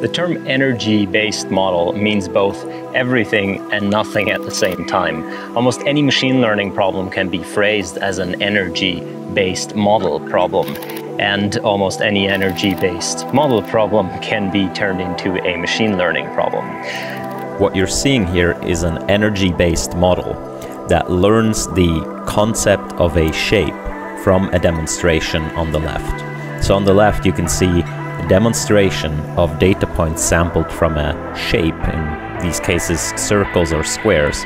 The term energy-based model means both everything and nothing at the same time. Almost any machine learning problem can be phrased as an energy-based model problem. And almost any energy-based model problem can be turned into a machine learning problem. What you're seeing here is an energy-based model that learns the concept of a shape from a demonstration on the left. So on the left, you can see a demonstration of data points sampled from a shape, in these cases circles or squares,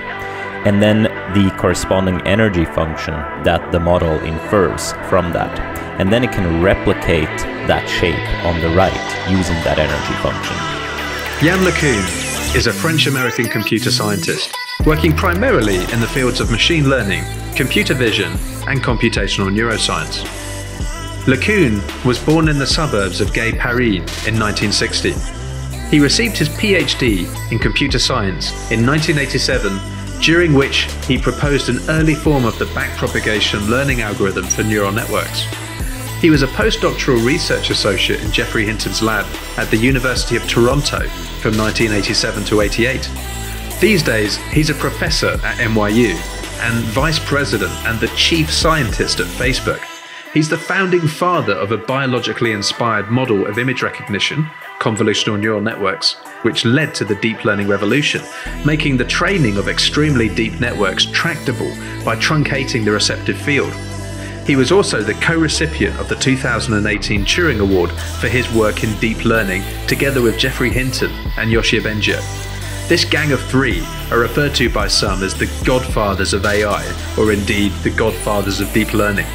and then the corresponding energy function that the model infers from that. And then it can replicate that shape on the right using that energy function. Yann LeCun is a French-American computer scientist working primarily in the fields of machine learning, computer vision, and computational neuroscience. LeCun was born in the suburbs of Gay, Paris in 1960. He received his PhD in computer science in 1987, during which he proposed an early form of the backpropagation learning algorithm for neural networks. He was a postdoctoral research associate in Geoffrey Hinton's lab at the University of Toronto from 1987 to 88. These days, he's a professor at NYU and vice president and the chief scientist at Facebook. He's the founding father of a biologically inspired model of image recognition, convolutional neural networks, which led to the deep learning revolution, making the training of extremely deep networks tractable by truncating the receptive field. He was also the co-recipient of the 2018 Turing Award for his work in deep learning, together with Geoffrey Hinton and Yoshua Bengio. This gang of three are referred to by some as the godfathers of AI, or indeed the godfathers of deep learning.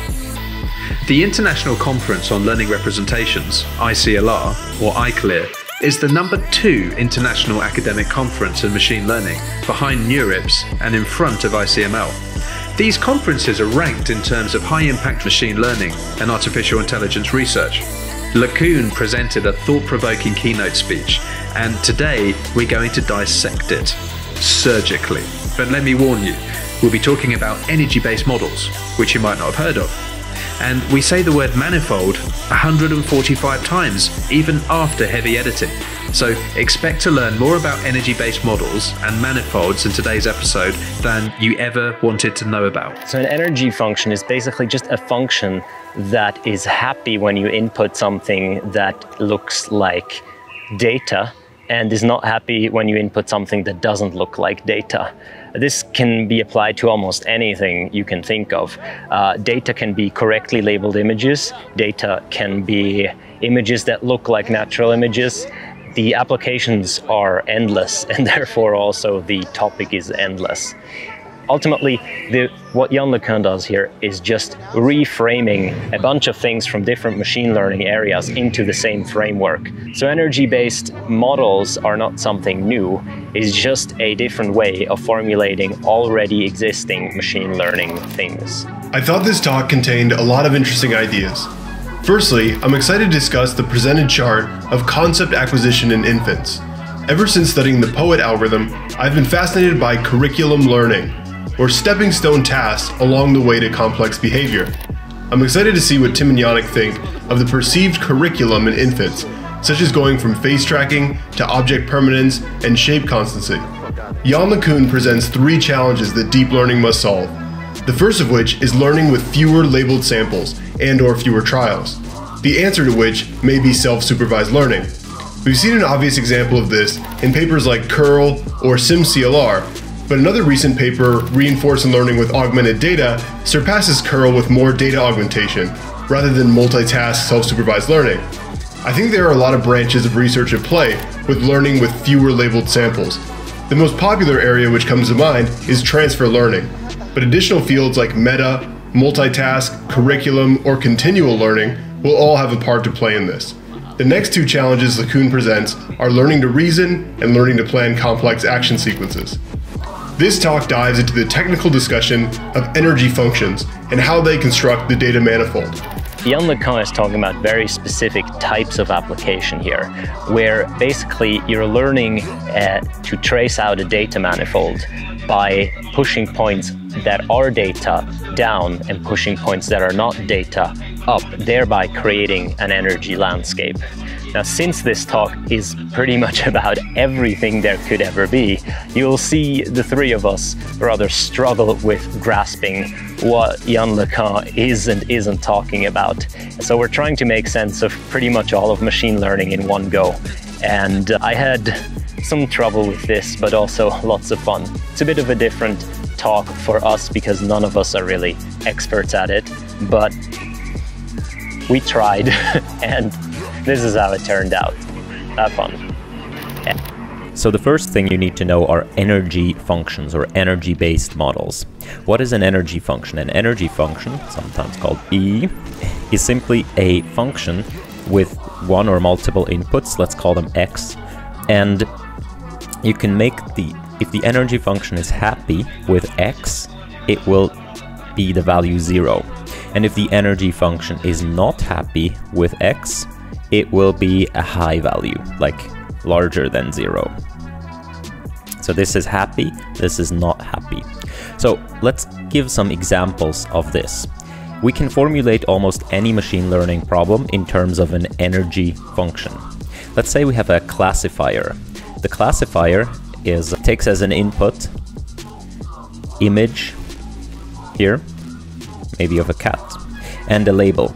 The International Conference on Learning Representations, ICLR, or ICLR, is the number 2 international academic conference in machine learning, behind NeurIPS and in front of ICML. These conferences are ranked in terms of high-impact machine learning and artificial intelligence research. LeCun presented a thought-provoking keynote speech, and today we're going to dissect it surgically. But let me warn you, we'll be talking about energy-based models, which you might not have heard of. And we say the word manifold 145 times, even after heavy editing. So expect to learn more about energy-based models and manifolds in today's episode than you ever wanted to know about. So an energy function is basically just a function that is happy when you input something that looks like data and is not happy when you input something that doesn't look like data. This can be applied to almost anything you can think of. Data can be correctly labeled images. Data can be images that look like natural images. The applications are endless, and therefore also the topic is endless. Ultimately, what Yann LeCun does here is just reframing a bunch of things from different machine learning areas into the same framework. So energy-based models are not something new, it's just a different way of formulating already existing machine learning things. I thought this talk contained a lot of interesting ideas. Firstly, I'm excited to discuss the presented chart of concept acquisition in infants. Ever since studying the POET algorithm, I've been fascinated by curriculum learning, or stepping stone tasks along the way to complex behavior. I'm excited to see what Tim and Yannic think of the perceived curriculum in infants, such as going from face tracking to object permanence and shape constancy. Yann LeCun presents 3 challenges that deep learning must solve, the first of which is learning with fewer labeled samples and/or fewer trials, the answer to which may be self-supervised learning. We've seen an obvious example of this in papers like CURL or SimCLR, but another recent paper, Reinforcement Learning with Augmented Data, surpasses CURL with more data augmentation, rather than multitask self-supervised learning. I think there are a lot of branches of research at play with learning with fewer labeled samples. The most popular area which comes to mind is transfer learning, but additional fields like meta, multitask, curriculum, or continual learning will all have a part to play in this. The next 2 challenges LeCun presents are learning to reason and learning to plan complex action sequences. This talk dives into the technical discussion of energy functions and how they construct the data manifold. Yann LeCun is talking about very specific types of application here, where basically you're learning to trace out a data manifold by pushing points that are data down and pushing points that are not data up, thereby creating an energy landscape. Now, since this talk is pretty much about everything there could ever be, you'll see the three of us rather struggle with grasping what Yann LeCun is and isn't talking about. So we're trying to make sense of pretty much all of machine learning in one go. And I had some trouble with this, but also lots of fun. It's a bit of a different talk for us because none of us are really experts at it, but we tried and this is how it turned out. Have fun. Yeah. So the first thing you need to know are energy functions or energy-based models. What is an energy function? An energy function, sometimes called E, is simply a function with one or multiple inputs, let's call them X, and you can make if the energy function is happy with X, it will be the value 0. And if the energy function is not happy with X, it will be a high value, like larger than 0. So this is happy, this is not happy. So let's give some examples of this. We can formulate almost any machine learning problem in terms of an energy function. Let's say we have a classifier. The classifier takes as an input image here, maybe of a cat, and a label.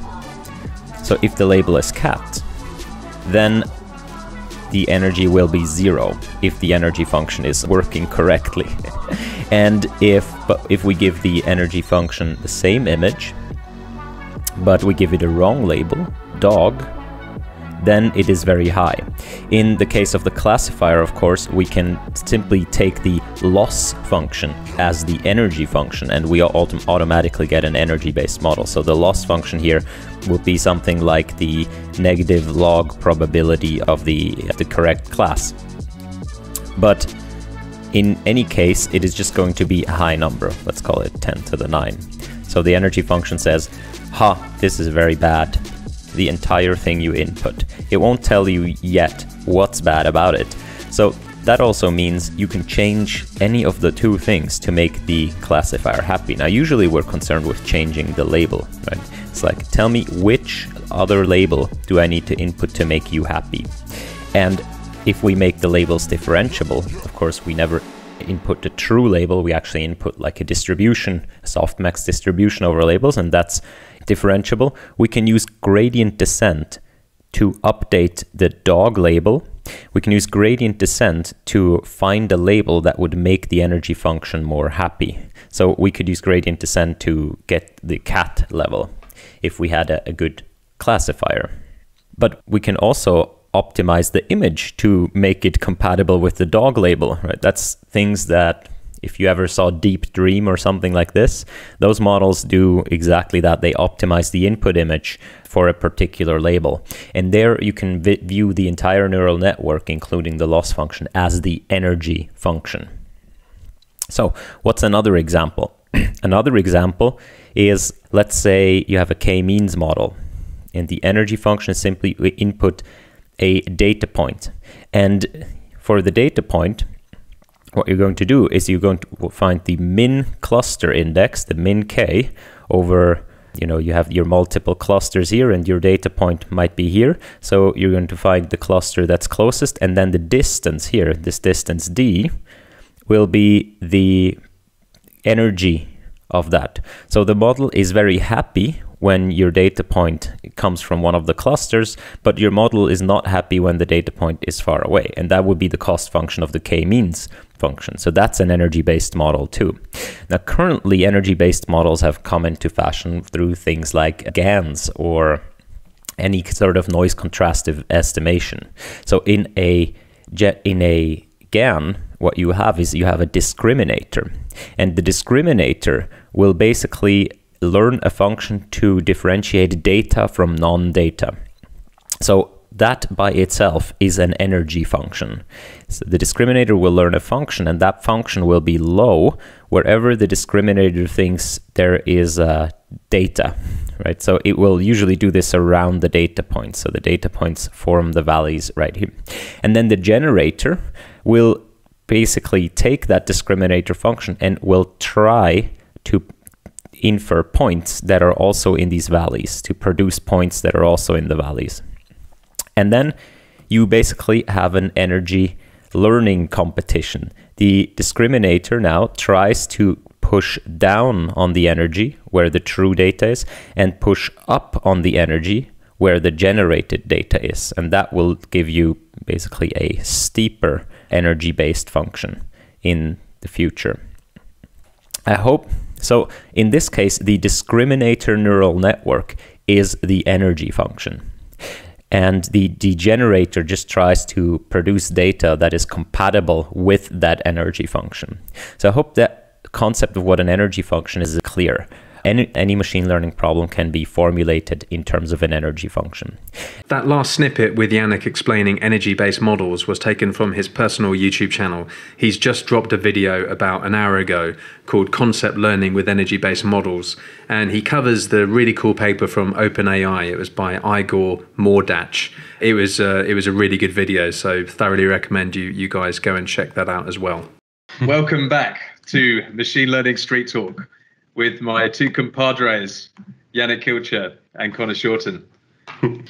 So if the label is cat, then the energy will be 0 if the energy function is working correctly. And if we give the energy function the same image, but we give it a wrong label, dog, then it is very high. In the case of the classifier, of course, we can simply take the loss function as the energy function and we automatically get an energy-based model. So the loss function here would be something like the negative log probability of the correct class. But in any case, it is just going to be a high number. Let's call it 10^9. So the energy function says, ha, this is very bad, the entire thing you input. It won't tell you yet what's bad about it. So that also means you can change any of the two things to make the classifier happy. Now, usually we're concerned with changing the label, right? It's like, tell me which other label do I need to input to make you happy? And if we make the labels differentiable, of course, we never input the true label. We actually input like a distribution, a softmax distribution over labels, and that's differentiable. We can use gradient descent to update the dog label. We can use gradient descent to find a label that would make the energy function more happy. So we could use gradient descent to get the cat level if we had a good classifier. But we can also optimize the image to make it compatible with the dog label, right? That's things that, if you ever saw Deep Dream or something like this, those models do exactly that. They optimize the input image for a particular label. And there you can view the entire neural network, including the loss function, as the energy function. So what's another example? Another example is, let's say you have a K-means model, and the energy function is simply input a data point. And for the data point, what you're going to do is you're going to find the min cluster index, the min K, over, you know, you have your multiple clusters here and your data point might be here. So you're going to find the cluster that's closest, and then the distance here, this distance D, will be the energy of that. So the model is very happy when your data point comes from one of the clusters, but your model is not happy when the data point is far away. And that would be the cost function of the K-means function. So that's an energy-based model too. Now, currently, energy-based models have come into fashion through things like GANs or any sort of noise contrastive estimation. So in a GAN, what you have is you have a discriminator. And the discriminator will basically learn a function to differentiate data from non-data. So that by itself is an energy function. So the discriminator will learn a function, and that function will be low wherever the discriminator thinks there is data, right? So it will usually do this around the data points. So the data points form the valleys right here. And then the generator will basically take that discriminator function and will try to infer points that are also in these valleys, to produce points that are also in the valleys. And then you basically have an energy learning competition. The discriminator now tries to push down on the energy where the true data is and push up on the energy where the generated data is. And that will give you basically a steeper energy-based function in the future. I hope so. In this case, the discriminator neural network is the energy function. And the degenerator just tries to produce data that is compatible with that energy function. So I hope that concept of what an energy function is clear. Any machine learning problem can be formulated in terms of an energy function. That last snippet with Yannic explaining energy-based models was taken from his personal YouTube channel. He's just dropped a video about an hour ago called Concept Learning with Energy-Based Models. And he covers the really cool paper from OpenAI. It was by Igor Mordatch. It was a really good video. So thoroughly recommend you guys go and check that out as well. Welcome back to Machine Learning Street Talk with my two compadres, Yannic Kilcher and Connor Shorten.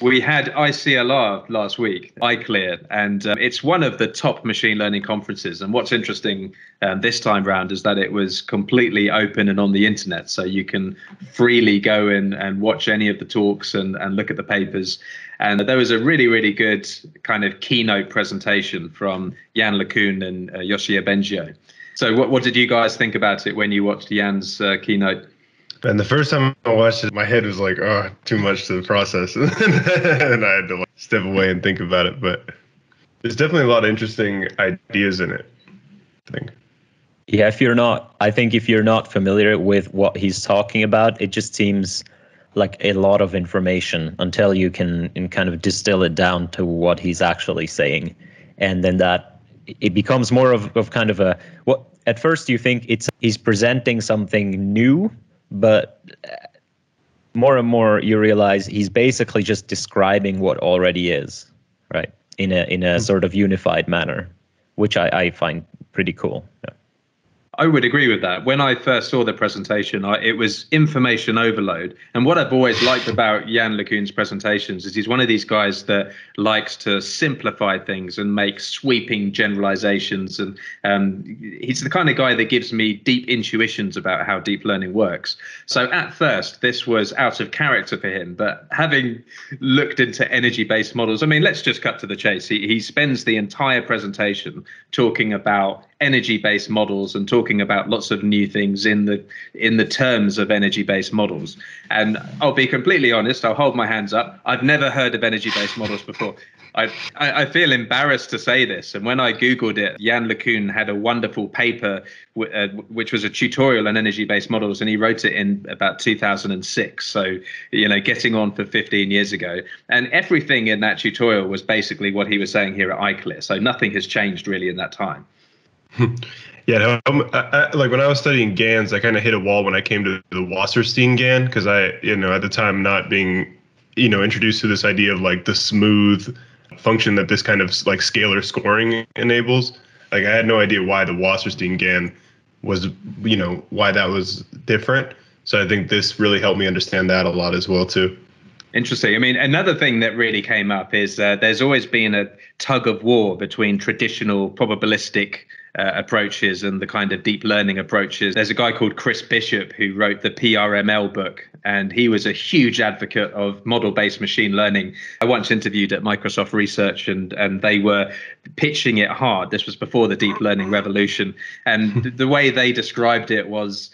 We had ICLR last week, ICLR, and it's one of the top machine learning conferences. And what's interesting this time round is that it was completely open and on the internet. So you can freely go in and watch any of the talks and look at the papers. And there was a really, really good kind of keynote presentation from Yann LeCun and Yoshua Bengio. So what did you guys think about it when you watched Yan's keynote? And the first time I watched it, my head was like, oh, too much to the process. And I had to like step away and think about it. But there's definitely a lot of interesting ideas in it, I think. Yeah, I think if you're not familiar with what he's talking about, it just seems like a lot of information until you can kind of distill it down to what he's actually saying. And then it becomes more of kind of a, well, at first you think he's presenting something new, but more and more you realize he's basically just describing what already is, right? In a sort of unified manner, which I find pretty cool. Yeah. I would agree with that. When I first saw the presentation, it was information overload. And what I've always liked about Yann LeCun's presentations is he's one of these guys that likes to simplify things and make sweeping generalizations. And he's the kind of guy that gives me deep intuitions about how deep learning works. So at first, this was out of character for him. But having looked into energy-based models, I mean, let's just cut to the chase. He spends the entire presentation talking about energy-based models and talking about lots of new things in the terms of energy-based models. And I'll be completely honest, I'll hold my hands up. I've never heard of energy-based models before. I feel embarrassed to say this. And when I Googled it, Yann LeCun had a wonderful paper, which was a tutorial on energy-based models. And he wrote it in about 2006. So, you know, getting on for 15 years ago. And everything in that tutorial was basically what he was saying here at ICLR. So nothing has changed really in that time. Yeah, like when I was studying GANs, I kind of hit a wall when I came to the Wasserstein GAN, because at the time not being, introduced to this idea of like the smooth function that this kind of like scalar scoring enables. Like I had no idea why the Wasserstein GAN was, why that was different. So I think this really helped me understand that a lot as well too. Interesting. I mean, another thing that really came up is there's always been a tug of war between traditional probabilistic approaches and the kind of deep learning approaches. There's a guy called Chris Bishop who wrote the PRML book, and he was a huge advocate of model-based machine learning. I once interviewed at Microsoft Research, and they were pitching it hard. This was before the deep learning revolution, and the way they described it was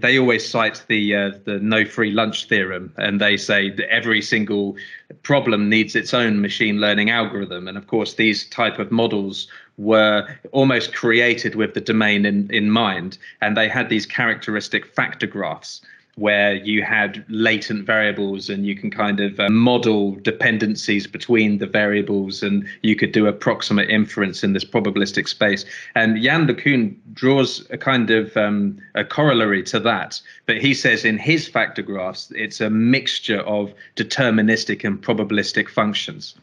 they always cite the no free lunch theorem, and they say that every single problem needs its own machine learning algorithm. And of course, these type of models were almost created with the domain in mind, and they had these characteristic factor graphs where you had latent variables and you can kind of model dependencies between the variables, and you could do approximate inference in this probabilistic space. And Yann LeCun draws a kind of a corollary to that, but he says in his factor graphs, it's a mixture of deterministic and probabilistic functions.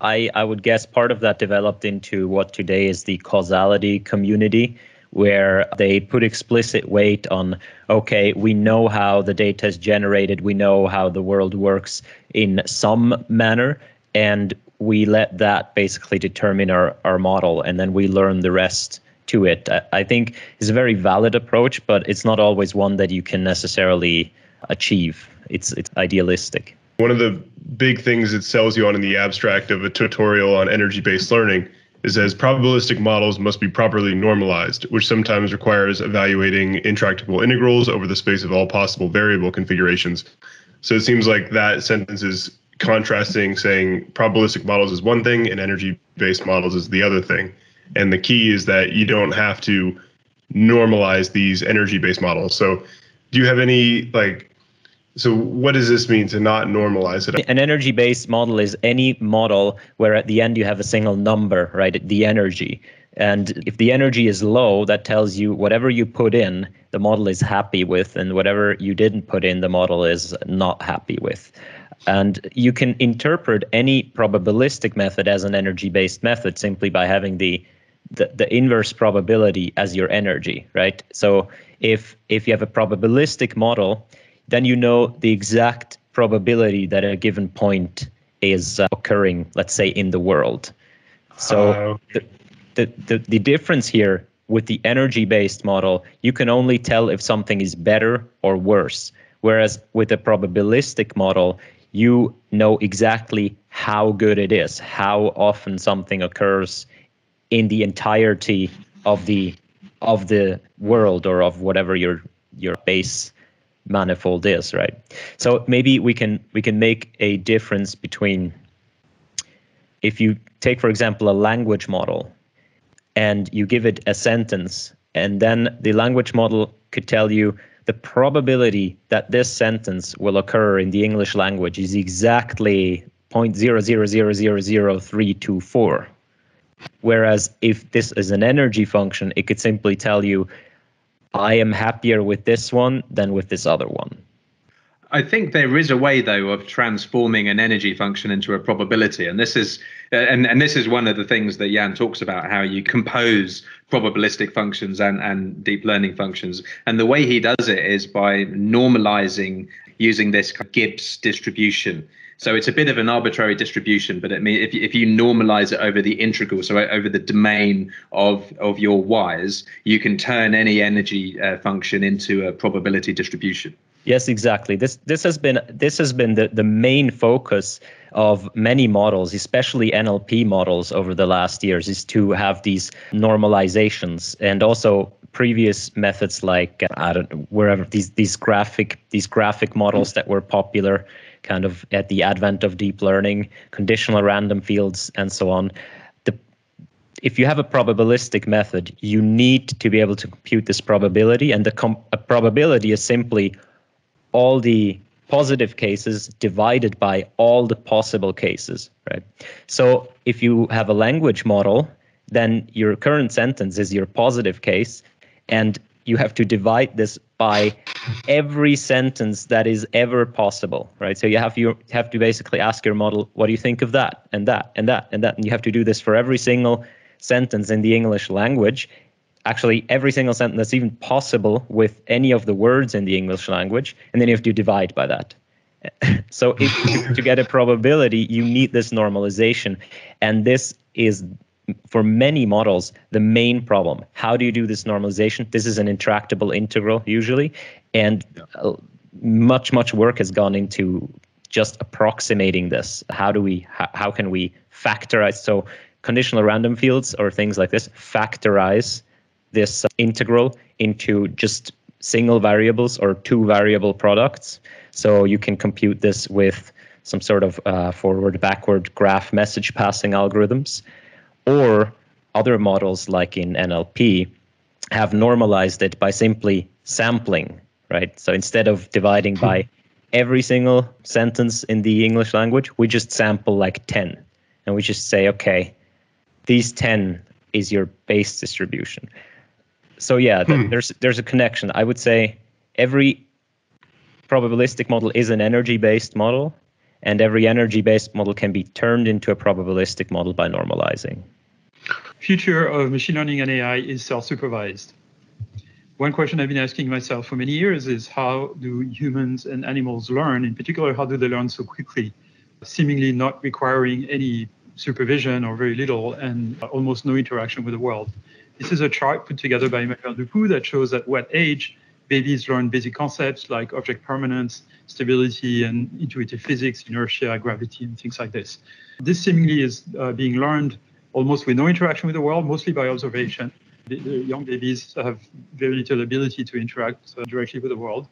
I would guess part of that developed into what today is the causality community, where they put explicit weight on, okay, we know how the data is generated, we know how the world works in some manner, and we let that basically determine our model, and then we learn the rest to it. I think it's a very valid approach, but it's not always one that you can necessarily achieve. It's idealistic. One of the big things it sells you on in the abstract of a tutorial on energy-based learning is that probabilistic models must be properly normalized, which sometimes requires evaluating intractable integrals over the space of all possible variable configurations. So it seems like that sentence is contrasting, saying probabilistic models is one thing and energy-based models is the other thing. And the key is that you don't have to normalize these energy-based models. So do you have any, so what does this mean to not normalize it? An energy-based model is any model where at the end you have a single number, right? The energy. And if the energy is low, that tells you whatever you put in, the model is happy with, and whatever you didn't put in, the model is not happy with. And you can interpret any probabilistic method as an energy-based method simply by having the inverse probability as your energy, right? So if you have a probabilistic model, then you know the exact probability that a given point is occurring, let's say, in the world. So the difference here with the energy-based model, you can only tell if something is better or worse, whereas with a probabilistic model, you know exactly how good it is, how often something occurs in the entirety of the world or of whatever your base manifold is, right? So maybe we can make a difference between, if you take, for example, a language model and you give it a sentence, and then the language model could tell you the probability that this sentence will occur in the English language is exactly 0.000000324. Whereas if this is an energy function, it could simply tell you, I am happier with this one than with this other one. I think there is a way, though, of transforming an energy function into a probability, and this is one of the things that Yann talks about, how you compose probabilistic functions and deep learning functions. And the way he does it is by normalizing using this Gibbs distribution. So it's a bit of an arbitrary distribution, but it means if you normalize it over the integral, so over the domain of your y's, you can turn any energy function into a probability distribution. Yes, exactly. This has been the main focus of many models, especially NLP models over the last years, is to have these normalizations, and also previous methods like these graphic models that were popular kind of at the advent of deep learning, conditional random fields, and so on. If you have a probabilistic method, you need to be able to compute this probability, and a probability is simply all the positive cases divided by all the possible cases, right? So if you have a language model, then your current sentence is your positive case, and you have to divide this by every sentence that is ever possible, right? So you have to basically ask your model, what do you think of that and that and that and that? And you have to do this for every single sentence in the English language. Actually, every single sentence that's even possible with any of the words in the English language, and then you have to divide by that. So to get a probability, you need this normalization. And this is, for many models, the main problem. How do you do this normalization? This is an intractable integral, usually. And much, much work has gone into just approximating this. How can we factorize? So conditional random fields or things like this factorize this integral into just single variables or two variable products. So you can compute this with some sort of forward-backward graph message passing algorithms, or other models like in NLP have normalized it by simply sampling, right? So instead of dividing by every single sentence in the English language, we just sample like 10, and we just say, okay, these 10 is your base distribution. So yeah, there's a connection. I would say every probabilistic model is an energy-based model, and every energy-based model can be turned into a probabilistic model by normalizing. Future of machine learning and AI is self-supervised. One question I've been asking myself for many years is how do humans and animals learn? In particular, how do they learn so quickly, seemingly not requiring any supervision or very little and almost no interaction with the world? This is a chart put together by Emmanuel Dupoux that shows at what age babies learn basic concepts like object permanence, stability, and intuitive physics, inertia, gravity, and things like this. This seemingly is being learned almost with no interaction with the world, mostly by observation. The young babies have very little ability to interact directly with the world.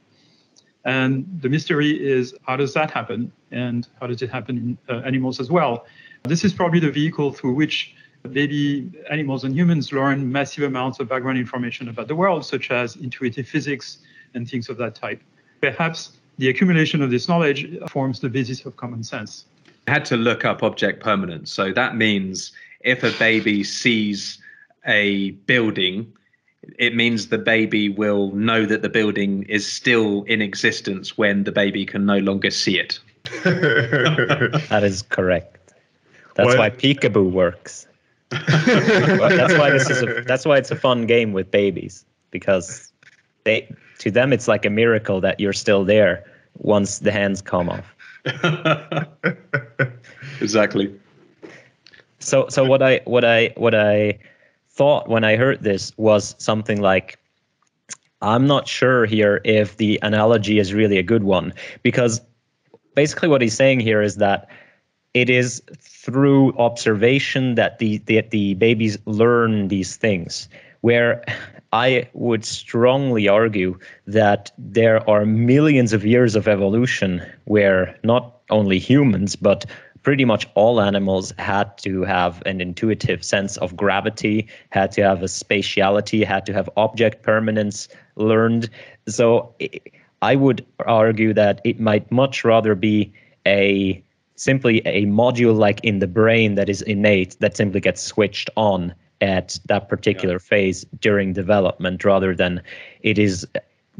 And the mystery is, how does that happen? And how does it happen in animals as well? This is probably the vehicle through which baby animals and humans learn massive amounts of background information about the world, such as intuitive physics and things of that type. Perhaps the accumulation of this knowledge forms the basis of common sense. I had to look up object permanence. So that means if a baby sees a building, it means the baby will know that the building is still in existence when the baby can no longer see it. That is correct. That's why peekaboo works. That's why it's a fun game with babies, because to them it's like a miracle that you're still there once the hands come off. Exactly. So what I thought when I heard this was something like, I'm not sure here if the analogy is really a good one, because basically what he's saying here is that it is through observation that the babies learn these things, where I would strongly argue that there are millions of years of evolution where not only humans, but pretty much all animals had to have an intuitive sense of gravity, had to have a spatiality, had to have object permanence learned. So I would argue that it might much rather be simply a module like in the brain that is innate, that simply gets switched on at that particular phase during development, rather than it is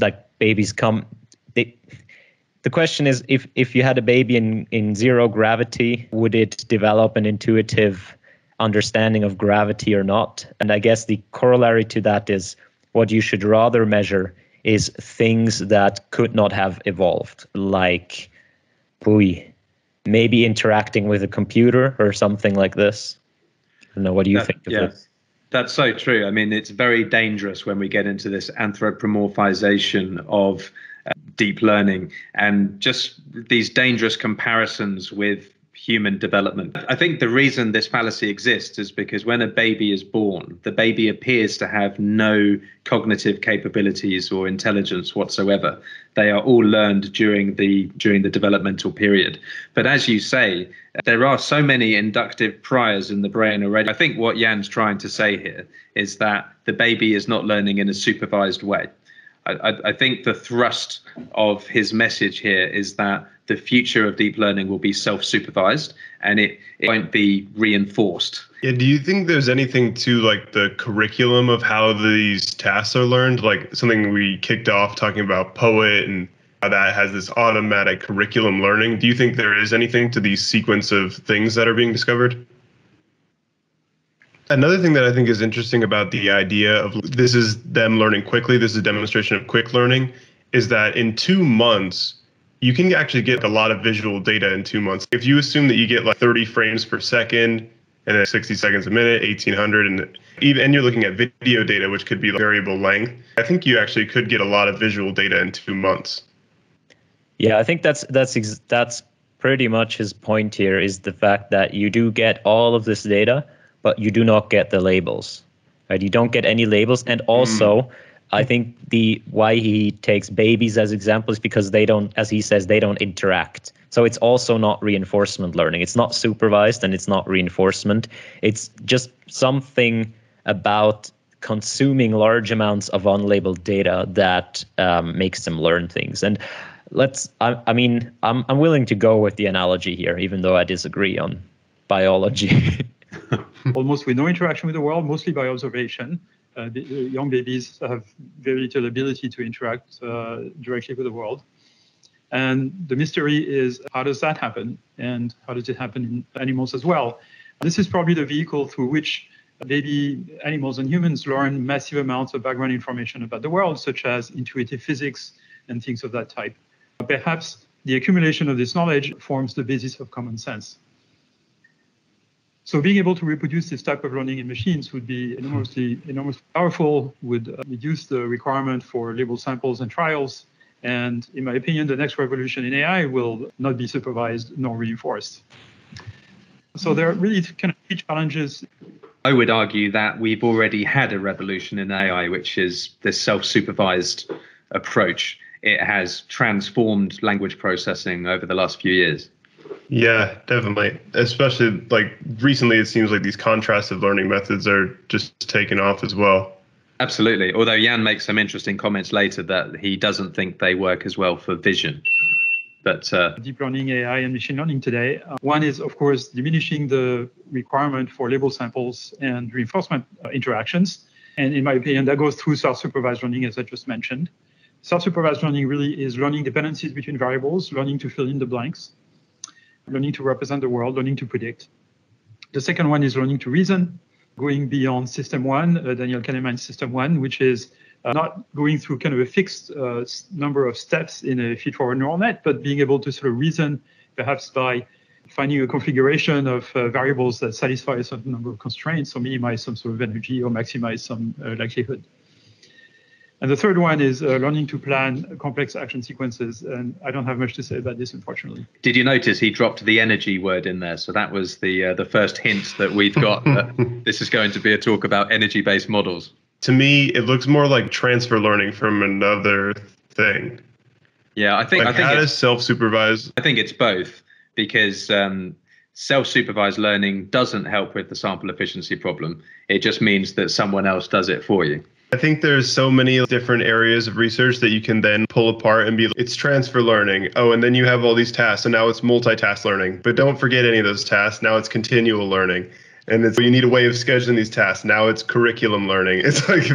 like babies come. The question is, if you had a baby in zero gravity, would it develop an intuitive understanding of gravity or not? And I guess the corollary to that is what you should rather measure is things that could not have evolved, like maybe interacting with a computer or something like this. I don't know, what do you think of this? That's so true. I mean, it's very dangerous when we get into this anthropomorphization of deep learning and just these dangerous comparisons with human development. I think the reason this fallacy exists is because when a baby is born, the baby appears to have no cognitive capabilities or intelligence whatsoever. They are all learned during the developmental period. But as you say, there are so many inductive priors in the brain already. I think what Yan's trying to say here is that the baby is not learning in a supervised way. I think the thrust of his message here is that the future of deep learning will be self-supervised and it won't be reinforced. Yeah, do you think there's anything to like the curriculum of how these tasks are learned? Like something we kicked off talking about POET and how that has this automatic curriculum learning. Do you think there is anything to the sequence of things that are being discovered? Another thing that I think is interesting about the idea of this is them learning quickly, this is a demonstration of quick learning, is that in 2 months, you can actually get a lot of visual data in 2 months. If you assume that you get like 30 frames per second and then 60 seconds a minute, 1800, and you're looking at video data, which could be like variable length, I think you actually could get a lot of visual data in 2 months. Yeah, I think that's pretty much his point here, is the fact that you do get all of this data, but you do not get the labels, right? You don't get any labels. And also, I think why he takes babies as examples, because they don't, as he says, they don't interact. So it's also not reinforcement learning. It's not supervised and it's not reinforcement. It's just something about consuming large amounts of unlabeled data that makes them learn things. And I'm willing to go with the analogy here, even though I disagree on biology. Almost with no interaction with the world, mostly by observation. Young babies have very little ability to interact directly with the world. And the mystery is, how does that happen? And how does it happen in animals as well? This is probably the vehicle through which baby animals and humans learn massive amounts of background information about the world, such as intuitive physics and things of that type. Perhaps the accumulation of this knowledge forms the basis of common sense. So being able to reproduce this type of learning in machines would be enormously powerful, would reduce the requirement for labeled samples and trials. And in my opinion, the next revolution in AI will not be supervised nor reinforced. So there are really kind of key challenges. I would argue that we've already had a revolution in AI, which is this self-supervised approach. It has transformed language processing over the last few years. Yeah, definitely. Especially like recently, it seems like these contrastive learning methods are just taking off as well. Absolutely. Although Yann makes some interesting comments later that he doesn't think they work as well for vision. But deep learning, AI and machine learning today, one is, of course, diminishing the requirement for label samples and reinforcement interactions. And in my opinion, that goes through self-supervised learning, as I just mentioned. Self-supervised learning really is learning dependencies between variables, learning to fill in the blanks, learning to represent the world, learning to predict. The second one is learning to reason, going beyond system one, Daniel Kahneman's system one, which is not going through kind of a fixed number of steps in a feed-forward neural net, but being able to sort of reason perhaps by finding a configuration of variables that satisfy a certain number of constraints or minimize some sort of energy or maximize some likelihood. And the third one is learning to plan complex action sequences. And I don't have much to say about this, unfortunately. Did you notice he dropped the energy word in there? So that was the first hint that we've got that this is going to be a talk about energy-based models. To me, it looks more like transfer learning from another thing. Yeah, I think it's self-supervised. I think it's both, because self-supervised learning doesn't help with the sample efficiency problem. It just means that someone else does it for you. I think there's so many different areas of research that you can then pull apart and be like, it's transfer learning. Oh, and then you have all these tasks, and now it's multitask learning. But don't forget any of those tasks. Now it's continual learning. And it's, you need a way of scheduling these tasks. Now it's curriculum learning. It's like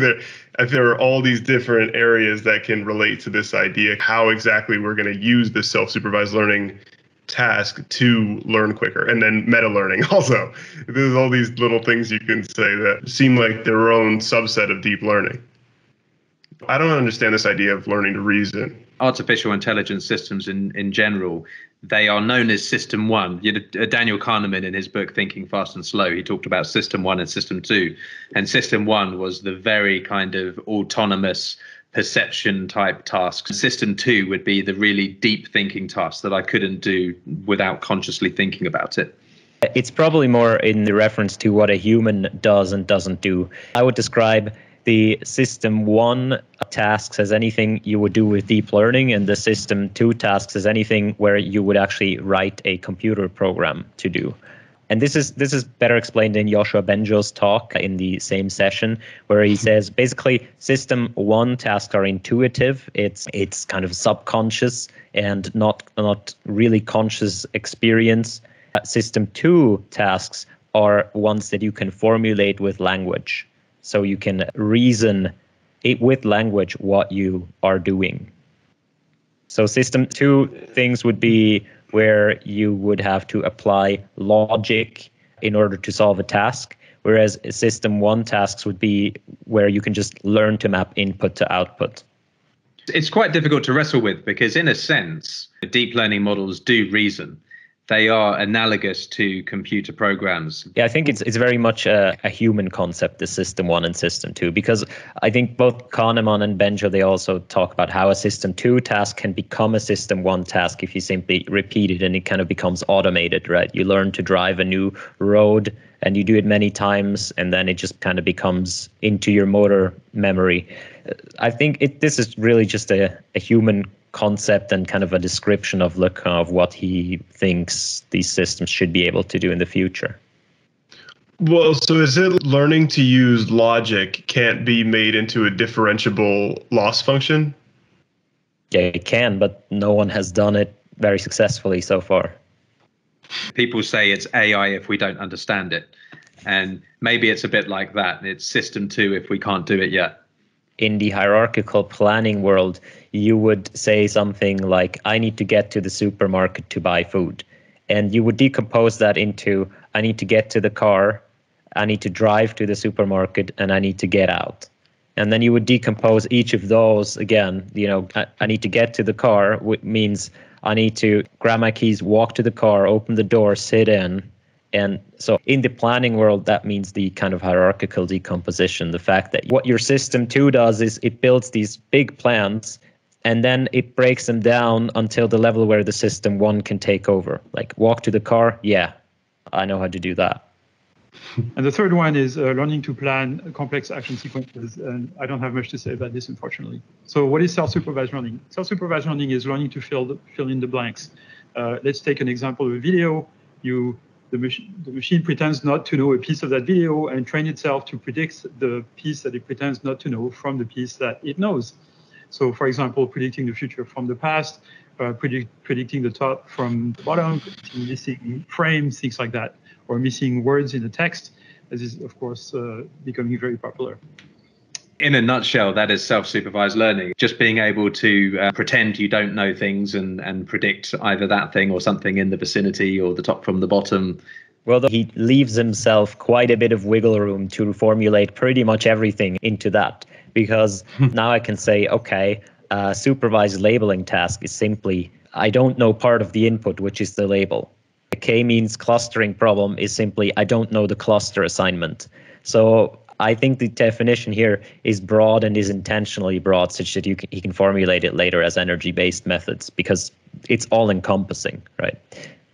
there are all these different areas that can relate to this idea, how exactly we're going to use this self-supervised learning task to learn quicker. And then meta learning also. There's all these little things you can say that seem like their own subset of deep learning. I don't understand this idea of learning to reason. Artificial intelligence systems in general, they are known as system one. You know, Daniel Kahneman in his book, Thinking Fast and Slow, he talked about system one and system two. And system one was the very kind of autonomous perception type tasks. System two would be the really deep thinking tasks that I couldn't do without consciously thinking about it. It's probably more in the reference to what a human does and doesn't do. I would describe the system one tasks as anything you would do with deep learning, and the system two tasks as anything where you would actually write a computer program to do. And this is better explained in Yoshua Bengio's talk in the same session, where he says basically system one tasks are intuitive. It's kind of subconscious and not really conscious experience. System two tasks are ones that you can formulate with language. So you can reason it with language what you are doing. So system two things would be where you would have to apply logic in order to solve a task, whereas system one tasks would be where you can just learn to map input to output. It's quite difficult to wrestle with because, in a sense, deep learning models do reason. They are analogous to computer programs. Yeah, I think it's very much a human concept, the system one and system two, because I think both Kahneman and Bengio, they also talk about how a system two task can become a system one task if you simply repeat it and it kind of becomes automated, right? You learn to drive a new road and you do it many times and then it just kind of becomes into your motor memory. I think this is really just a human concept and kind of a description of LeCun of what he thinks these systems should be able to do in the future. Well, so is it learning to use logic can't be made into a differentiable loss function? Yeah, it can, but no one has done it very successfully so far. People say it's AI if we don't understand it. And maybe it's a bit like that. It's system two if we can't do it yet. In the hierarchical planning world, you would say something like, I need to get to the supermarket to buy food. And you would decompose that into, I need to get to the car, I need to drive to the supermarket, and I need to get out. And then you would decompose each of those again. You know, I need to get to the car, which means I need to grab my keys, walk to the car, open the door, sit in. And so in the planning world, that means the kind of hierarchical decomposition, the fact that what your system two does is it builds these big plans, and then it breaks them down until the level where the system one can take over. Like walk to the car, yeah, I know how to do that. And the third one is learning to plan complex action sequences. And I don't have much to say about this, unfortunately. So what is self-supervised learning? Self-supervised learning is learning to fill in the blanks. Let's take an example of a video. The machine pretends not to know a piece of that video and train itself to predict the piece that it pretends not to know from the piece that it knows. So, for example, predicting the future from the past, predicting the top from the bottom, missing frames, things like that, or missing words in the text. This is, of course, becoming very popular. In a nutshell, that is self-supervised learning, just being able to pretend you don't know things and predict either that thing or something in the vicinity or the top from the bottom. Well, he leaves himself quite a bit of wiggle room to formulate pretty much everything into that, because now I can say, okay, supervised labeling task is simply, I don't know part of the input, which is the label. A K-means clustering problem is simply, I don't know the cluster assignment. So I think the definition here is broad and is intentionally broad, such that he can formulate it later as energy-based methods, because it's all-encompassing, right?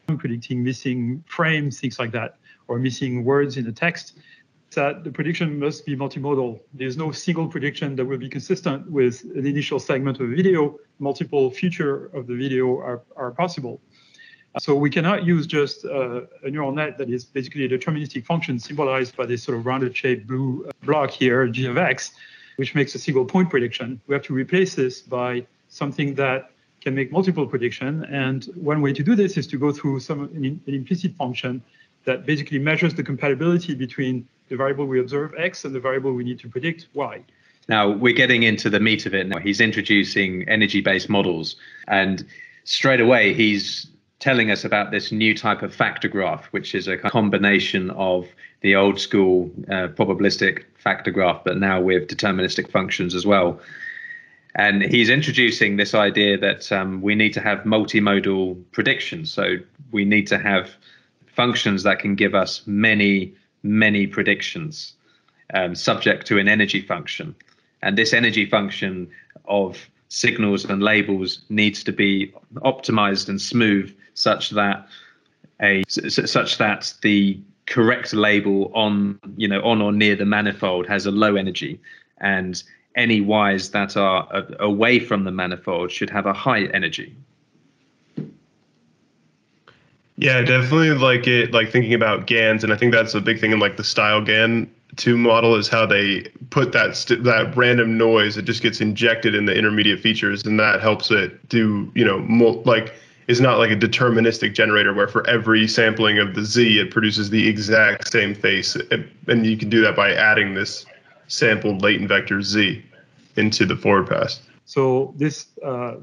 Predicting missing frames, things like that, or missing words in the text, that the prediction must be multimodal. There's no single prediction that will be consistent with an initial segment of a video. Multiple features of the video are possible. So we cannot use just a neural net that is basically a deterministic function symbolized by this sort of rounded shaped blue block here, G of X, which makes a single point prediction. We have to replace this by something that can make multiple prediction. And one way to do this is to go through an implicit function that basically measures the compatibility between the variable we observe, X, and the variable we need to predict, Y. Now, we're getting into the meat of it now. He's introducing energy-based models. And straight away, he's telling us about this new type of factor graph, which is a combination of the old school probabilistic factor graph, but now with deterministic functions as well. And he's introducing this idea that we need to have multimodal predictions. So we need to have functions that can give us many, many predictions subject to an energy function. And this energy function of signals and labels needs to be optimized and smooth such that the correct label on or near the manifold has a low energy, and any Y's that are away from the manifold should have a high energy. Yeah, definitely like thinking about GANs, and I think that's a big thing in like the style GAN to model is how they put that random noise that just gets injected in the intermediate features, and that helps it do, it's not like a deterministic generator where for every sampling of the Z it produces the exact same face, and you can do that by adding this sampled latent vector Z into the forward pass. So this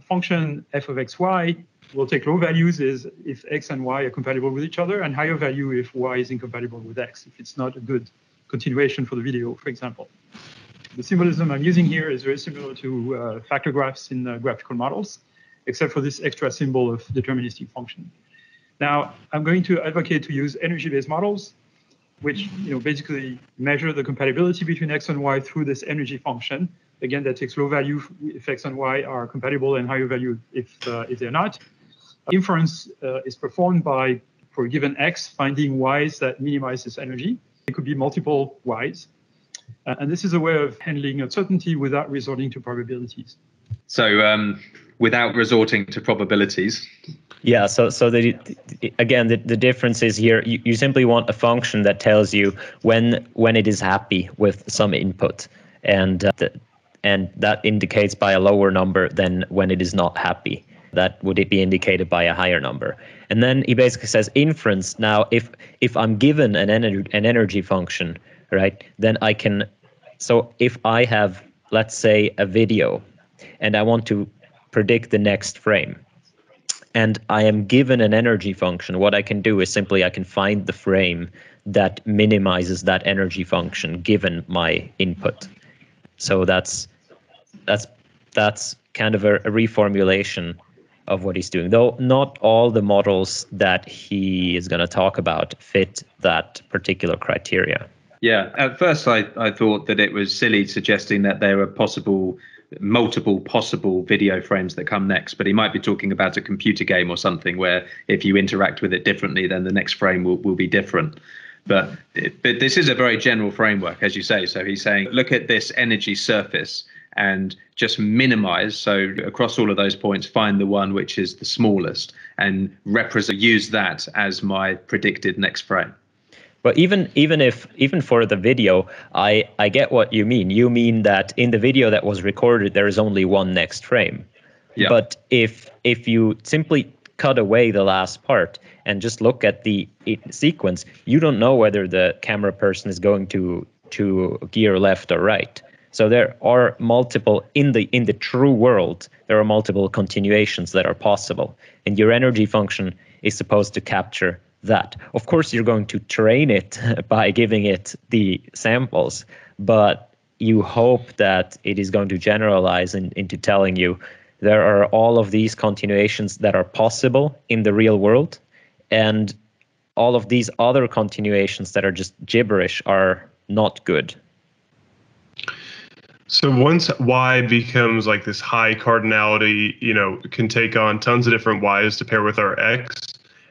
function f of xy will take low values if X and Y are compatible with each other, and higher value if Y is incompatible with X, if it's not a good continuation for the video, for example. The symbolism I'm using here is very similar to factor graphs in graphical models, except for this extra symbol of deterministic function. Now, I'm going to advocate to use energy-based models, which basically measure the compatibility between X and Y through this energy function. Again, that takes low value if X and Y are compatible, and higher value if they're not. Inference is performed by, for a given X, finding Y's that minimize this energy. It could be multiple Y's. And this is a way of handling uncertainty without resorting to probabilities. So without resorting to probabilities. Yeah, so the difference is here, you simply want a function that tells you when it is happy with some input. And that indicates by a lower number than when it is not happy. That would it be indicated by a higher number. And then he basically says inference. Now, if I'm given an energy function, right, then I can, so if I have, let's say, a video and I want to predict the next frame, and I am given an energy function, what I can do is simply I can find the frame that minimizes that energy function given my input. So that's kind of a reformulation of what he's doing, though not all the models that he is going to talk about fit that particular criteria. Yeah, at first I thought that it was silly suggesting that there are multiple possible video frames that come next, but he might be talking about a computer game or something where if you interact with it differently, then the next frame will be different. But this is a very general framework, as you say. So he's saying, look at this energy surface and just minimize. So across all of those points, find the one which is the smallest and use that as my predicted next frame. But even for the video, I get what you mean. You mean that in the video that was recorded, there is only one next frame. Yeah. But if you simply cut away the last part and just look at the sequence, you don't know whether the camera person is going to gear left or right. So there are multiple, in the true world, there are multiple continuations that are possible. And your energy function is supposed to capture that. Of course, you're going to train it by giving it the samples, but you hope that it is going to generalize into telling you there are all of these continuations that are possible in the real world, and all of these other continuations that are just gibberish are not good. So once Y becomes like this high cardinality, can take on tons of different Ys to pair with our X,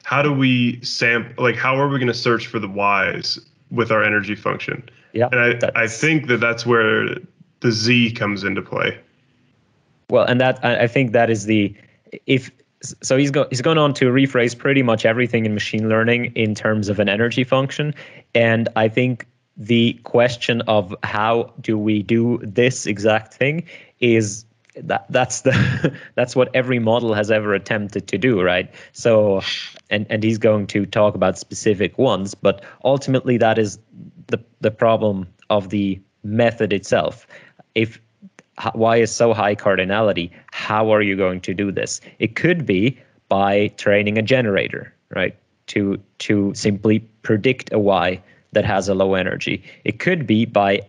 how do we sample, how are we going to search for the Ys with our energy function? Yeah, and I think that's where the Z comes into play. Well, and that, I think that is the, so he's gone on to rephrase pretty much everything in machine learning in terms of an energy function. And I think the question of how do we do this exact thing is that's what every model has ever attempted to do, right? So, and he's going to talk about specific ones, but ultimately that is the problem of the method itself. If Y is so high cardinality, how are you going to do this? It could be by training a generator, right? To simply predict a Y that has a low energy. It could be by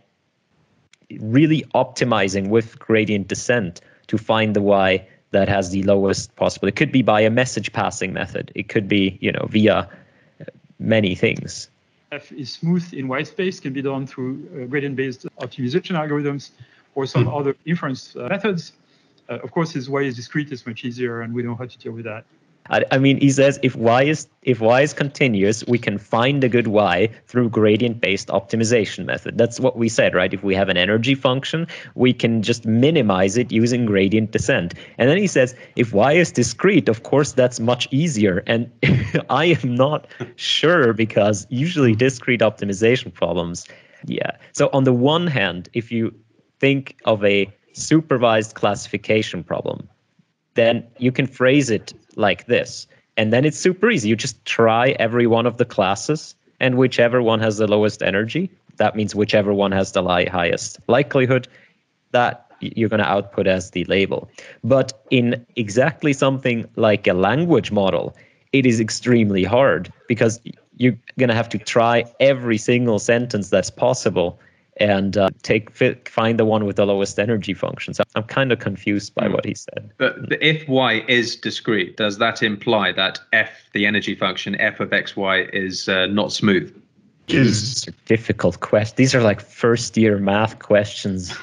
really optimizing with gradient descent to find the Y that has the lowest possible. It could be by a message passing method. It could be, via many things. F is smooth in white space, can be done through gradient-based optimization algorithms or some other inference methods. Of course, his Y is discrete, it's much easier, and we know how to deal with that. I mean, he says if y is continuous, we can find a good Y through gradient-based optimization method. That's what we said, right? If we have an energy function, we can just minimize it using gradient descent. And then he says, if Y is discrete, of course, that's much easier. And I am not sure, because usually discrete optimization problems. Yeah. So on the one hand, if you think of a supervised classification problem, then you can phrase it like this. And then it's super easy. You just try every one of the classes, and whichever one has the lowest energy, that means whichever one has the highest likelihood, that you're going to output as the label. But in exactly something like a language model, it is extremely hard, because you're going to have to try every single sentence that's possible and find the one with the lowest energy function. So I'm kind of confused by what he said. But if Y is discrete, does that imply that F, the energy function, F of XY is not smooth? These are difficult questions. These are like first-year math questions.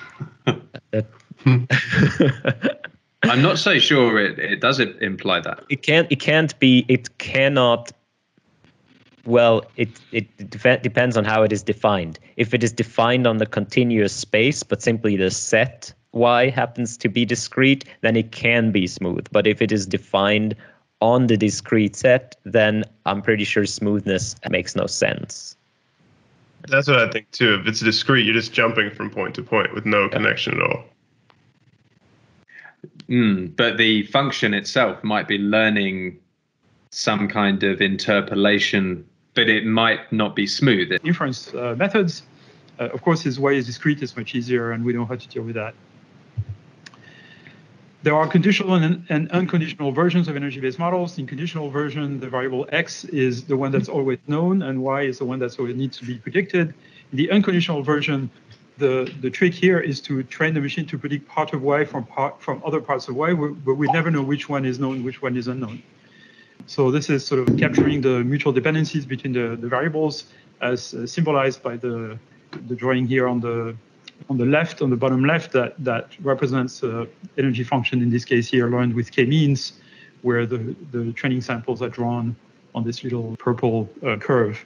I'm not so sure it does imply that. It cannot. Well, it depends on how it is defined. If it is defined on the continuous space, but simply the set Y happens to be discrete, then it can be smooth. But if it is defined on the discrete set, then I'm pretty sure smoothness makes no sense. That's what I think, too. If it's discrete, you're just jumping from point to point with no connection at all. But the function itself might be learning some kind of interpolation, but it might not be smooth. Inference methods, of course, his Y is discrete, it's much easier, and we know how to deal with that. There are conditional and unconditional versions of energy-based models. In conditional version, the variable X is the one that's always known, and Y is the one that always needs to be predicted. In the unconditional version, the trick here is to train the machine to predict part of Y from other parts of Y, but we never know which one is known, which one is unknown. So this is sort of capturing the mutual dependencies between the variables, as symbolized by the drawing here on the left, on the bottom left, that represents energy function, in this case here, learned with k-means, where the training samples are drawn on this little purple curve.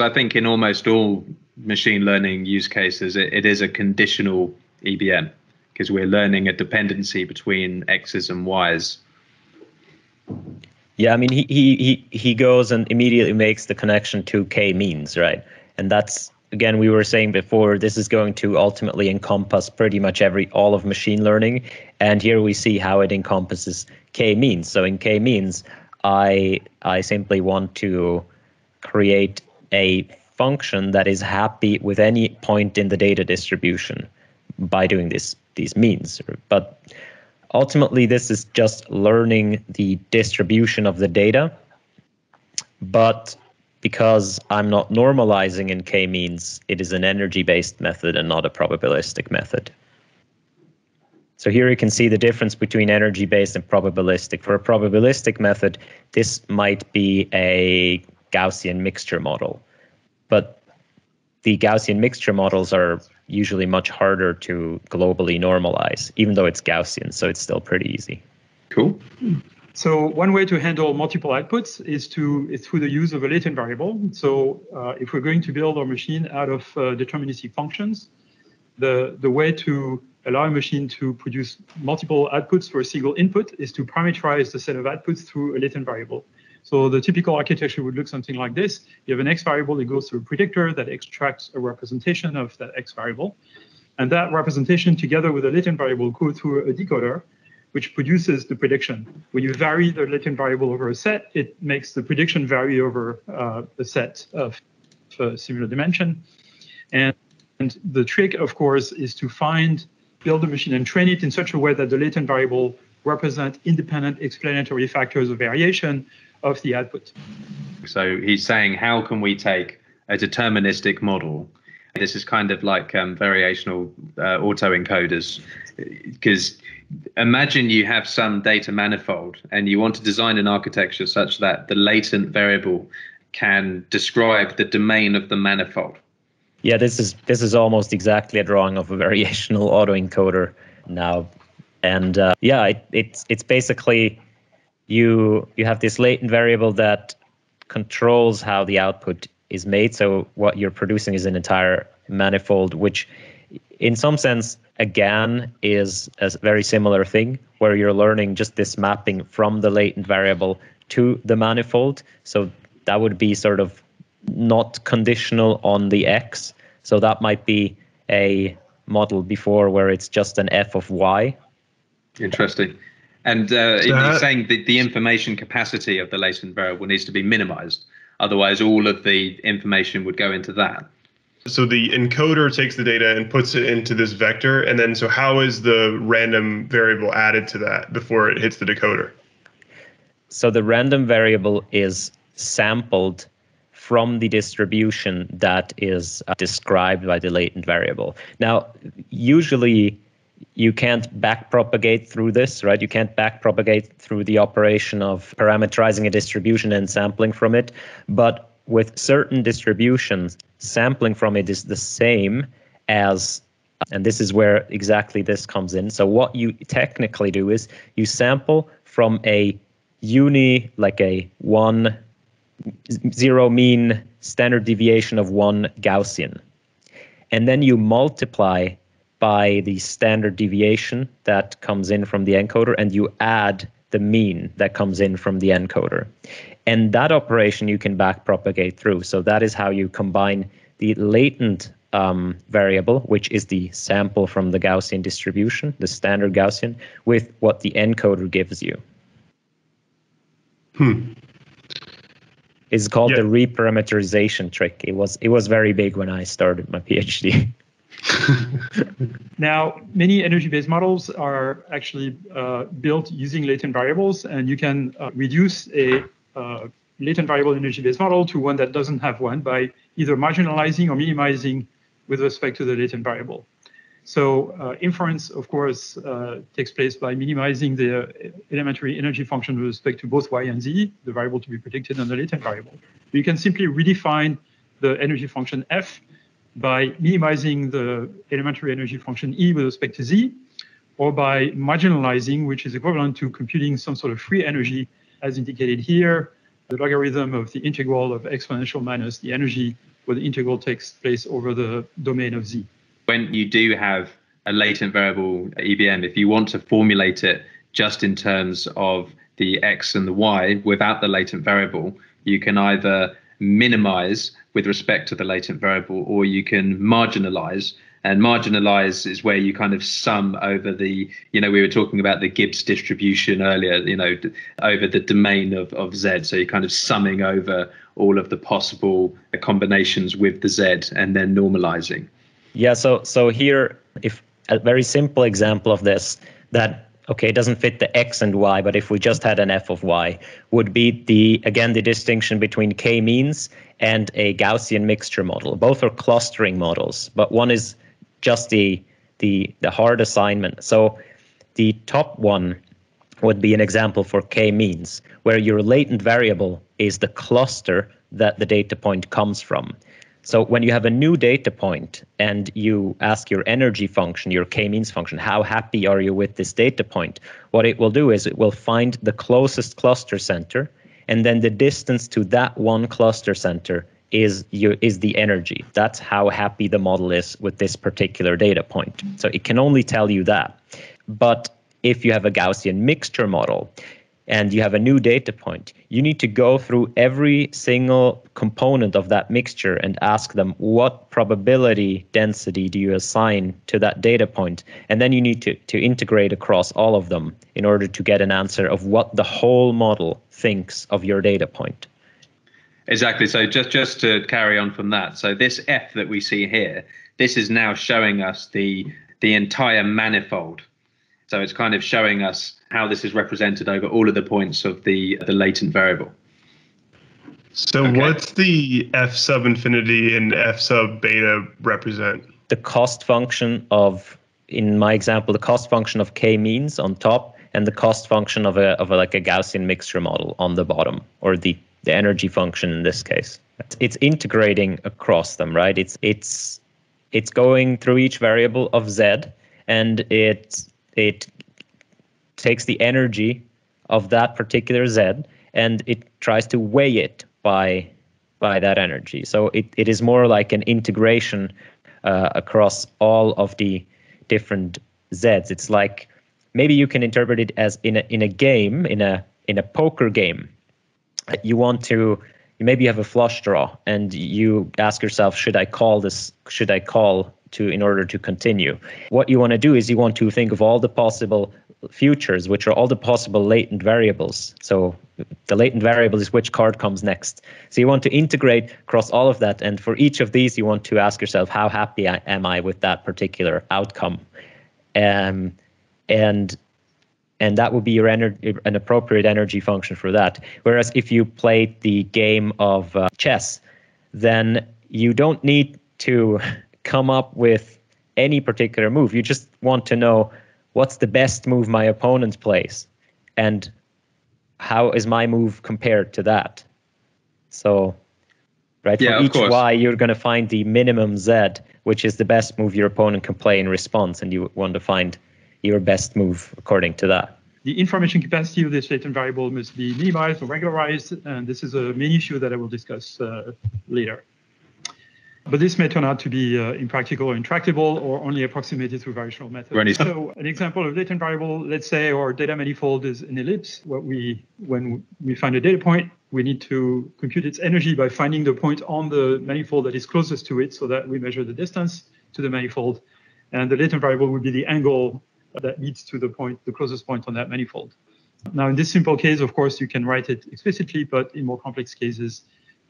I think in almost all machine learning use cases, it is a conditional EBM, because we're learning a dependency between X's and Y's. Yeah, I mean, he goes and immediately makes the connection to k-means, right? And that's, again, we were saying before, this is going to ultimately encompass pretty much all of machine learning. And here we see how it encompasses k-means. So in k-means, I simply want to create a function that is happy with any point in the data distribution by doing these means. But ultimately, this is just learning the distribution of the data. But because I'm not normalizing in k-means, it is an energy-based method and not a probabilistic method. So here you can see the difference between energy-based and probabilistic. For a probabilistic method, this might be a Gaussian mixture model, but the Gaussian mixture models are usually much harder to globally normalize, even though it's Gaussian, so it's still pretty easy. Cool. So one way to handle multiple outputs is through the use of a latent variable. So if we're going to build our machine out of deterministic functions, the way to allow a machine to produce multiple outputs for a single input is to parameterize the set of outputs through a latent variable. So the typical architecture would look something like this. You have an X variable that goes through a predictor that extracts a representation of that X variable. And that representation, together with a latent variable, goes through a decoder, which produces the prediction. When you vary the latent variable over a set, it makes the prediction vary over a set of similar dimension. And the trick, of course, is to build the machine and train it in such a way that the latent variable represents independent explanatory factors of variation of the output. So he's saying, how can we take a deterministic model? This is kind of like variational autoencoders, because imagine you have some data manifold and you want to design an architecture such that the latent variable can describe the domain of the manifold. Yeah, this is almost exactly a drawing of a variational autoencoder now. And yeah, it's basically you have this latent variable that controls how the output is made. So what you're producing is an entire manifold, which in some sense, again, is a very similar thing where you're learning just this mapping from the latent variable to the manifold. So that would be sort of not conditional on the X. So that might be a model before where it's just an F of Y. Interesting. And he's saying that the information capacity of the latent variable needs to be minimized. Otherwise, all of the information would go into that. So the encoder takes the data and puts it into this vector. And then so how is the random variable added to that before it hits the decoder? So the random variable is sampled from the distribution that is described by the latent variable. Now, usually you can't backpropagate through this, right? You can't backpropagate through the operation of parameterizing a distribution and sampling from it. But with certain distributions, sampling from it is the same as, and this is where exactly this comes in. So what you technically do is you sample from a like a 1, 0 mean standard deviation of 1 Gaussian. And then you multiply by the standard deviation that comes in from the encoder, and you add the mean that comes in from the encoder. And that operation you can backpropagate through. So that is how you combine the latent variable, which is the sample from the Gaussian distribution, the standard Gaussian, with what the encoder gives you. It's called the reparameterization trick. It was very big when I started my PhD. Now, many energy-based models are actually built using latent variables, and you can reduce a latent variable energy-based model to one that doesn't have one by either marginalizing or minimizing with respect to the latent variable. So inference, of course, takes place by minimizing the elementary energy function with respect to both y and z, the variable to be predicted and the latent variable. You can simply redefine the energy function f by minimizing the elementary energy function e with respect to z, or by marginalizing, which is equivalent to computing some sort of free energy, as indicated here, the logarithm of the integral of exponential minus the energy, where the integral takes place over the domain of z. When you do have a latent variable EBM, if you want to formulate it just in terms of the x and the y without the latent variable, you can either minimize with respect to the latent variable or you can marginalize. And marginalize is where you kind of sum over the, you know, we were talking about the Gibbs distribution earlier, you know, over the domain of z. So you're kind of summing over all of the possible combinations with the z and then normalizing. Yeah, so here, if a very simple example of this, that, okay, it doesn't fit the x and y, but if we just had an f of y, would be the distinction between k-means and a Gaussian mixture model. Both are clustering models, but one is just the hard assignment. So the top one would be an example for k-means, where your latent variable is the cluster that the data point comes from. So when you have a new data point and you ask your energy function, your k-means function, how happy are you with this data point? What it will do is it will find the closest cluster center, and then the distance to that one cluster center is the energy. That's how happy the model is with this particular data point. So it can only tell you that. But if you have a Gaussian mixture model, and you have a new data point, you need to go through every single component of that mixture and ask them, what probability density do you assign to that data point? And then you need to integrate across all of them in order to get an answer of what the whole model thinks of your data point. Exactly. So just to carry on from that, so this F that we see here, this is now showing us the entire manifold. So it's kind of showing us how this is represented over all of the points of the latent variable. So okay. What's the F sub infinity and F sub beta represent? The cost function of, in my example, the cost function of k-means on top and the cost function of a like a Gaussian mixture model on the bottom, or the energy function in this case. It's integrating across them, right? It's going through each variable of z, and it takes the energy of that particular z and it tries to weigh it by that energy. So it is more like an integration across all of the different z's. It's like, maybe you can interpret it as in a game, in a poker game. You want to, maybe you have a flush draw and you ask yourself, should I call in order to continue? What you want to do is you want to think of all the possible futures, which are all the possible latent variables. So the latent variable is which card comes next. So you want to integrate across all of that. And for each of these, you want to ask yourself, how happy am I with that particular outcome? And that would be your an appropriate energy function for that. Whereas if you play the game of chess, then you don't need to come up with any particular move. You just want to know, what's the best move my opponent plays, and how is my move compared to that? So, right, yeah, for each y, you're going to find the minimum z, which is the best move your opponent can play in response, and you want to find your best move according to that. The information capacity of this latent variable must be minimized or regularized, and this is a main issue that I will discuss later. But this may turn out to be impractical or intractable, or only approximated through variational methods. Right. So an example of latent variable, let's say our data manifold is an ellipse. When we find a data point, we need to compute its energy by finding the point on the manifold that is closest to it, so that we measure the distance to the manifold. And the latent variable would be the angle that leads to the point, the closest point on that manifold. Now, in this simple case, of course, you can write it explicitly, but in more complex cases,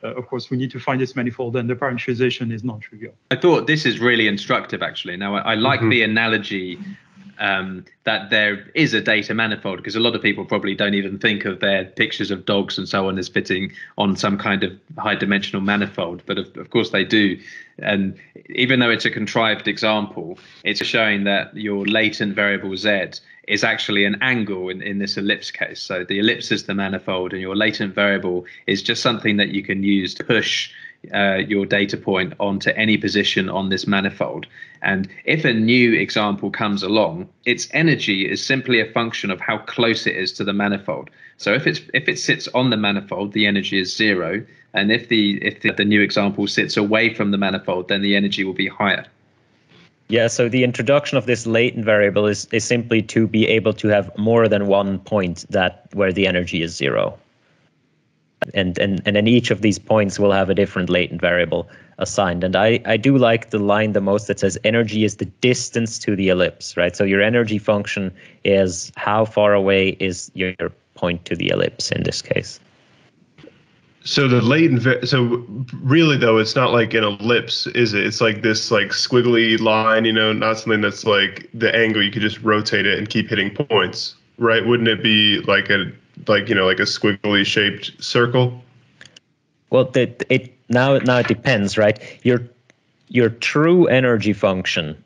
of course, we need to find this manifold, and the parameterization is non-trivial. I thought this is really instructive, actually. Now, I like the analogy that there is a data manifold, because a lot of people probably don't even think of their pictures of dogs and so on as fitting on some kind of high-dimensional manifold. But of course they do. And even though it's a contrived example, it's showing that your latent variable Z is actually an angle in this ellipse case. So the ellipse is the manifold, and your latent variable is just something that you can use to push your data point onto any position on this manifold. And if a new example comes along, its energy is simply a function of how close it is to the manifold. So if it sits on the manifold, the energy is zero. And if the new example sits away from the manifold, then the energy will be higher. Yeah, so the introduction of this latent variable is simply to be able to have more than one point that where the energy is zero. And then each of these points will have a different latent variable assigned. And I do like the line the most that says energy is the distance to the ellipse, right? So your energy function is how far away is your point to the ellipse in this case. So the latent, so really though, it's not like an ellipse, is it? It's like this like squiggly line, you know, not something that's like the angle. You could just rotate it and keep hitting points, right? Wouldn't it be like a, like, you know, like a squiggly shaped circle? Well, now it depends, right? Your true energy function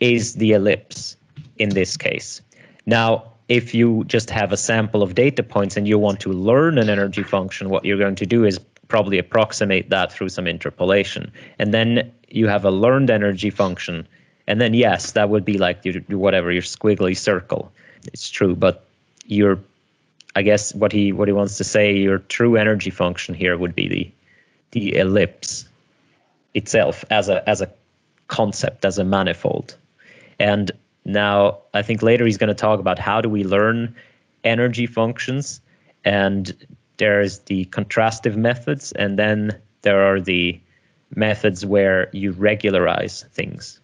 is the ellipse in this case. Now, if you just have a sample of data points and you want to learn an energy function, what you're going to do is probably approximate that through some interpolation. And then you have a learned energy function. And then, yes, that would be like your squiggly circle. It's true, but your, I guess what he wants to say, your true energy function here would be the ellipse itself as a concept, as a manifold. And now, I think later he's going to talk about how do we learn energy functions, and there's the contrastive methods, and then there are the methods where you regularize things.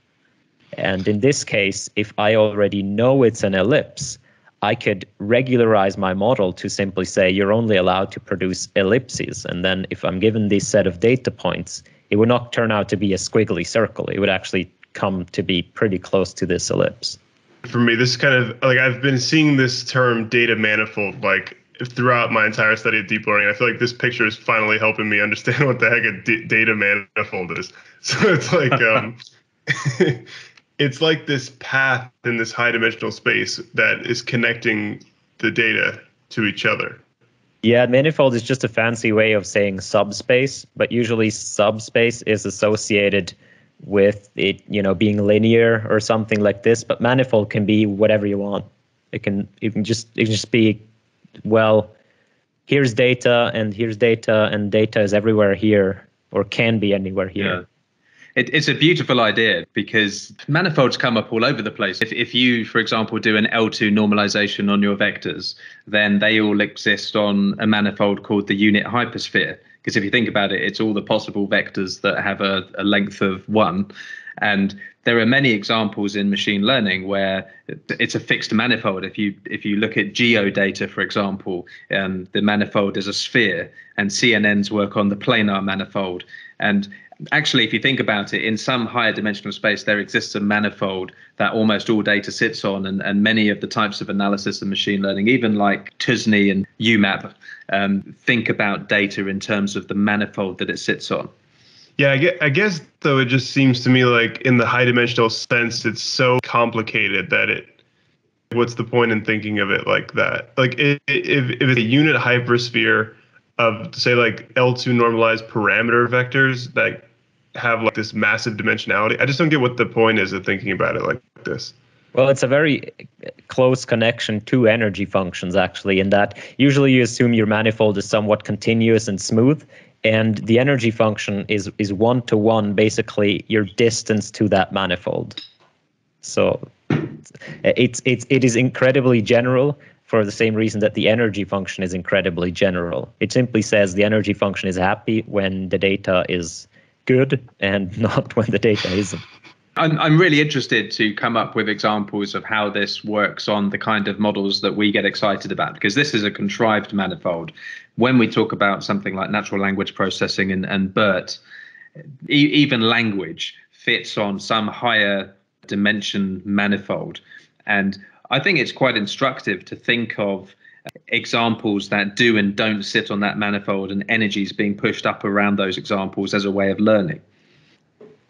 And in this case, if I already know it's an ellipse, I could regularize my model to simply say you're only allowed to produce ellipses. And then if I'm given this set of data points, it would not turn out to be a squiggly circle. It would actually come to be pretty close to this ellipse. For me, this is kind of like, I've been seeing this term data manifold like throughout my entire study of deep learning. I feel like this picture is finally helping me understand what the heck a data manifold is. So it's like it's like this path in this high dimensional space that is connecting the data to each other. Yeah, manifold is just a fancy way of saying subspace, but usually subspace is associated with it, you know, being linear or something like this, but manifold can be whatever you want. It can just be, well, here's data and here's data, and data is everywhere here, or can be anywhere here. Yeah. It's a beautiful idea because manifolds come up all over the place. If you, for example, do an L2 normalization on your vectors, then they all exist on a manifold called the unit hypersphere. Because if you think about it, it's all the possible vectors that have a length of 1. And there are many examples in machine learning where it's a fixed manifold. If you look at geodata, for example, the manifold is a sphere, and CNNs work on the planar manifold. And actually, if you think about it, in some higher dimensional space, there exists a manifold that almost all data sits on, and many of the types of analysis and machine learning, even like TUSNI and UMAP, think about data in terms of the manifold that it sits on. Yeah, I guess, though, it just seems to me like in the high dimensional sense, it's so complicated that it, what's the point in thinking of it like that? Like if it's a unit hypersphere of, say, like L2 normalized parameter vectors that have like this massive dimensionality, I just don't get what the point is of thinking about it like this. Well, it's a very close connection to energy functions, actually, in that usually you assume your manifold is somewhat continuous and smooth, and the energy function is one-to-one, basically, your distance to that manifold. So it is incredibly general, for the same reason that the energy function is incredibly general. It simply says the energy function is happy when the data is good and not when the data isn't. I'm really interested to come up with examples of how this works on the kind of models that we get excited about, because this is a contrived manifold. When we talk about something like natural language processing and BERT, even language fits on some higher dimension manifold. And I think it's quite instructive to think of examples that do and don't sit on that manifold and energies being pushed up around those examples as a way of learning.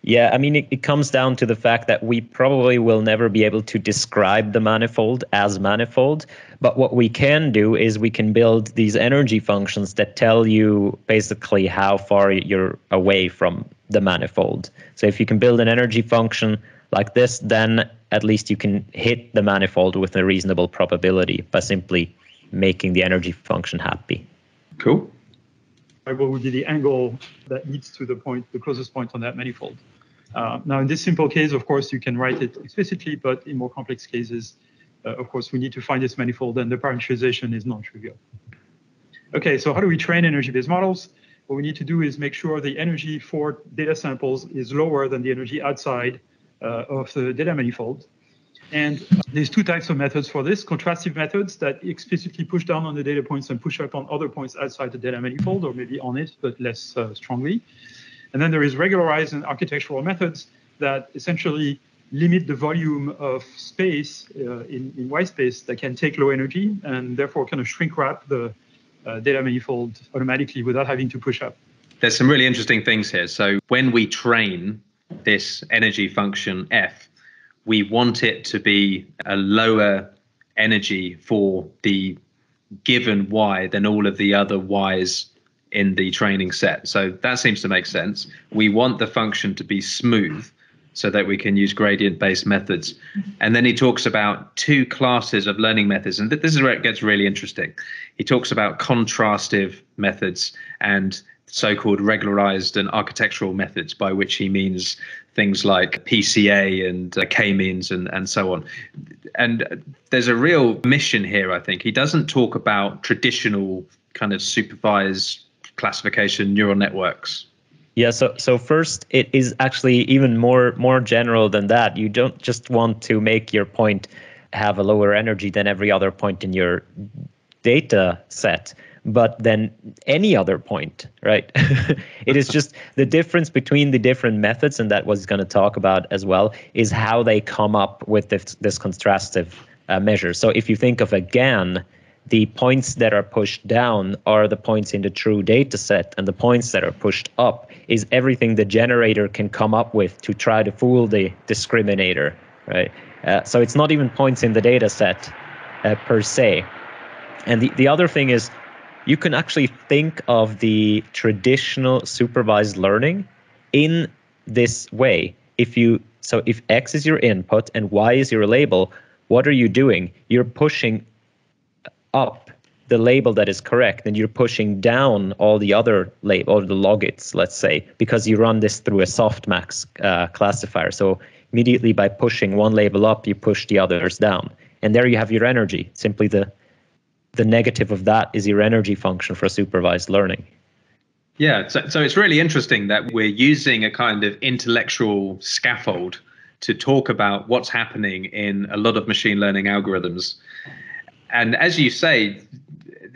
Yeah, I mean, it comes down to the fact that we probably will never be able to describe the manifold as manifold. But what we can do is we can build these energy functions that tell you basically how far you're away from the manifold. So if you can build an energy function like this, then at least you can hit the manifold with a reasonable probability by simply making the energy function happy. Cool. What would be the angle that leads to the closest point on that manifold? Now, in this simple case, of course, you can write it explicitly, but in more complex cases, of course, we need to find this manifold, and the parameterization is non-trivial. Okay, so how do we train energy-based models? What we need to do is make sure the energy for data samples is lower than the energy outside of the data manifold. And there's two types of methods for this: contrastive methods that explicitly push down on the data points and push up on other points outside the data manifold, or maybe on it, but less strongly. And then there is regularized and architectural methods that essentially limit the volume of space in Y space that can take low energy and therefore kind of shrink wrap the data manifold automatically without having to push up. There's some really interesting things here. So when we train this energy function F, we want it to be a lower energy for the given Y than all of the other Ys in the training set. So that seems to make sense. We want the function to be smooth so that we can use gradient-based methods. And then he talks about two classes of learning methods. And this is where it gets really interesting. He talks about contrastive methods and so-called regularized and architectural methods, by which he means things like PCA and K-means and so on. And there's a real mission here, I think. He doesn't talk about traditional kind of supervised classification neural networks. Yeah, so first, it is actually even more general than that. You don't just want to make your point have a lower energy than every other point in your data set, but then any other point, right? It is just the difference between the different methods, and that was going to talk about as well, is how they come up with this contrastive measure. So if you think of a GAN, the points that are pushed down are the points in the true data set, and the points that are pushed up is everything the generator can come up with to try to fool the discriminator, right? So it's not even points in the data set per se. And the other thing is, you can actually think of the traditional supervised learning in this way. So if X is your input and Y is your label, what are you doing? You're pushing up the label that is correct, and you're pushing down all the other label, or the logits, let's say, because you run this through a softmax classifier. So immediately by pushing one label up, you push the others down. And there you have your energy, simply the negative of that is your energy function for supervised learning. Yeah, so it's really interesting that we're using a kind of intellectual scaffold to talk about what's happening in a lot of machine learning algorithms. And as you say,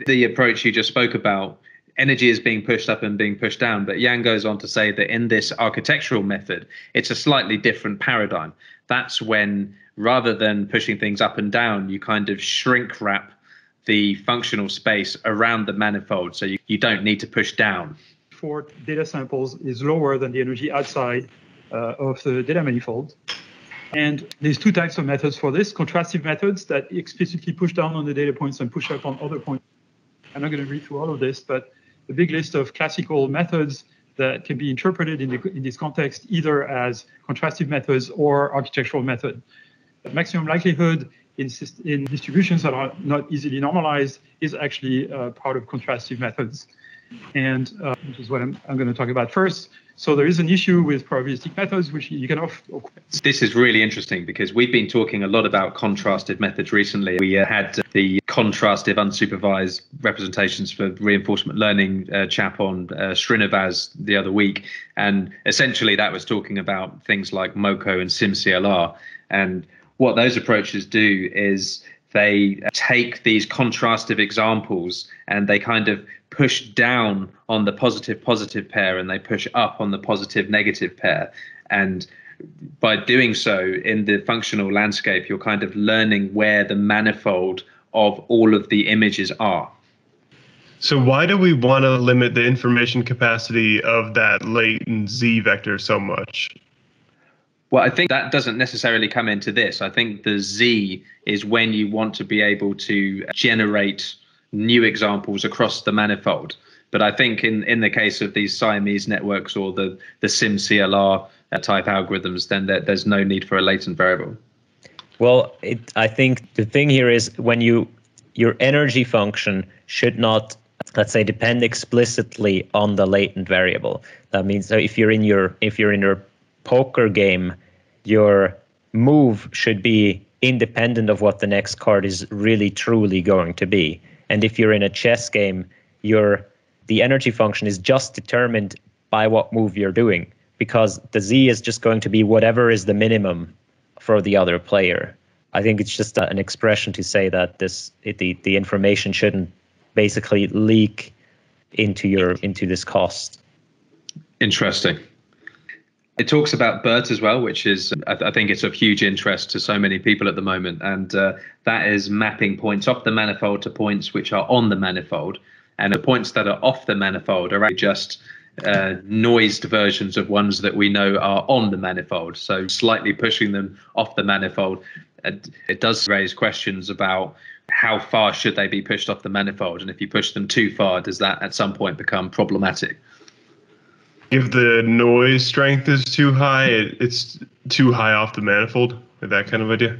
the approach you just spoke about, energy is being pushed up and being pushed down. But Yann goes on to say that in this architectural method, it's a slightly different paradigm. That's when, rather than pushing things up and down, you kind of shrink wrap the functional space around the manifold, so you don't need to push down. For data samples is lower than the energy outside of the data manifold. And there's two types of methods for this: contrastive methods that explicitly push down on the data points and push up on other points. I'm not going to read through all of this, but the big list of classical methods that can be interpreted in this context either as contrastive methods or architectural method. The maximum likelihood in distributions that are not easily normalized is actually part of contrastive methods, and which is what I'm going to talk about first. So there is an issue with probabilistic methods, which you can often. This is really interesting because we've been talking a lot about contrastive methods recently. We had the contrastive, unsupervised representations for reinforcement learning chap on Srinivas the other week. And essentially that was talking about things like MoCo and SimCLR. And what those approaches do is they take these contrastive examples and they kind of push down on the positive-positive pair and they push up on the positive-negative pair. And by doing so, in the functional landscape, you're kind of learning where the manifold of all of the images are. So why do we want to limit the information capacity of that latent Z vector so much? Well, I think that doesn't necessarily come into this. I think the Z is when you want to be able to generate new examples across the manifold. But I think in the case of these Siamese networks or the SimCLR type algorithms, then there's no need for a latent variable. Well, I think the thing here is when your energy function should not, let's say, depend explicitly on the latent variable. That means so if you're in your poker game, your move should be independent of what the next card is really truly going to be. And if you're in a chess game, the energy function is just determined by what move you're doing, because the Z is just going to be whatever is the minimum for the other player. I think it's just an expression to say that the information shouldn't basically leak into this cost. Interesting. It talks about BERT as well, which is I think it's of huge interest to so many people at the moment, and that is mapping points off the manifold to points which are on the manifold, and the points that are off the manifold are just noised versions of ones that we know are on the manifold, so slightly pushing them off the manifold. It does raise questions about how far should they be pushed off the manifold, and if you push them too far, does that at some point become problematic? If the noise strength is too high, it's too high off the manifold, that kind of idea.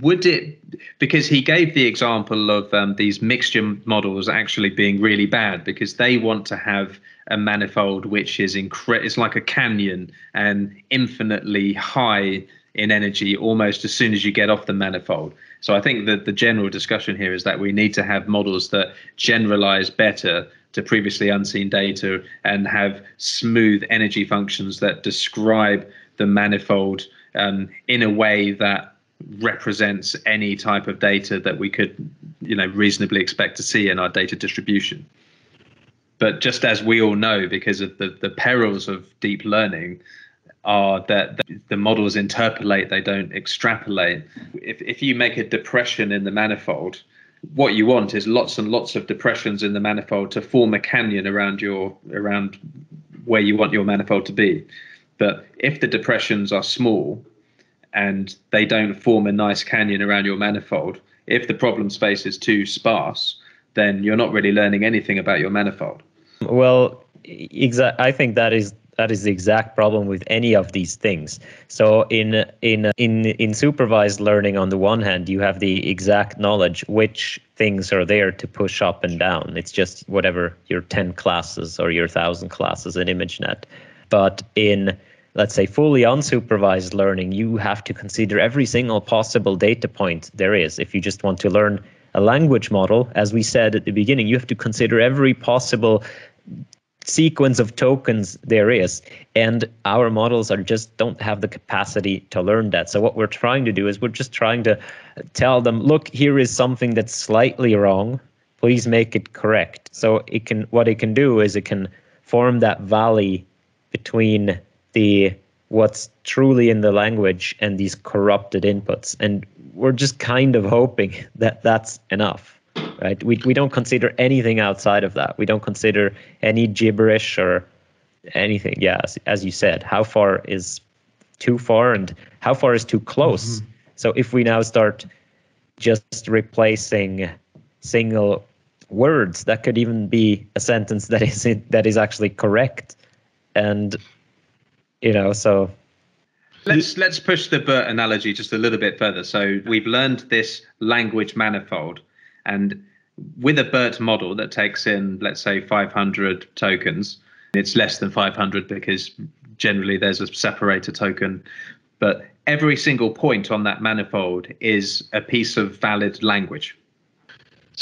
Would it, because he gave the example of these mixture models actually being really bad because they want to have a manifold which is it's like a canyon and infinitely high in energy almost as soon as you get off the manifold. So I think that the general discussion here is that we need to have models that generalize better to previously unseen data and have smooth energy functions that describe the manifold in a way that represents any type of data that we could, reasonably expect to see in our data distribution. But just as we all know, because of the perils of deep learning, are that the models interpolate, they don't extrapolate. If you make a depression in the manifold, what you want is lots and lots of depressions in the manifold to form a canyon around where you want your manifold to be. But if the depressions are small and they don't form a nice canyon around your manifold, if the problem space is too sparse, then you're not really learning anything about your manifold. Well, I think that is the exact problem with any of these things. So in supervised learning, on the one hand, you have the exact knowledge which things are there to push up and down. It's just whatever your 10 classes or your 1,000 classes in ImageNet. But in, let's say, fully unsupervised learning, you have to consider every single possible data point there is. If you just want to learn a language model, as we said at the beginning, you have to consider every possible sequence of tokens there is, and our models are just don't have the capacity to learn that. So what we're trying to do is we're just trying to tell them, look, here is something that's slightly wrong, please make it correct. So it can form that valley between the what's truly in the language and these corrupted inputs, and we're just kind of hoping that that's enough. Right, we don't consider anything outside of that. We don't consider any gibberish or anything. Yeah, as you said, how far is too far and how far is too close? Mm-hmm. So if we now start just replacing single words, that could even be a sentence that is actually correct, and so. Let's push the BERT analogy just a little bit further. So we've learned this language manifold. And with a BERT model that takes in, let's say, 500 tokens, it's less than 500 because generally there's a separator token. But every single point on that manifold is a piece of valid language.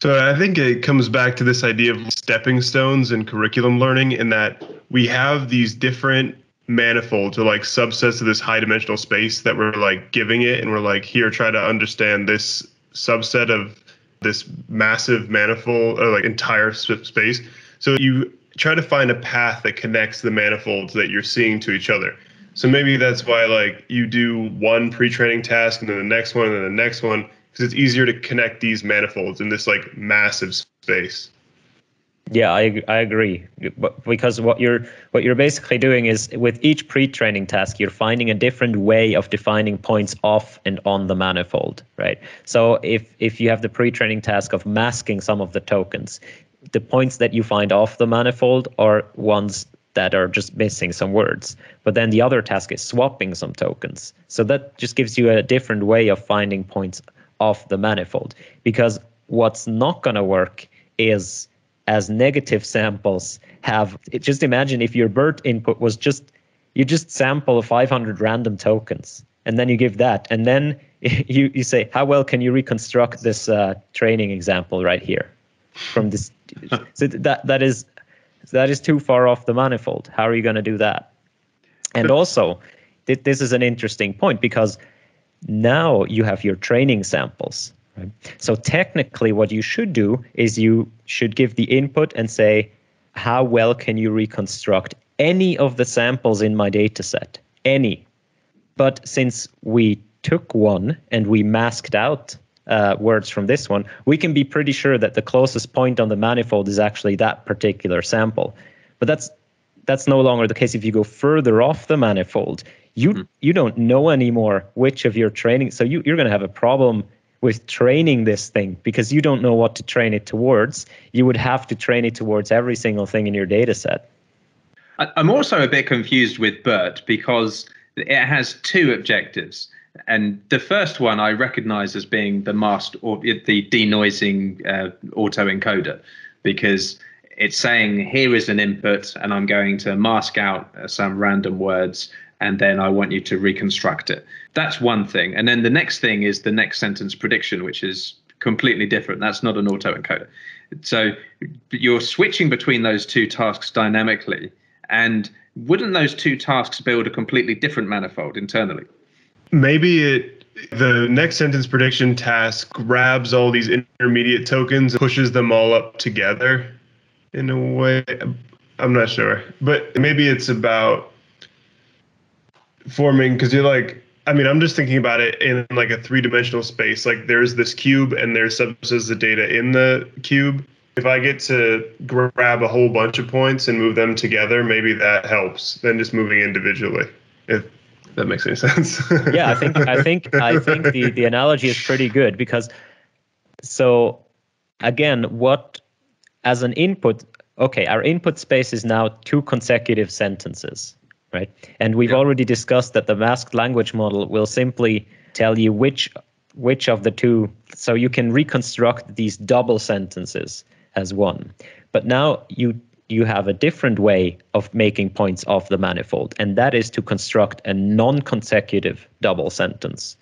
So I think it comes back to this idea of stepping stones in curriculum learning, in that we have these different manifolds or like subsets of this high dimensional space that we're like giving it. And we're like, here, try to understand this subset of this massive manifold or like entire space. So you try to find a path that connects the manifolds that you're seeing to each other. So maybe that's why like you do one pre-training task and then the next one and then the next one, because it's easier to connect these manifolds in this like massive space. Yeah, I agree. But because what you're basically doing is with each pre-training task, you're finding a different way of defining points off and on the manifold, right? So if you have the pre-training task of masking some of the tokens, the points that you find off the manifold are ones that are just missing some words. But then the other task is swapping some tokens. So that just gives you a different way of finding points off the manifold, because what's not going to work is as negative samples have, just imagine if your BERT input was you just sample 500 random tokens and then you give that. And then you say, how well can you reconstruct this training example right here from this? So that is too far off the manifold. How are you going to do that? And also, this is an interesting point, because now you have your training samples. Right? So technically, what you should do is you should give the input and say, how well can you reconstruct any of the samples in my data set? Any. But since we took one and we masked out words from this one, we can be pretty sure that the closest point on the manifold is actually that particular sample. But that's no longer the case. If you go further off the manifold, you don't know anymore which of your training. So you're going to have a problem with training this thing, because you don't know what to train it towards. You would have to train it towards every single thing in your data set. I'm also a bit confused with BERT, because it has two objectives. And the first one I recognize as being the masked or the denoising autoencoder, because it's saying here is an input and I'm going to mask out some random words and then I want you to reconstruct it. That's one thing. And then the next thing is the next sentence prediction, which is completely different. That's not an autoencoder. So you're switching between those two tasks dynamically. And wouldn't those two tasks build a completely different manifold internally? Maybe the next sentence prediction task grabs all these intermediate tokens and pushes them all up together in a way. I'm not sure. But maybe it's about forming, because you're like, I mean, I'm just thinking about it in like a three-dimensional space. Like there's this cube and there's subsets of data in the cube. If I get to grab a whole bunch of points and move them together, maybe that helps than just moving individually. If that makes any sense. Yeah, I think the analogy is pretty good, because so again, what as an input, okay, our input space is now two consecutive sentences, right? And we've already discussed that the masked language model will simply tell you which of the two, so you can reconstruct these double sentences as one. But now you have a different way of making points off the manifold, and that is to construct a non-consecutive double sentence.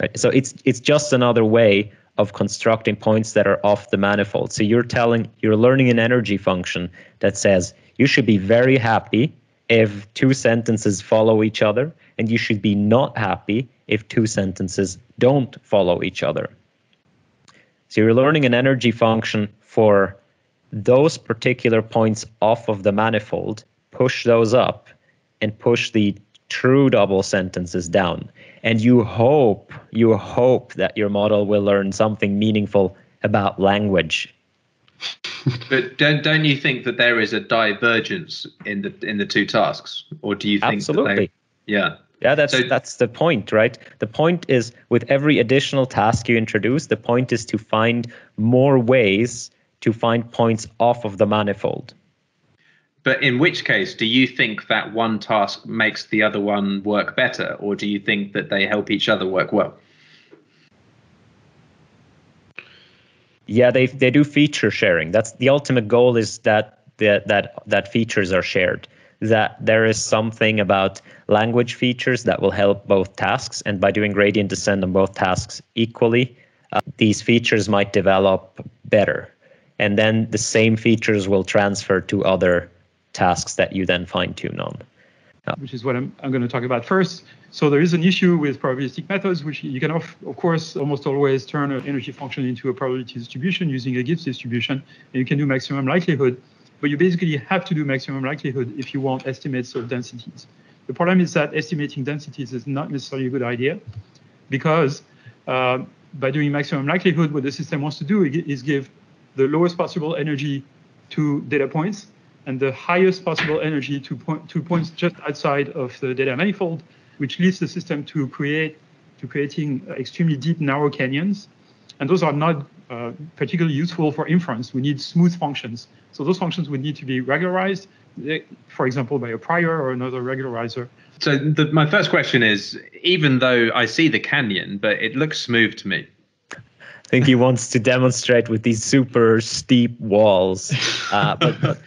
Right? So it's just another way of constructing points that are off the manifold. So you're learning an energy function that says you should be very happy if two sentences follow each other, and you should be not happy if two sentences don't follow each other. So you're learning an energy function for those particular points off of the manifold, push those up and push the true double sentences down. And you hope that your model will learn something meaningful about language. But don't you think that there is a divergence in the two tasks? Or do you think absolutely. Yeah, that's the point, right? The point is, with every additional task you introduce, the point is to find more ways to find points off of the manifold. But in which case, do you think that one task makes the other one work better, or do you think that they help each other work well? Yeah, they do feature sharing. That's the ultimate goal, is that features are shared, that there is something about language features that will help both tasks, and by doing gradient descent on both tasks equally, these features might develop better. And then the same features will transfer to other tasks that you then fine tune on. Which is what I'm going to talk about first. So there is an issue with probabilistic methods, which you can, of course, almost always turn an energy function into a probability distribution using a Gibbs distribution, and you can do maximum likelihood. But you basically have to do maximum likelihood if you want estimates of densities. The problem is that estimating densities is not necessarily a good idea, because by doing maximum likelihood, what the system wants to do is give the lowest possible energy to data points and the highest possible energy to points just outside of the data manifold, which leads the system to creating extremely deep, narrow canyons. And those are not particularly useful for inference. We need smooth functions. So those functions would need to be regularized, for example, by a prior or another regularizer. So my first question is, even though I see the canyon, but it looks smooth to me. I think he wants to demonstrate with these super steep walls. But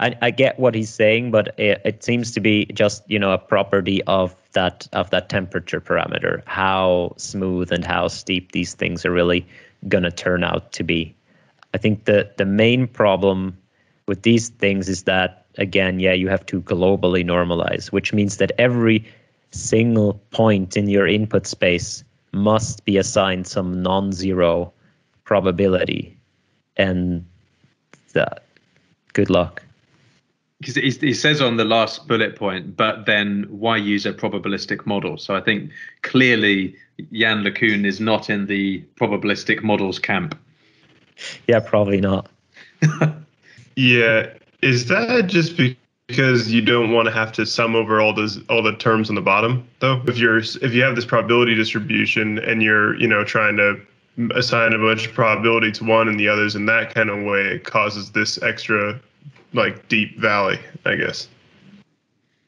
I get what he's saying, but it seems to be just, a property of that temperature parameter, how smooth and how steep these things are really going to turn out to be. I think the main problem with these things is that, again, you have to globally normalize, which means that every single point in your input space must be assigned some non-zero probability, and that good luck. Because it says on the last bullet point, but then why use a probabilistic model? So I think clearly Yann LeCun is not in the probabilistic models camp. Yeah, probably not. Yeah, is that just because you don't want to have to sum over all the terms on the bottom, though? If you have this probability distribution and you're trying to assign a bunch of probability to one and the others in that kind of way, it causes this extra deep valley, I guess.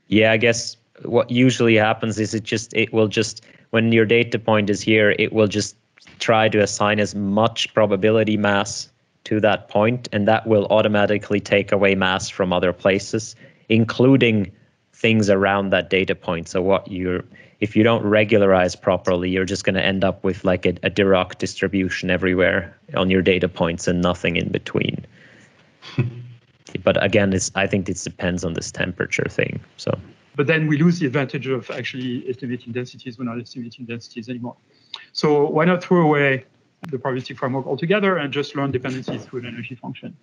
Yeah, I guess what usually happens is it will just when your data point is here, it will just try to assign as much probability mass to that point, and that will automatically take away mass from other places, including things around that data point. So if you don't regularize properly, you're just going to end up with a Dirac distribution everywhere on your data points and nothing in between. But again, I think it depends on this temperature thing. So, but then we lose the advantage of actually estimating densities. We're not estimating densities anymore. So why not throw away the probabilistic framework altogether and just learn dependencies through an energy function?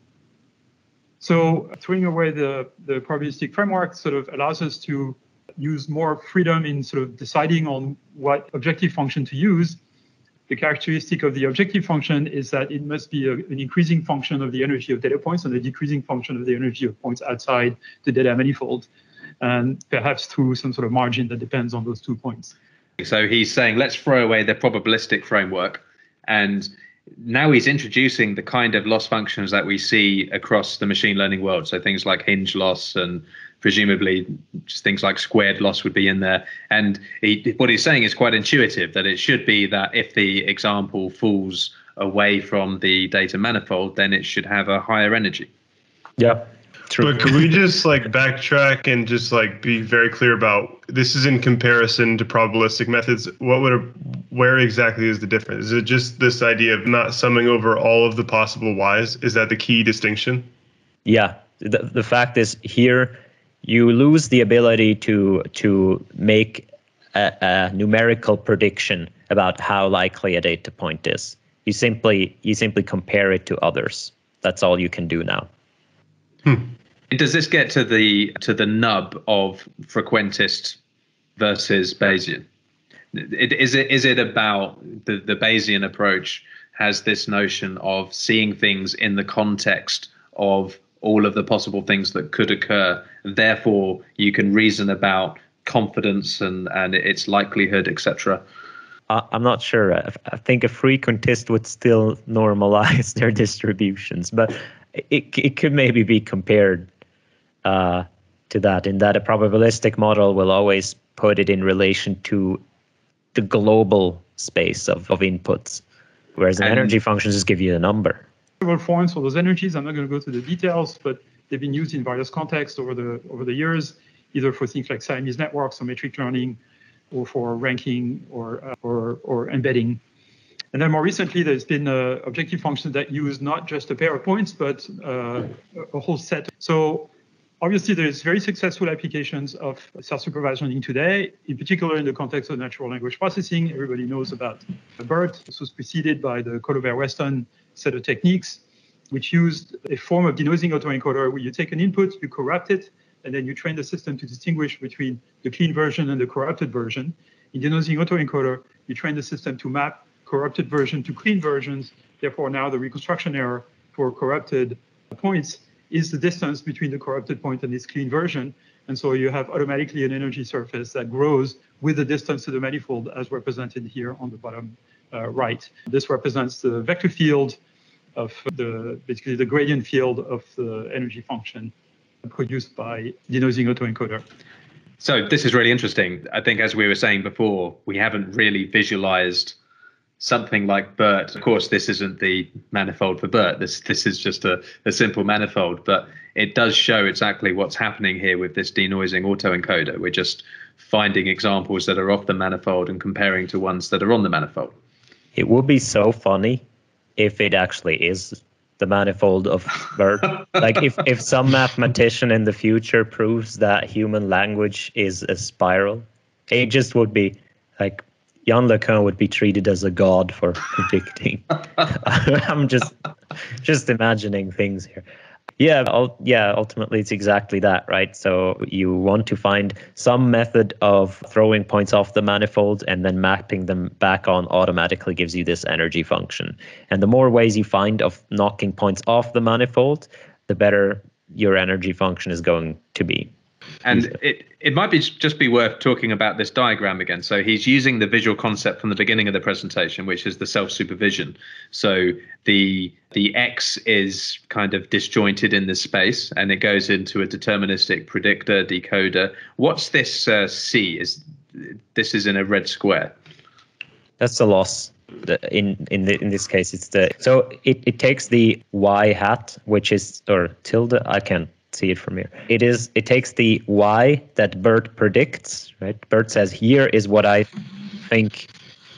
So throwing away the probabilistic framework sort of allows us to use more freedom in sort of deciding on what objective function to use. The characteristic of the objective function is that it must be an increasing function of the energy of data points and a decreasing function of the energy of points outside the data manifold, and perhaps through some sort of margin that depends on those two points. So he's saying, let's throw away the probabilistic framework. And now he's introducing the kind of loss functions that we see across the machine learning world. So things like hinge loss, and presumably just things like squared loss would be in there. And what he's saying is quite intuitive, that it should be that if the example falls away from the data manifold, then it should have a higher energy. Yeah. True. But could we just backtrack and just be very clear about this is in comparison to probabilistic methods? Where exactly is the difference? Is it just this idea of not summing over all of the possible y's? Is that the key distinction? Yeah. The fact is here you lose the ability to make a numerical prediction about how likely a data point is. You simply compare it to others. That's all you can do now. Does this get to the nub of frequentist versus Bayesian? Is it about the Bayesian approach has this notion of seeing things in the context of all of the possible things that could occur? Therefore, you can reason about confidence and its likelihood, etc. I'm not sure. I think a frequentist would still normalize their distributions, but it could maybe be compared to that, in that a probabilistic model will always put it in relation to the global space of inputs, whereas an energy function just give you a number. Several forms for those energies. I'm not going to go to the details, but they've been used in various contexts over the years, either for things like Siamese networks or metric learning, or for ranking or embedding. And then more recently, there's been objective functions that use not just a pair of points, but a whole set. So obviously, there's very successful applications of self-supervised learning today, in particular in the context of natural language processing. Everybody knows about BERT. This was preceded by the Collobert-Weston set of techniques, which used a form of denoising autoencoder where you take an input, you corrupt it, and then you train the system to distinguish between the clean version and the corrupted version. In denoising autoencoder, you train the system to map corrupted version to clean versions. Therefore, now the reconstruction error for corrupted points is the distance between the corrupted point and its clean version. And so you have automatically an energy surface that grows with the distance to the manifold as represented here on the bottom right. This represents the vector field of basically the gradient field of the energy function produced by denoising autoencoder. So this is really interesting. I think, as we were saying before, we haven't really visualized something like BERT. Of course, this isn't the manifold for BERT. This is just a simple manifold, but it does show exactly what's happening here with this denoising autoencoder. We're just finding examples that are off the manifold and comparing to ones that are on the manifold. It would be so funny if it actually is the manifold of BERT. Like if some mathematician in the future proves that human language is a spiral, it just would be like Yann LeCun would be treated as a god for predicting. I'm just imagining things here. Yeah, ultimately it's exactly that, right? So you want to find some method of throwing points off the manifold and then mapping them back on automatically gives you this energy function. And the more ways you find of knocking points off the manifold, the better your energy function is going to be. And it might be just be worth talking about this diagram again. So he's using the visual concept from the beginning of the presentation, which is the self-supervision. So the X is kind of disjointed in this space, and it goes into a deterministic predictor, decoder. What's this C? This is in a red square. That's the loss. In this case, it's the so it takes the Y hat, which is or tilde. I can't see it from here. It takes the Y that BERT predicts, right? BERT says, here is what I think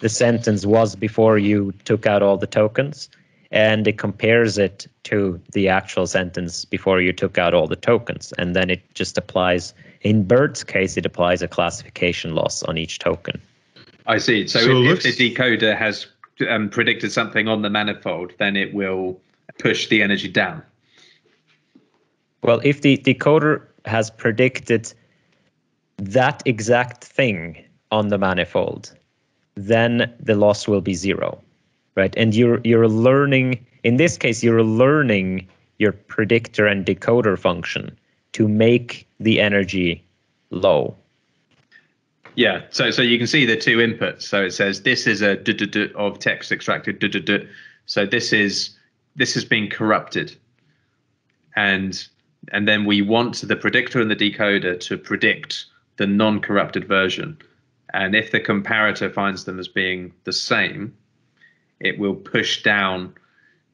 the sentence was before you took out all the tokens, and it compares it to the actual sentence before you took out all the tokens. And then it just applies, in BERT's case, it applies a classification loss on each token. I see. So if the decoder has predicted something on the manifold, then it will push the energy down. Well, if the decoder has predicted that exact thing on the manifold, then the loss will be zero, right? And you're learning, in this case, you're learning your predictor and decoder function to make the energy low. Yeah, so you can see the two inputs. So it says this is a of text extracted. So this has been corrupted, and then we want the predictor and the decoder to predict the non-corrupted version. And if the comparator finds them as being the same, it will push down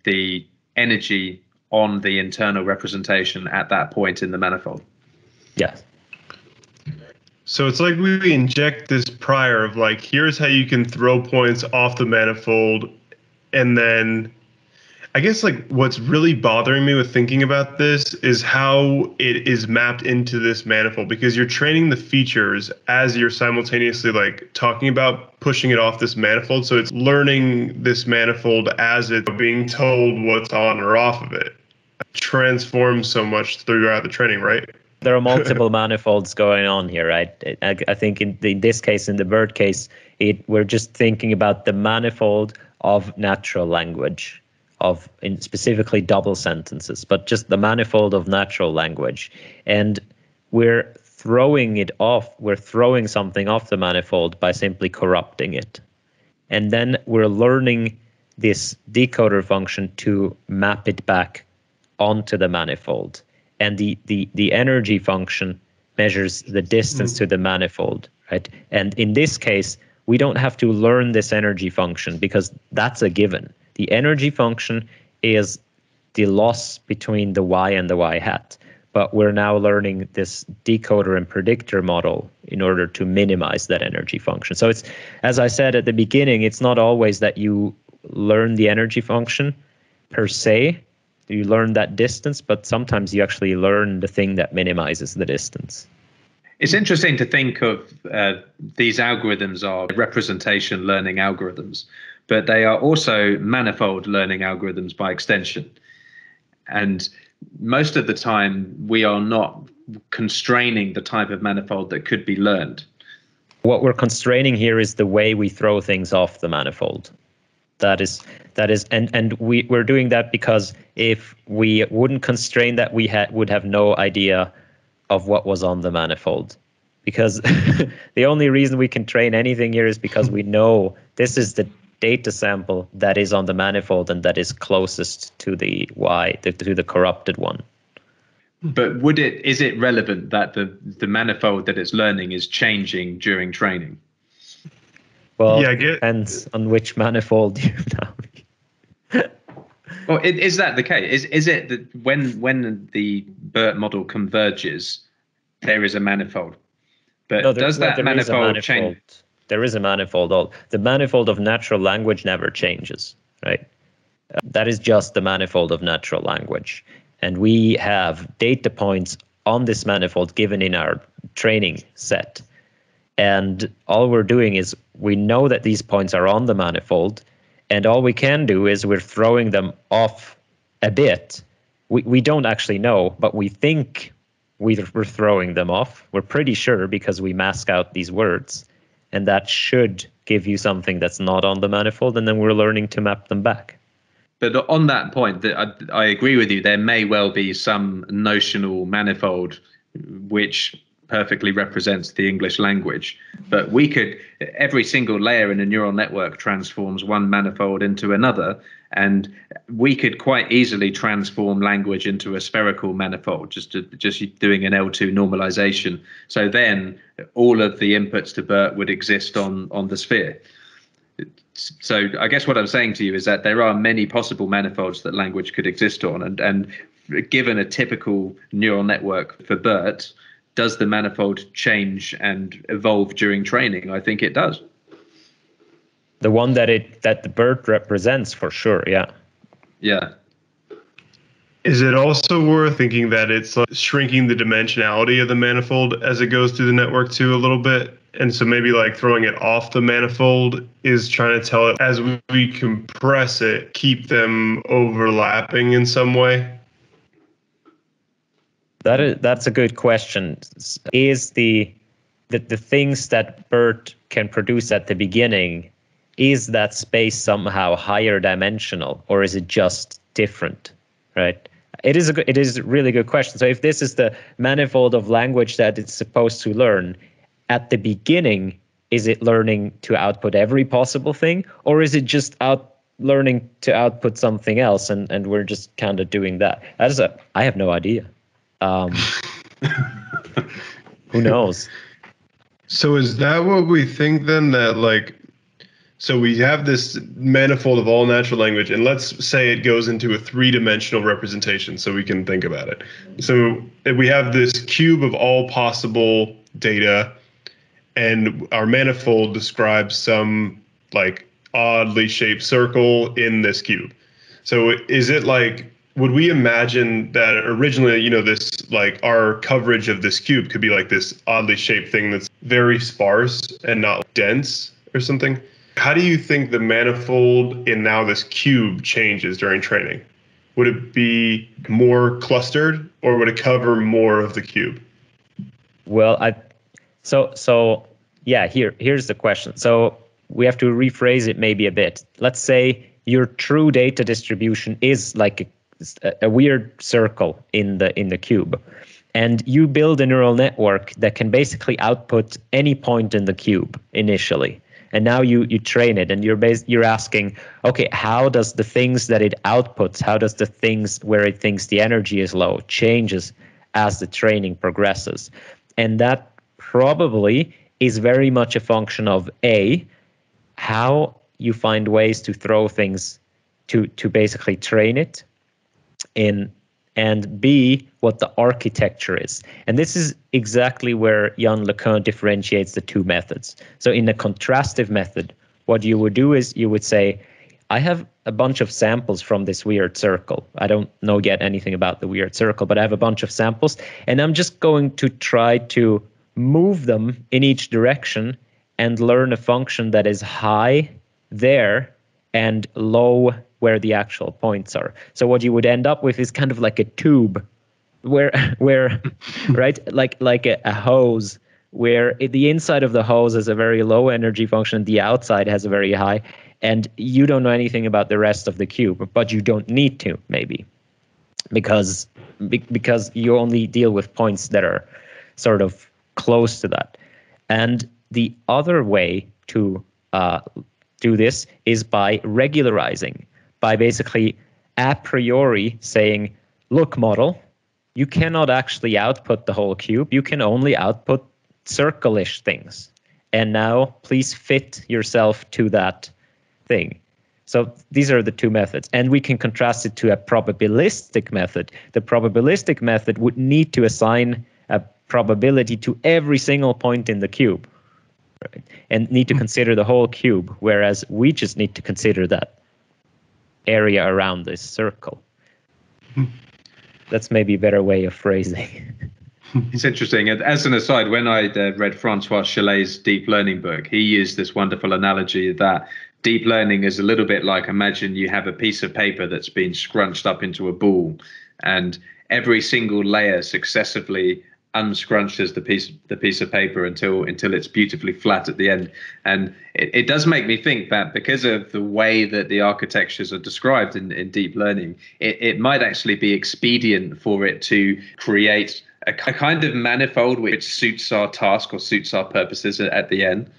the energy on the internal representation at that point in the manifold. Yes. So it's like we inject this prior of like, here's how you can throw points off the manifold. And then I guess like what's really bothering me with thinking about this is how it is mapped into this manifold, because you're training the features as you're simultaneously like talking about pushing it off this manifold. So it's learning this manifold as it's being told what's on or off of it. It transforms so much throughout the training, right? There are multiple manifolds going on here, right? I think in this case, in the BERT case, we're just thinking about the manifold of natural language. In specifically double sentences, but just the manifold of natural language. And we're throwing it off, we're throwing something off the manifold by simply corrupting it. And then we're learning this decoder function to map it back onto the manifold. And the energy function measures the distance to the manifold, right? And in this case, we don't have to learn this energy function because that's a given. The energy function is the loss between the Y and the Y hat. But we're now learning this decoder and predictor model in order to minimize that energy function. So it's, as I said at the beginning, it's not always that you learn the energy function per se. You learn that distance, but sometimes you actually learn the thing that minimizes the distance. It's interesting to think of these algorithms are representation learning algorithms, but they are also manifold learning algorithms by extension. And most of the time, we are not constraining the type of manifold that could be learned. What we're constraining here is the way we throw things off the manifold. That is, and we're doing that because if we wouldn't constrain that, we would have no idea of what was on the manifold. Because the only reason we can train anything here is because we know this is the data sample that is on the manifold and that is closest to the Y, to the corrupted one. But is it relevant that the manifold that it's learning is changing during training? Well, yeah, it depends on which manifold you know. Well, is that the case? Is it that when the BERT model converges, there is a manifold? But no, does that manifold change? There is a manifold. The manifold of natural language never changes, right? That is just the manifold of natural language. And we have data points on this manifold given in our training set. And all we're doing is we know that these points are on the manifold, and all we can do is we're throwing them off a bit. We don't actually know, but we think we're throwing them off. We're pretty sure because we mask out these words, and that should give you something that's not on the manifold, and then we're learning to map them back. But on that point, I agree with you. There may well be some notional manifold which perfectly represents the English language. But every single layer in a neural network transforms one manifold into another. And we could quite easily transform language into a spherical manifold, just doing an L2 normalization. So then all of the inputs to BERT would exist on the sphere. So I guess what I'm saying to you is that there are many possible manifolds that language could exist on. And given a typical neural network for BERT, does the manifold change and evolve during training? I think it does. The one that the BERT represents, for sure, yeah. Yeah. Is it also worth thinking that it's like shrinking the dimensionality of the manifold as it goes through the network too a little bit? And so maybe like throwing it off the manifold is trying to tell it as we compress it, keep them overlapping in some way. That's a good question. Is the things that BERT can produce at the beginning, is that space somehow higher dimensional, or is it just different, right? It is a really good question. So if this is the manifold of language that it's supposed to learn, at the beginning, is it learning to output every possible thing, or is it just learning to output something else, and we're just kind of doing that? I have no idea. Who knows? So is that what we think then, that like, so we have this manifold of all natural language, and let's say it goes into a three-dimensional representation so we can think about it. So we have this cube of all possible data, and our manifold describes some like oddly shaped circle in this cube. So is it like, would we imagine that originally, you know, this like our coverage of this cube could be like this oddly shaped thing that's very sparse and not dense or something? How do you think the manifold in now this cube changes during training? Would it be more clustered, or would it cover more of the cube? Well, yeah, here's the question. So we have to rephrase it maybe a bit. Let's say your true data distribution is like a weird circle in the cube, and you build a neural network that can basically output any point in the cube initially, and now you train it, and you're asking, okay, how does the things that it outputs, how does the things where it thinks the energy is low changes as the training progresses? And that probably is very much a function of how you find ways to throw things to basically train it in, and B, what the architecture is. And this is exactly where Yann LeCun differentiates the two methods. So in a contrastive method, what you would do is you would say, I have a bunch of samples from this weird circle. I don't know yet anything about the weird circle, but I have a bunch of samples, and I'm just going to try to move them in each direction and learn a function that is high there and low where the actual points are. So what you would end up with is kind of like a tube where right, like a hose, where the inside of the hose is a very low energy function, the outside has a very high, and you don't know anything about the rest of the cube, but you don't need to, maybe, because you only deal with points that are sort of close to that. And the other way to do this is by regularizing, by basically a priori saying, look, model, you cannot actually output the whole cube. You can only output circle-ish things. And now please fit yourself to that thing. So these are the two methods. And we can contrast it to a probabilistic method. The probabilistic method would need to assign a probability to every single point in the cube, right? And need to consider the whole cube, whereas we just need to consider that area around this circle. That's maybe a better way of phrasing. It's interesting. And as an aside, when I read François Chollet's deep learning book, he used this wonderful analogy that deep learning is a little bit like, imagine you have a piece of paper that's been scrunched up into a ball, and every single layer successively unscrunches the piece of paper until it's beautifully flat at the end. And it does make me think that because of the way that the architectures are described in deep learning, it might actually be expedient for it to create a kind of manifold which suits our task or suits our purposes at the end.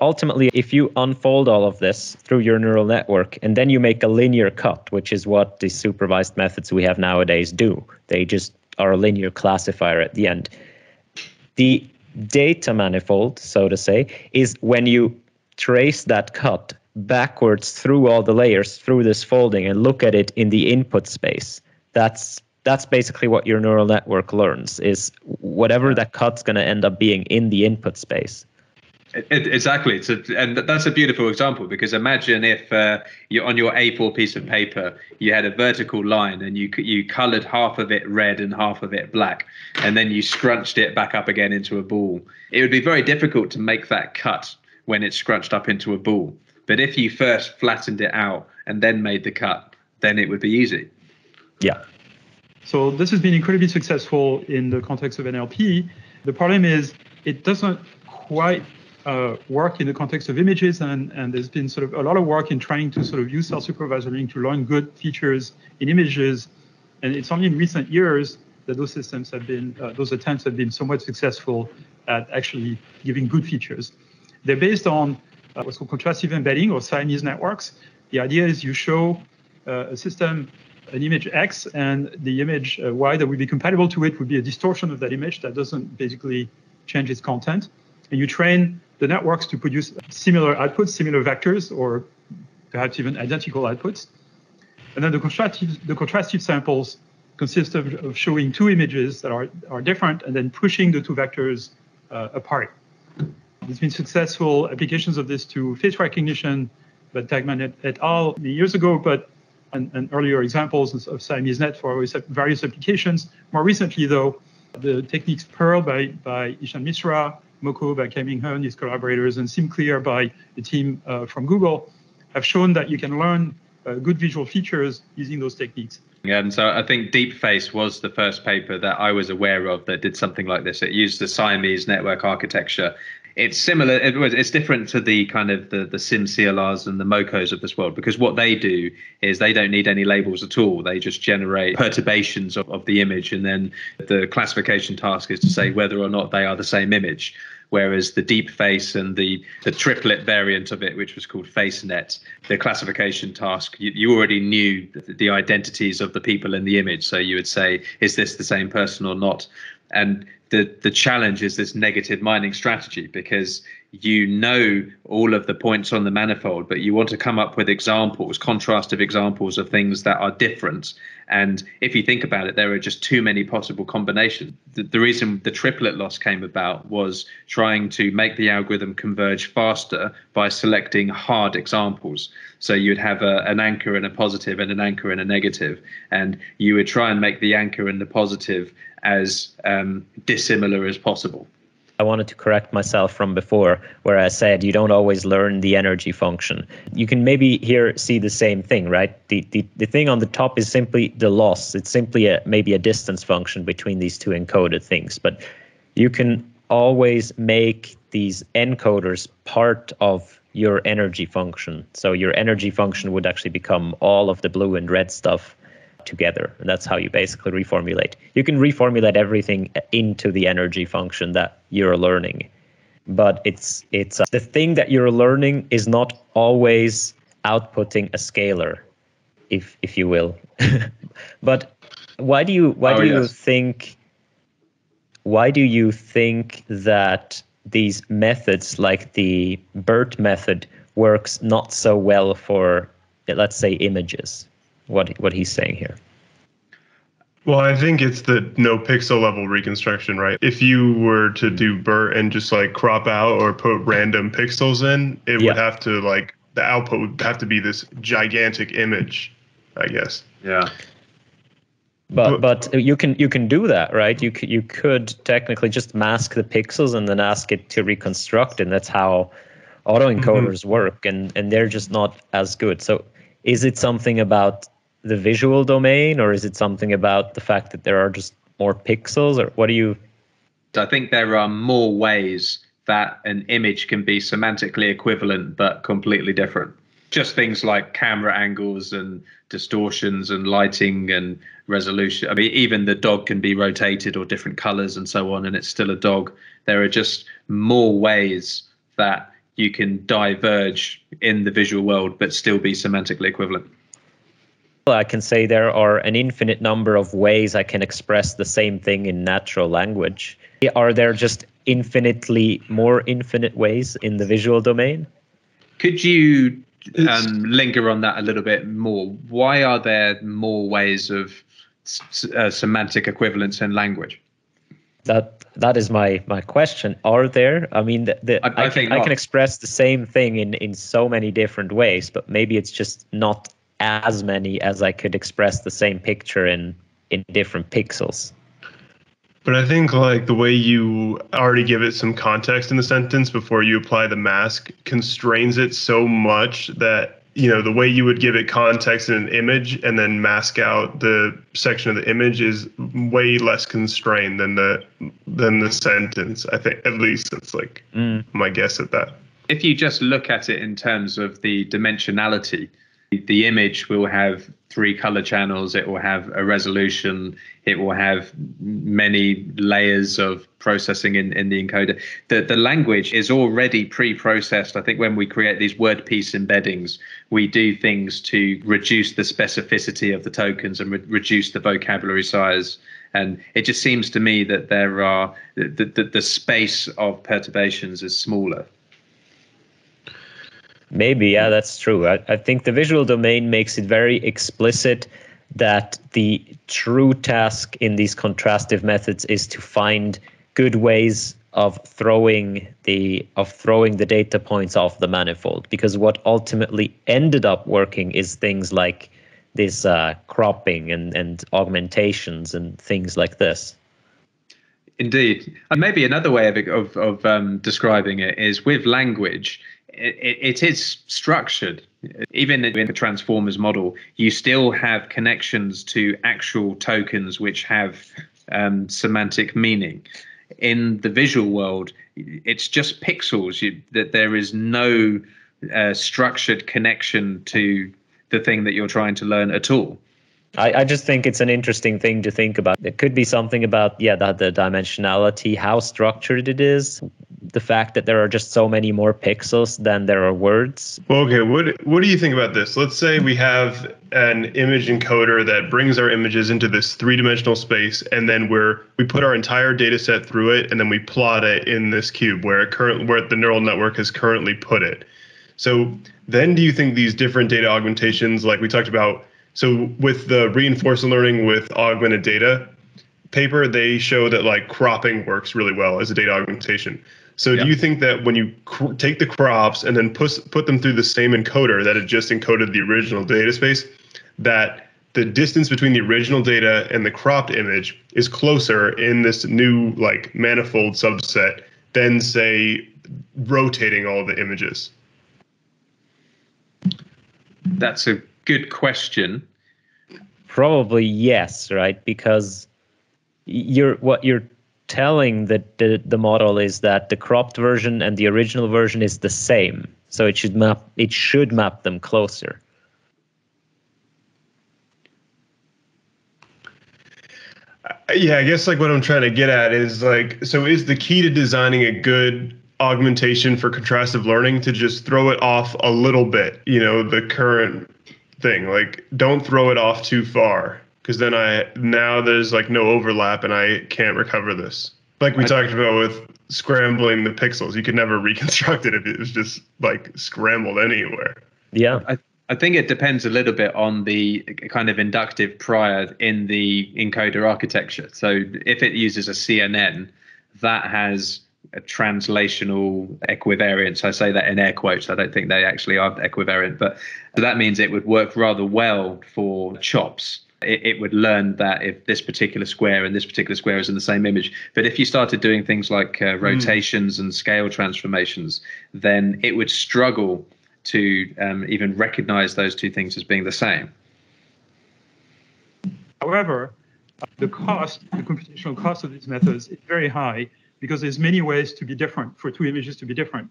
Ultimately, if you unfold all of this through your neural network and then you make a linear cut, which is what the supervised methods we have nowadays do, they just are a linear classifier at the end. The data manifold, so to say, is when you trace that cut backwards through all the layers, through this folding, and look at it in the input space. That's basically what your neural network learns, is whatever that cut's going to end up being in the input space. Exactly. And that's a beautiful example, because imagine if you're on your A4 piece of paper, you had a vertical line and you coloured half of it red and half of it black, and then you scrunched it back up again into a ball. It would be very difficult to make that cut when it's scrunched up into a ball. But if you first flattened it out and then made the cut, then it would be easy. Yeah. So this has been incredibly successful in the context of NLP. The problem is it doesn't quite work in the context of images, and there's been sort of a lot of work in trying to sort of use self-supervised learning to learn good features in images. And it's only in recent years that those systems have been, those attempts have been somewhat successful at actually giving good features. They're based on what's called contrastive embedding or Siamese networks. The idea is you show a system an image X, and the image Y that would be compatible to it would be a distortion of that image that doesn't basically change its content. And you train the networks to produce similar outputs, similar vectors, or perhaps even identical outputs. And then the contrastive samples consist of showing two images that are different and then pushing the two vectors apart. There's been successful applications of this to face recognition, but Taigman et al. Many years ago, but and earlier examples of Siamese net for various applications. More recently, though, the techniques PRML by Ishan Misra, MoCo by Kaiming He and his collaborators, and SimCLR by the team from Google have shown that you can learn good visual features using those techniques. And so I think DeepFace was the first paper that I was aware of that did something like this. It used the Siamese network architecture. It's similar. It's different to the kind of the SimCLRs and the MoCos of this world, because what they do is they don't need any labels at all. They just generate perturbations of the image, and then the classification task is to say whether or not they are the same image. Whereas the DeepFace and the triplet variant of it, which was called FaceNet, the classification task, you already knew the identities of the people in the image. So you would say, is this the same person or not? And the challenge is this negative mining strategy, because you know all of the points on the manifold, but you want to come up with examples, contrastive examples of things that are different. And if you think about it, there are just too many possible combinations. The reason the triplet loss came about was trying to make the algorithm converge faster by selecting hard examples. So you'd have an anchor and a positive and an anchor and a negative, and you would try and make the anchor and the positive as dissimilar as possible. I wanted to correct myself from before where I said you don't always learn the energy function. You can maybe here see the same thing, right? The thing on the top is simply the loss. It's simply maybe a distance function between these two encoded things. But you can always make these encoders part of your energy function. So your energy function would actually become all of the blue and red stuff together, and that's how you basically reformulate. You can reformulate everything into the energy function that you're learning, but it's the thing that you're learning is not always outputting a scalar, if you will. But why do you think that these methods like the BERT method works not so well for, let's say, images? What he's saying here? Well, I think it's the no pixel level reconstruction, right? If you were to do BERT and just like crop out or put random pixels in, it would have to, like, the output would have to be this gigantic image, I guess. Yeah. But you can do that, right? You could technically just mask the pixels and then ask it to reconstruct, and that's how autoencoders work, and they're just not as good. So is it something about the visual domain, or is it something about the fact that there are just more pixels, or what do you? I think there are more ways that an image can be semantically equivalent but completely different. Just things like camera angles and distortions and lighting and resolution. I mean, even the dog can be rotated or different colors and so on, and it's still a dog. There are just more ways that you can diverge in the visual world but still be semantically equivalent. Well, I can say there are an infinite number of ways I can express the same thing in natural language. Are there just infinitely more infinite ways in the visual domain? Could you linger on that a little bit more? Why are there more ways of semantic equivalence in language? That is my question. Are there? I mean, I can express the same thing in so many different ways, but maybe it's just not as many as I could express the same picture in different pixels. But I think, like, the way you already give it some context in the sentence before you apply the mask constrains it so much that, you know, the way you would give it context in an image and then mask out the section of the image is way less constrained than the sentence. I think, at least, it's like my guess at that. If you just look at it in terms of the dimensionality, the image will have 3 color channels. It will have a resolution. It will have many layers of processing in the encoder. The language is already pre-processed. I think when we create these word piece embeddings, we do things to reduce the specificity of the tokens and reduce the vocabulary size. And it just seems to me that there are the space of perturbations is smaller. Maybe, yeah, that's true. I think the visual domain makes it very explicit that the true task in these contrastive methods is to find good ways of throwing the data points off the manifold, because what ultimately ended up working is things like this cropping and augmentations and things like this. Indeed. And maybe another way of describing it is with language, it is structured. Even in the Transformers model, you still have connections to actual tokens which have semantic meaning. In the visual world, it's just pixels. There is no structured connection to the thing that you're trying to learn at all. I just think it's an interesting thing to think about. It could be something about, the dimensionality, how structured it is, the fact that there are just so many more pixels than there are words. Well, okay, what do you think about this? Let's say we have an image encoder that brings our images into this three-dimensional space, and then we put our entire data set through it, and then we plot it in this cube where the neural network has currently put it. So then do you think these different data augmentations, like we talked about, so with the reinforcement learning with augmented data paper, they show that like cropping works really well as a data augmentation. So do you think that when you take the crops and then put them through the same encoder that had just encoded the original data space, that the distance between the original data and the cropped image is closer in this new like manifold subset than say rotating all the images? That's a good question. Probably yes, right? Because what you're telling the model is that the cropped version and the original version is the same, so it should map them closer. Yeah, I guess like what I'm trying to get at is like, so is the key to designing a good augmentation for contrastive learning to just throw it off a little bit, you know, the current thing, like don't throw it off too far, because then now there's like no overlap and I can't recover this. Like we talked about with scrambling the pixels, you could never reconstruct it if it was just like scrambled anywhere. Yeah, I think it depends a little bit on the kind of inductive prior in the encoder architecture. So if it uses a CNN, that has a translational equivariance. I say that in air quotes. I don't think they actually are equivariant, but that means it would work rather well for chops. It would learn that if this particular square and this particular square is in the same image. But if you started doing things like rotations and scale transformations, then it would struggle to even recognize those two things as being the same. However, the computational cost of these methods is very high, because there's many ways to be different, for two images to be different.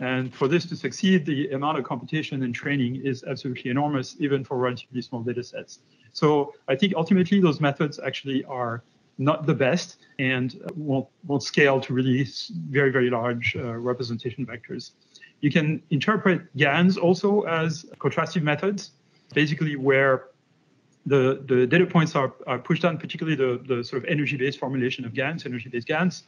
And for this to succeed, the amount of computation and training is absolutely enormous, even for relatively small data sets. So I think ultimately those methods actually are not the best and won't scale to really very, very large representation vectors. You can interpret GANs also as contrastive methods, basically where the data points are pushed down, particularly the sort of energy-based formulation of GANs, energy-based GANs,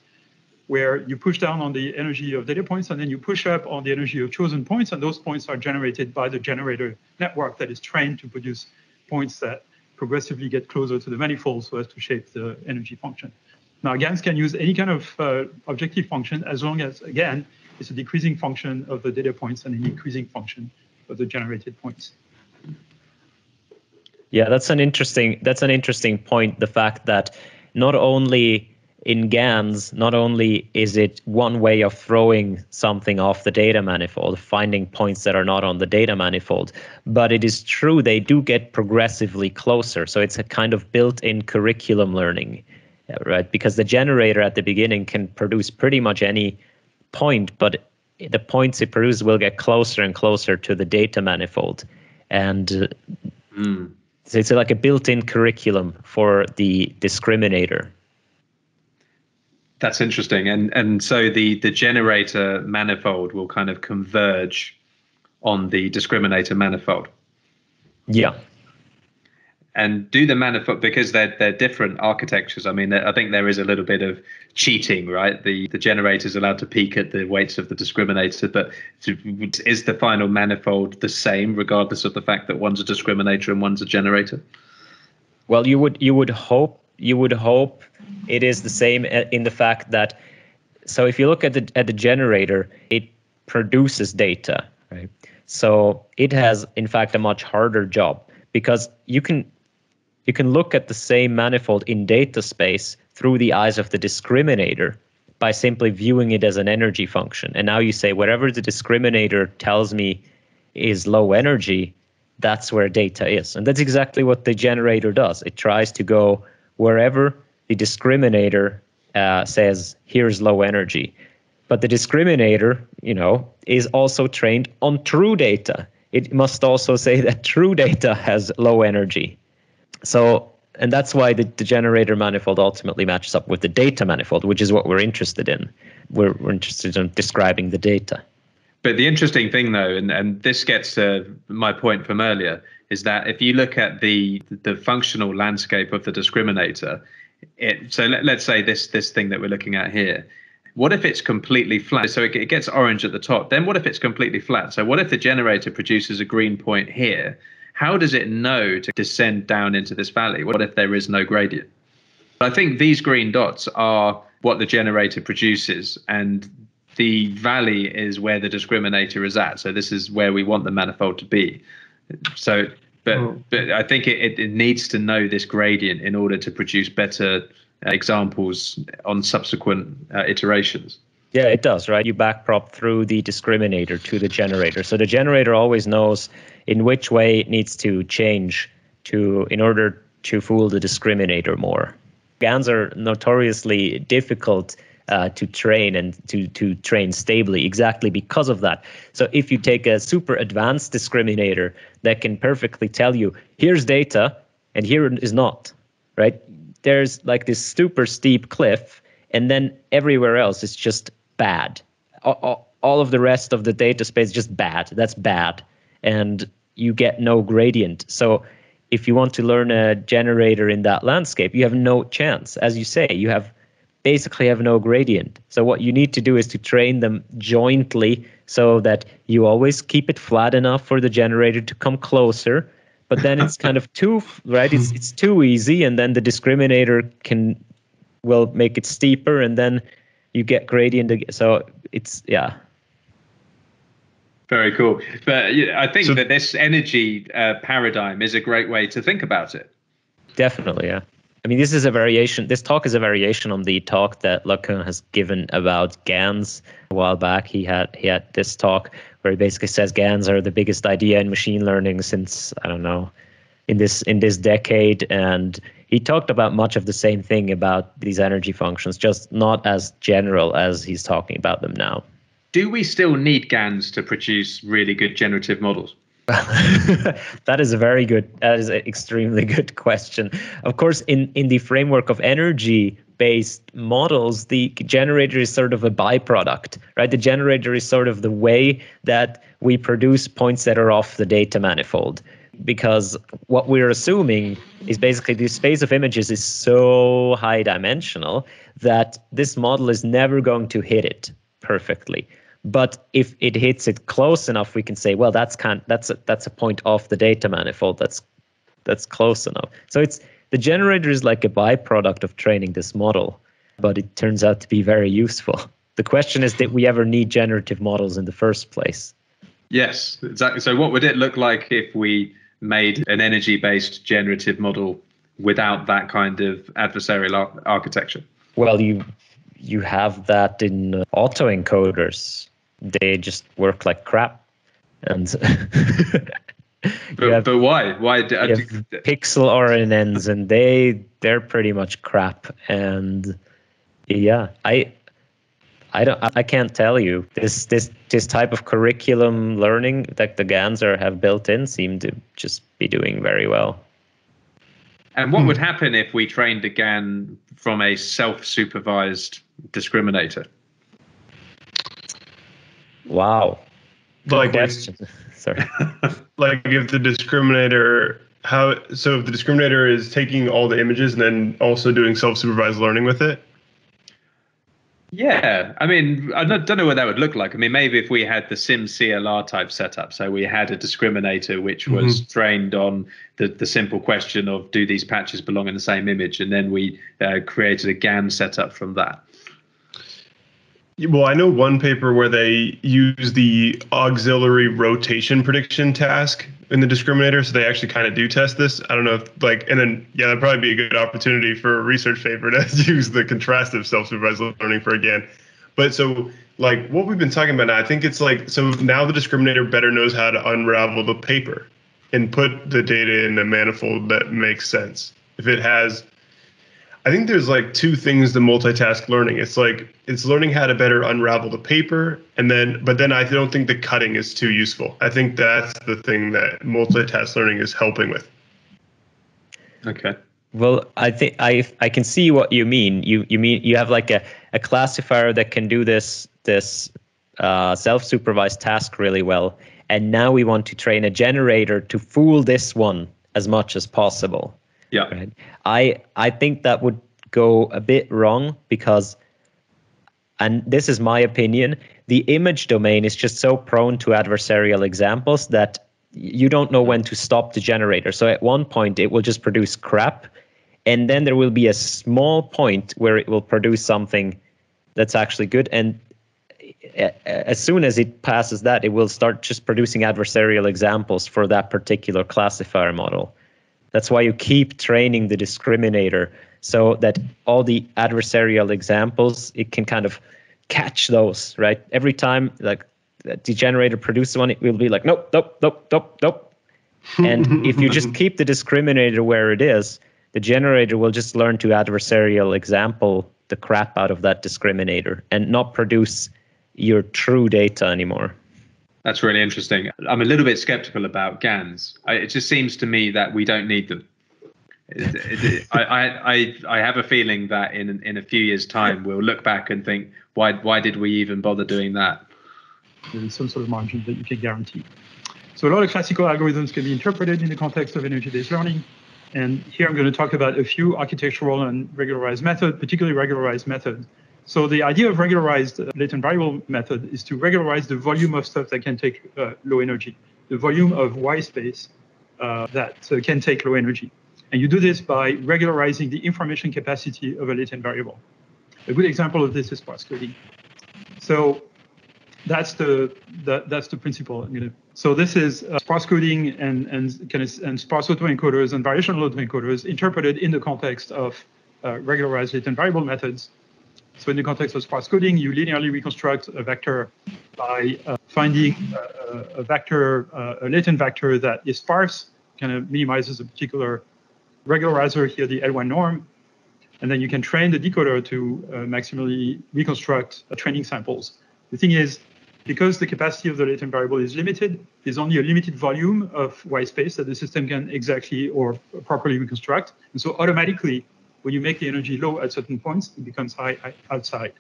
where you push down on the energy of data points and then you push up on the energy of chosen points, and those points are generated by the generator network that is trained to produce points that progressively get closer to the manifold so as to shape the energy function. Now, GANs can use any kind of objective function as long as, again, it's a decreasing function of the data points and an increasing function of the generated points. Yeah, that's an interesting point, the fact that not only in GANs, not only is it one way of throwing something off the data manifold, finding points that are not on the data manifold, but it is true they do get progressively closer. So it's a kind of built-in curriculum learning, right? Because the generator at the beginning can produce pretty much any point, but the points it produces will get closer and closer to the data manifold. And so it's like a built-in curriculum for the discriminator. That's interesting. And so the generator manifold will kind of converge on the discriminator manifold. Yeah. And do the manifold, because they're different architectures. I mean, I think there is a little bit of cheating, right? The generator is allowed to peek at the weights of the discriminator, but is the final manifold the same regardless of the fact that one's a discriminator and one's a generator? Well, you would hope it is the same in the fact that, so if you look at the generator, it produces data, right? So it has, in fact, a much harder job, because you can look at the same manifold in data space through the eyes of the discriminator by simply viewing it as an energy function. And now you say, wherever the discriminator tells me is low energy, that's where data is. And that's exactly what the generator does. It tries to go wherever the discriminator says, here's low energy. But the discriminator, you know, is also trained on true data. It must also say that true data has low energy. So, and that's why the generator manifold ultimately matches up with the data manifold, which is what we're interested in. We're interested in describing the data. But the interesting thing, though, and this gets to my point from earlier, is that if you look at the functional landscape of the discriminator, let's say this thing that we're looking at here, what if it's completely flat? So it gets orange at the top. Then what if it's completely flat? So what if the generator produces a green point here? How does it know to descend down into this valley? What if there is no gradient? I think these green dots are what the generator produces, and the valley is where the discriminator is at. So this is where we want the manifold to be. So, but I think it needs to know this gradient in order to produce better examples on subsequent iterations. Yeah, it does, right? You backprop through the discriminator to the generator. So the generator always knows in which way it needs to change to in order to fool the discriminator more. GANs are notoriously difficult to train and to train stably exactly because of that. So if you take a super advanced discriminator that can perfectly tell you, here's data and here it is not, right? There's like this super steep cliff, and then everywhere else is just bad. All of the rest of the data space is just bad. That's bad. And you get no gradient. So if you want to learn a generator in that landscape, you have no chance. As you say, you basically have no gradient. So what you need to do is to train them jointly so that you always keep it flat enough for the generator to come closer. But then it's kind of too, right? It's too easy, and then the discriminator will make it steeper, and then you get gradient. So it's, yeah. Very cool. But yeah, I think that this energy paradigm is a great way to think about it. Definitely, yeah. I mean, this is a variation. This talk is a variation on the talk that LeCun has given about GANs a while back. He had this talk where he basically says GANs are the biggest idea in machine learning since, I don't know, in this decade. And he talked about much of the same thing about these energy functions, just not as general as he's talking about them now. Do we still need GANs to produce really good generative models? That is an extremely good question. Of course, in the framework of energy-based models, the generator is sort of a byproduct, right? The generator is sort of the way that we produce points that are off the data manifold, because what we're assuming is basically the space of images is so high-dimensional that this model is never going to hit it perfectly. But if it hits it close enough, we can say, well, that's a point off the data manifold. That's close enough. So it's the generator is like a byproduct of training this model, but it turns out to be very useful. The question is, did we ever need generative models in the first place? Yes, exactly. So what would it look like if we made an energy-based generative model without that kind of adversarial architecture? Well, you have that in autoencoders. They just work like crap. And but why? Why do you have pixel RNNs, and they're pretty much crap. And yeah, I can't tell you. This type of curriculum learning that the GANs have built in seem to just be doing very well. And what would happen if we trained a GAN from a self-supervised discriminator? Wow. Like question. Sorry. Like if the discriminator, if the discriminator is taking all the images and then also doing self-supervised learning with it? Yeah. I mean, I don't know what that would look like. I mean, maybe if we had the SimCLR type setup, so we had a discriminator which was trained on the simple question of, do these patches belong in the same image? And then we created a GAN setup from that. Well, I know one paper where they use the auxiliary rotation prediction task in the discriminator, so they actually kind of do test this. I don't know if, like, and then, yeah, that'd probably be a good opportunity for a research paper to use the contrastive self-supervised learning for again. But so, like, what we've been talking about now, I think it's like, so now the discriminator better knows how to unravel the paper and put the data in a manifold that makes sense. If it has... I think there's like two things to multitask learning. It's like it's learning how to better unravel the paper, but then I don't think the cutting is too useful. I think that's the thing that multitask learning is helping with. Okay. Well, I think I can see what you mean. You mean you have like a classifier that can do this self-supervised task really well, And now we want to train a generator to fool this one as much as possible. Yeah. Right? I think that would go a bit wrong because, and this is my opinion, the image domain is just so prone to adversarial examples that you don't know when to stop the generator. So at one point it will just produce crap, and then there will be a small point where it will produce something that's actually good. And as soon as it passes that, it will start just producing adversarial examples for that particular classifier model. That's why you keep training the discriminator so that all the adversarial examples, it can kind of catch those, right? Every time like the generator produces one, it will be like, nope, nope, nope, nope, nope. And if you just keep the discriminator where it is, the generator will just learn to adversarial example the crap out of that discriminator and not produce your true data anymore. That's really interesting. I'm a little bit skeptical about GANs. It just seems to me that we don't need them. I have a feeling that in a few years' time, we'll look back and think, why did we even bother doing that? There is some sort of margin that you can guarantee. So a lot of classical algorithms can be interpreted in the context of energy-based learning. And here I'm going to talk about a few architectural and regularized method, particularly regularized method. So the idea of regularized latent variable method is to regularize the volume of stuff that can take low energy, the volume of Y space that can take low energy. And you do this by regularizing the information capacity of a latent variable. A good example of this is sparse coding. So that's the principle. So this is sparse coding and sparse autoencoders and variational autoencoders interpreted in the context of regularized latent variable methods. So in the context of sparse coding, you linearly reconstruct a vector by finding a latent vector that is sparse, kind of minimizes a particular regularizer, here the L1 norm, and then you can train the decoder to maximally reconstruct training samples. The thing is, because the capacity of the latent variable is limited, there's only a limited volume of Y space that the system can exactly or properly reconstruct, and so automatically, when you make the energy low at certain points, it becomes high outside.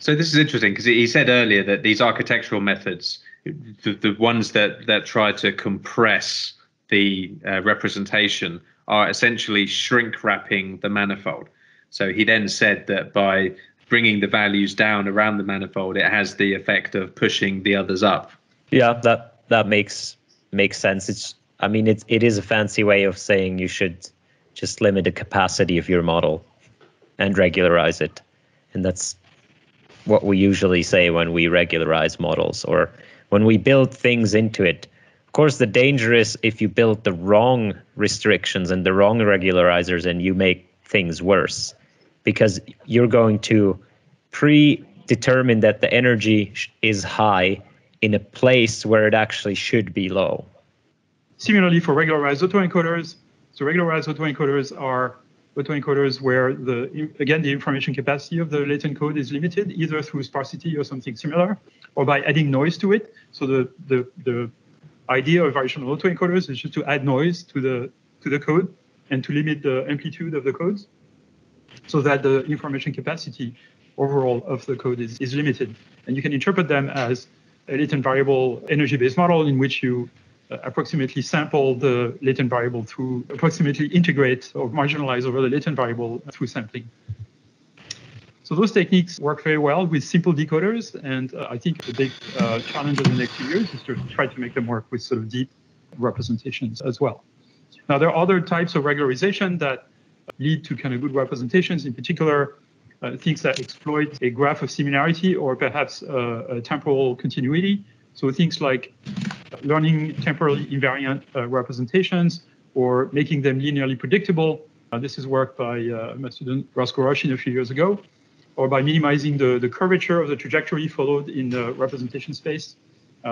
So this is interesting because he said earlier that these architectural methods, the ones that try to compress the representation, are essentially shrink wrapping the manifold. So he then said that by bringing the values down around the manifold, it has the effect of pushing the others up. Yeah, that makes sense. It is a fancy way of saying you should just limit the capacity of your model and regularize it. And that's what we usually say when we regularize models or when we build things into it. Of course, the danger is if you build the wrong restrictions and the wrong regularizers and you make things worse, because you're going to predetermine that the energy is high in a place where it actually should be low. Similarly, for regularized autoencoders, so regularized autoencoders are autoencoders where, the information capacity of the latent code is limited, either through sparsity or something similar, or by adding noise to it. So the idea of variational autoencoders is just to add noise to the code and to limit the amplitude of the codes so that the information capacity overall of the code is limited. And you can interpret them as a latent variable energy-based model in which you approximately sample the latent variable through, approximately integrate or marginalize over the latent variable through sampling. So those techniques work very well with simple decoders, and I think the big challenge in the next few years is to try to make them work with sort of deep representations as well. Now, there are other types of regularization that lead to kind of good representations, in particular, things that exploit a graph of similarity or perhaps a temporal continuity. So things like learning temporally invariant representations or making them linearly predictable. This is work by my student Ross Goroshin a few years ago, or by minimizing the curvature of the trajectory followed in the representation space.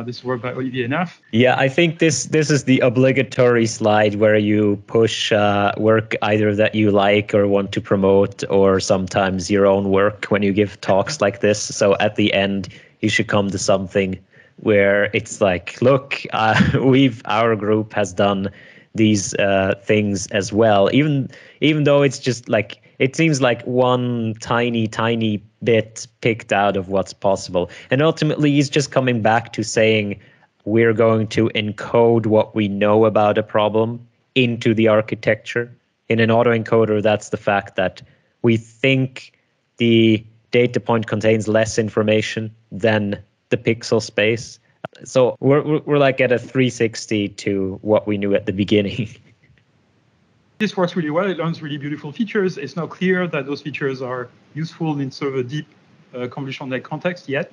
This is work by Olivier Naf. Yeah, I think this is the obligatory slide where you push work either that you like or want to promote, or sometimes your own work when you give talks like this. So at the end, you should come to something where it's like, look, our group has done these things as well, even though it's just like, it seems like one tiny bit picked out of what's possible. And ultimately, he's just coming back to saying, we're going to encode what we know about a problem into the architecture. In an autoencoder, that's the fact that we think the data point contains less information than the pixel space. So we're like at a 360 to what we knew at the beginning. This works really well. It learns really beautiful features. It's not clear that those features are useful in sort of a deep convolution-like context yet.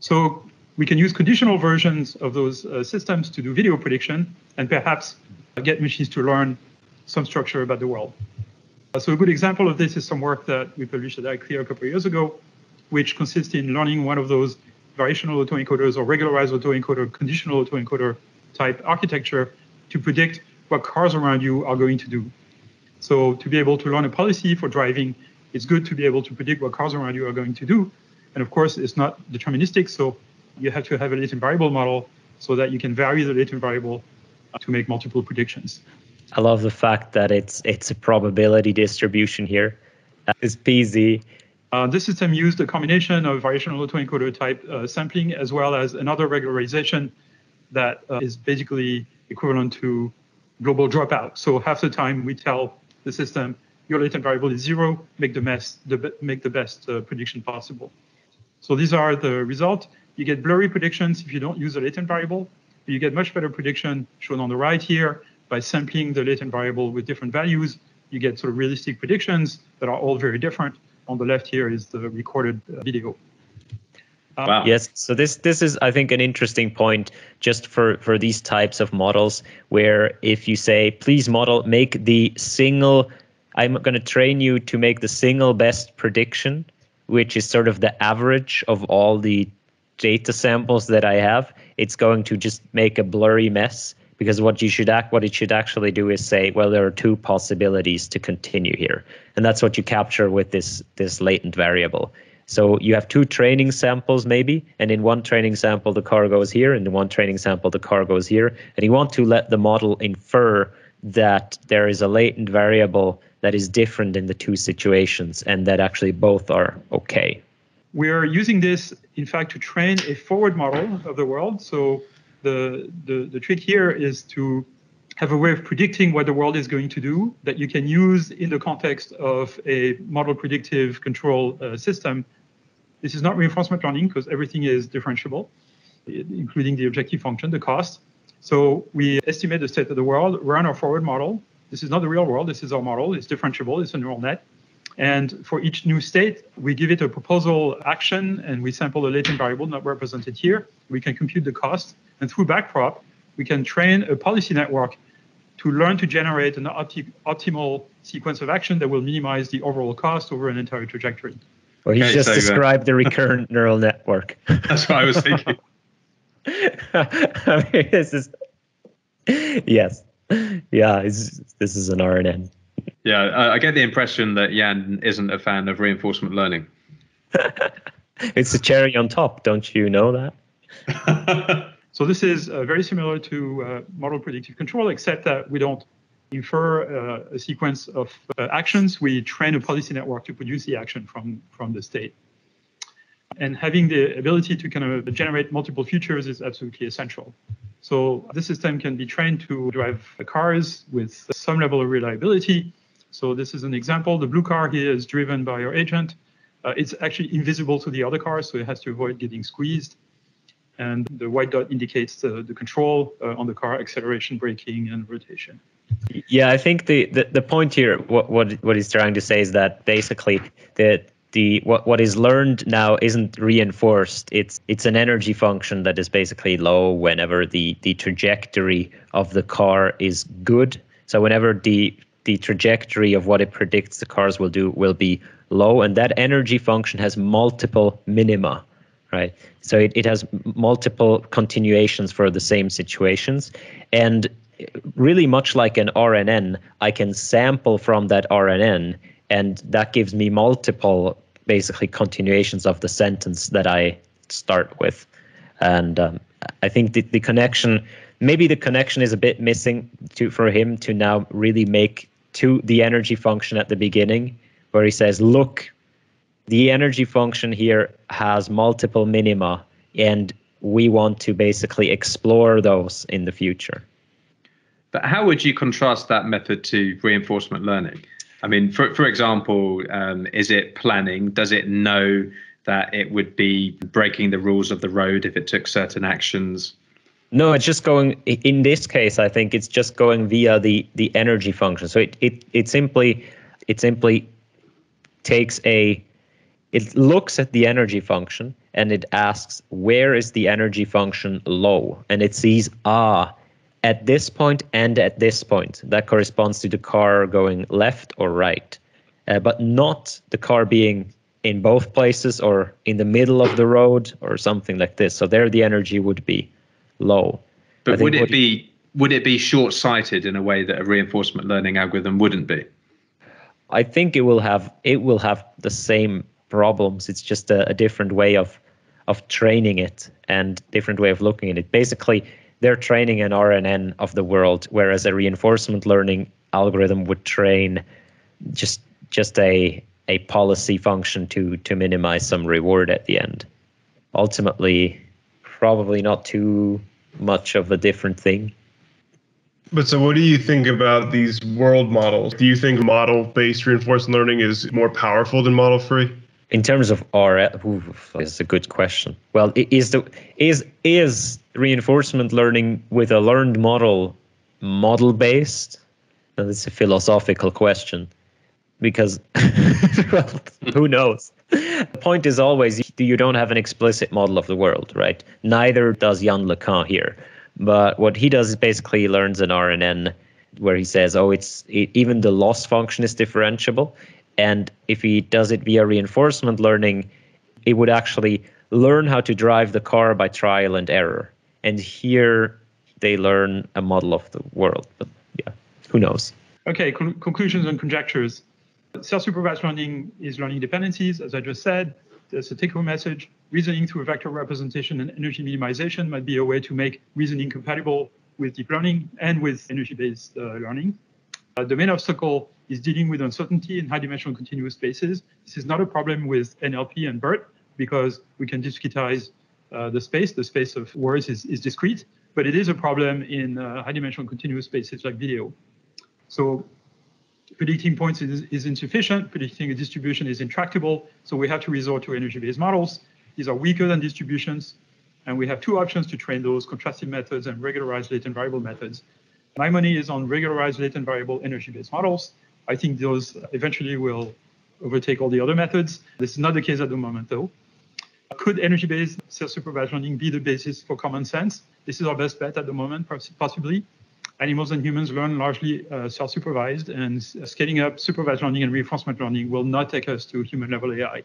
So we can use conditional versions of those systems to do video prediction and perhaps get machines to learn some structure about the world. So a good example of this is some work that we published at ICLR a couple of years ago, which consists in learning one of those variational autoencoders or regularized autoencoder, conditional autoencoder type architecture to predict what cars around you are going to do. So to be able to learn a policy for driving, it's good to be able to predict what cars around you are going to do. And of course, it's not deterministic. So you have to have a latent variable model so that you can vary the latent variable to make multiple predictions. I love the fact that it's a probability distribution here. It's PZ. This system used a combination of variational autoencoder type sampling as well as another regularization that is basically equivalent to global dropout. So half the time we tell the system, your latent variable is zero, make the best prediction possible. So these are the results. You get blurry predictions if you don't use a latent variable, but you get much better prediction shown on the right here by sampling the latent variable with different values. You get sort of realistic predictions that are all very different. On the left here is the recorded video. Wow. Yes. So this is, I think, an interesting point just for these types of models, where if you say, please model, make the single, I'm going to train you to make the single best prediction, which is sort of the average of all the data samples that I have, it's going to just make a blurry mess, because what it should actually do is say, well, there are two possibilities to continue here. And that's what you capture with this latent variable. So you have two training samples maybe, and in one training sample, the car goes here, and in one training sample, the car goes here. And you want to let the model infer that there is a latent variable that is different in the two situations and that actually both are okay. We're using this, in fact, to train a forward model of the world. So the trick here is to have a way of predicting what the world is going to do that you can use in the context of a model predictive control system. This is not reinforcement learning because everything is differentiable, including the objective function, the cost. So we estimate the state of the world, run our forward model. This is not the real world. This is our model. It's differentiable. It's a neural net. And for each new state, we give it a proposal action, and we sample the latent variable not represented here. We can compute the cost. And through backprop, we can train a policy network to learn to generate an optimal sequence of action that will minimize the overall cost over an entire trajectory. Well, you just described the recurrent neural network. That's what I was thinking. I mean, this is, yes. Yeah, this is an RNN. Yeah, I get the impression that Yann isn't a fan of reinforcement learning. It's the cherry on top, don't you know that? So this is very similar to model predictive control, except that we don't infer a sequence of actions. We train a policy network to produce the action from the state. And having the ability to kind of generate multiple futures is absolutely essential. So this system can be trained to drive cars with some level of reliability. So this is an example. The blue car here is driven by our agent. It's actually invisible to the other cars, so it has to avoid getting squeezed. And the white dot indicates the control on the car, acceleration, braking, and rotation. Yeah, I think the point here, what he's trying to say is that basically what is learned now isn't reinforced. It's an energy function that is basically low whenever the trajectory of the car is good. So whenever the trajectory of what it predicts the cars will do will be low, and that energy function has multiple minima. Right. So it has multiple continuations for the same situations. And really much like an RNN, I can sample from that RNN, and that gives me multiple basically continuations of the sentence that I start with. And I think the connection, maybe the connection is a bit missing for him to now really make to the energy function at the beginning, where he says, look, the energy function here has multiple minima, and we want to basically explore those in the future. But how would you contrast that method to reinforcement learning? I mean, for example, is it planning? Does it know that it would be breaking the rules of the road if it took certain actions? No, it's just going, in this case, I think it's just going via the energy function. So it simply takes it looks at the energy function and it asks, where is the energy function low? And it sees, at this point and at this point, that corresponds to the car going left or right, but not the car being in both places or in the middle of the road or something like this. So there the energy would be low. But would it be short-sighted in a way that a reinforcement learning algorithm wouldn't be? I think it will have the same problems. It's just a different way of training it and different way of looking at it. Basically, they're training an RNN of the world, whereas a reinforcement learning algorithm would train just a policy function to minimize some reward at the end. Ultimately, probably not too much of a different thing. But so what do you think about these world models? Do you think model-based reinforcement learning is more powerful than model-free? In terms of RL, that's a good question. Well, is reinforcement learning with a learned model model-based? Well, that's a philosophical question because well, who knows? The point is always you don't have an explicit model of the world, right? Neither does Yann LeCun here. But what he does is basically learns an RNN where he says, even the loss function is differentiable. And if he does it via reinforcement learning, it would actually learn how to drive the car by trial and error. And here they learn a model of the world. But yeah, who knows? Okay, conclusions and conjectures. Self-supervised learning is learning dependencies, as I just said. That's a take-home message. Reasoning through vector representation and energy minimization might be a way to make reasoning compatible with deep learning and with energy-based learning. The main obstacle is dealing with uncertainty in high-dimensional continuous spaces. This is not a problem with NLP and BERT because we can discretize the space. The space of words is discrete, but it is a problem in high-dimensional continuous spaces like video. So predicting points is insufficient. Predicting a distribution is intractable. So we have to resort to energy-based models. These are weaker than distributions. And we have two options to train those: contrastive methods and regularized latent variable methods. My money is on regularized latent variable energy-based models. I think those eventually will overtake all the other methods. This is not the case at the moment, though. Could energy-based self-supervised learning be the basis for common sense? This is our best bet at the moment, possibly. Animals and humans learn largely self-supervised, and scaling up supervised learning and reinforcement learning will not take us to human-level AI.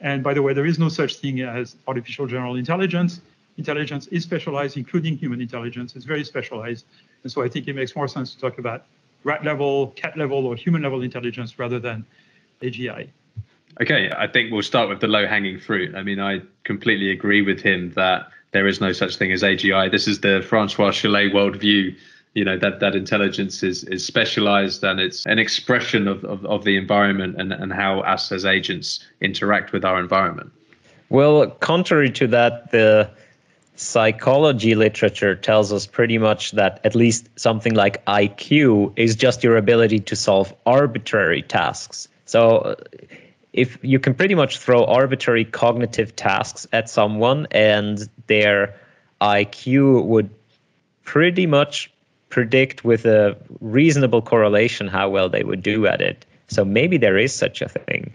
And by the way, there is no such thing as artificial general intelligence. Intelligence is specialized, including human intelligence. It's very specialized. And so I think it makes more sense to talk about rat-level, cat-level, or human-level intelligence rather than AGI. Okay, I think we'll start with the low-hanging fruit. I mean, I completely agree with him that there is no such thing as AGI. This is the François Chollet worldview. You know, that intelligence is specialized, and it's an expression of the environment and how us as agents interact with our environment. Well, contrary to that, the psychology literature tells us pretty much that at least something like IQ is just your ability to solve arbitrary tasks. So if you can pretty much throw arbitrary cognitive tasks at someone and their IQ would pretty much predict with a reasonable correlation how well they would do at it. So maybe there is such a thing.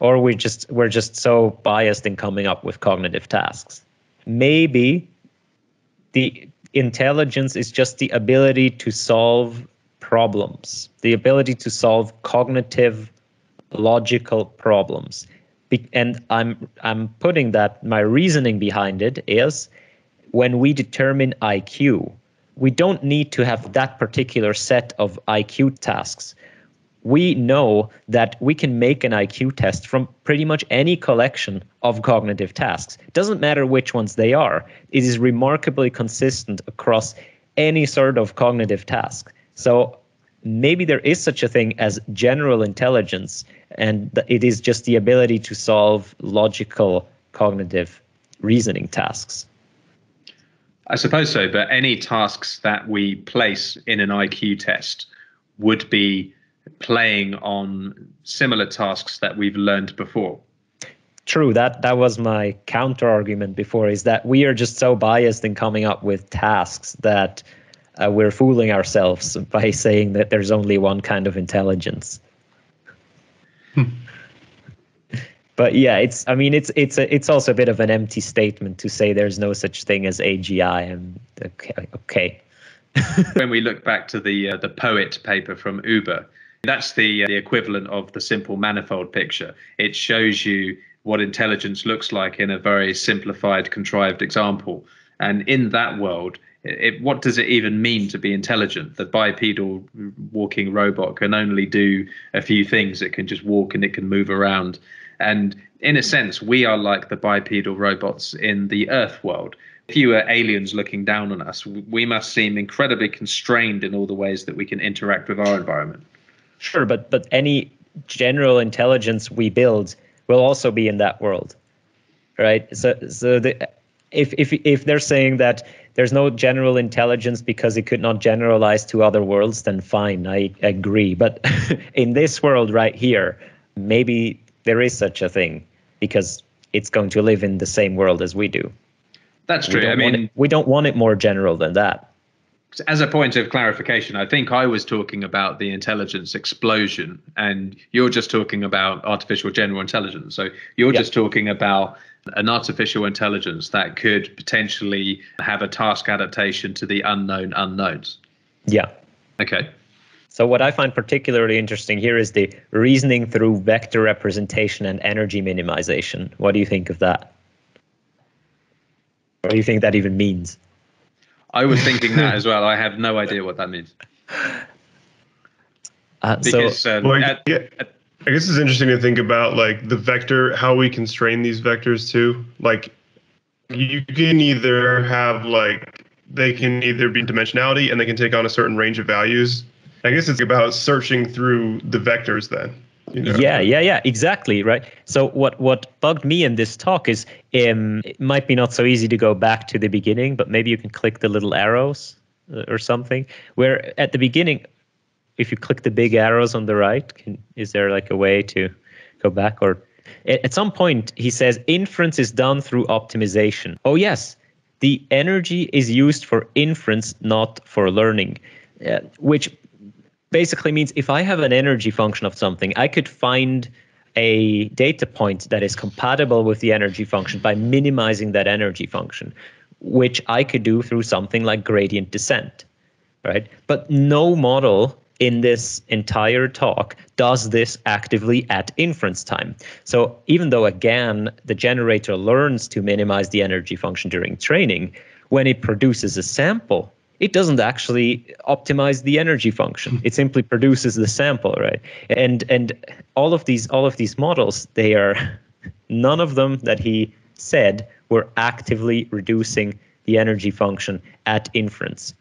Or we're just so biased in coming up with cognitive tasks. Maybe the intelligence is just the ability to solve problems, the ability to solve cognitive, logical problems. And I'm putting that, my reasoning behind it is when we determine IQ, we don't need to have that particular set of IQ tasks. We know that we can make an IQ test from pretty much any collection of cognitive tasks. It doesn't matter which ones they are. It is remarkably consistent across any sort of cognitive task. So maybe there is such a thing as general intelligence, and it is just the ability to solve logical cognitive reasoning tasks. I suppose so, but any tasks that we place in an IQ test would be playing on similar tasks that we've learned before. True, that was my counter argument before, is that we are just so biased in coming up with tasks that we're fooling ourselves by saying that there's only one kind of intelligence. But yeah, it's also a bit of an empty statement to say there's no such thing as AGI. And okay. When we look back to the POET paper from Uber, that's the equivalent of the simple manifold picture. It shows you what intelligence looks like in a very simplified, contrived example. And in that world, what does it even mean to be intelligent? The bipedal walking robot can only do a few things. It can just walk and it can move around. And in a sense, we are like the bipedal robots in the Earth world. If you were aliens looking down on us, we must seem incredibly constrained in all the ways that we can interact with our environment. Sure, but any general intelligence we build will also be in that world, right? So if they're saying that there's no general intelligence because it could not generalize to other worlds, then fine, I agree. But in this world right here, maybe there is such a thing because it's going to live in the same world as we do. That's true. I mean, we don't want it more general than that. As a point of clarification, I think I was talking about the intelligence explosion and you're just talking about artificial general intelligence. So you're just talking about an artificial intelligence that could potentially have a task adaptation to the unknown unknowns. Yeah. Okay. So what I find particularly interesting here is the reasoning through vector representation and energy minimization. What do you think of that? What do you think that even means? I was thinking that as well. I have no idea what that means. I guess it's interesting to think about like the vector, how we constrain these vectors too. Like you can either have like, they can either be dimensionality and they can take on a certain range of values. I guess it's about searching through the vectors then. You know? Yeah, exactly, right? So what bugged me in this talk is it might be not so easy to go back to the beginning, but maybe you can click the little arrows or something, where at the beginning, if you click the big arrows on the right, is there like a way to go back? Or at some point, he says, inference is done through optimization. Oh, yes, the energy is used for inference, not for learning, which basically means if I have an energy function of something, I could find a data point that is compatible with the energy function by minimizing that energy function, which I could do through something like gradient descent, right? But no model in this entire talk does this actively at inference time. So even though, again, the generator learns to minimize the energy function during training, when it produces a sample, it doesn't actually optimize the energy function. It simply produces the sample, right? And all of these models, they are, none of them that he said were actively reducing the energy function at inference.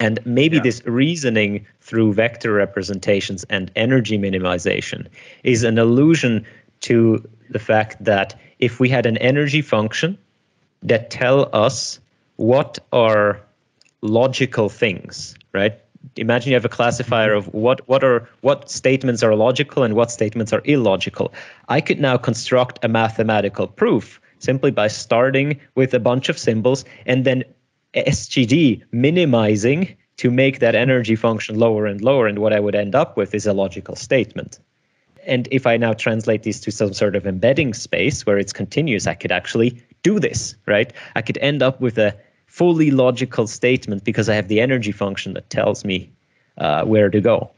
And maybe this reasoning through vector representations and energy minimization is an allusion to the fact that if we had an energy function that tell us what are logical things, right? Imagine you have a classifier of what statements are logical and what statements are illogical. I could now construct a mathematical proof simply by starting with a bunch of symbols and then SGD minimizing to make that energy function lower and lower, and what I would end up with is a logical statement. And if I now translate these to some sort of embedding space where it's continuous, I could actually do this, right? I could end up with a fully logical statement because I have the energy function that tells me where to go.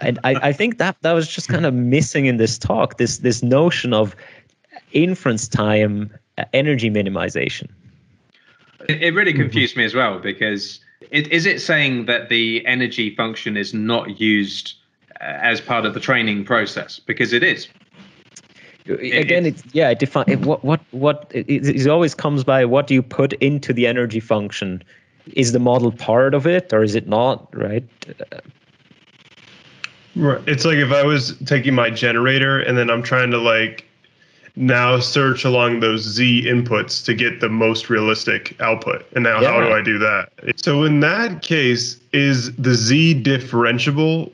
And I think that was just kind of missing in this talk, this notion of inference time energy minimization. It really confused me as well, because is it saying that the energy function is not used as part of the training process? Because it is. Again, it defines what it always comes by. What do you put into the energy function? Is the model part of it or is it not? Right. Right. It's like if I was taking my generator and then I'm trying to like now search along those Z inputs to get the most realistic output. And now how do I do that? So in that case, is the Z differentiable?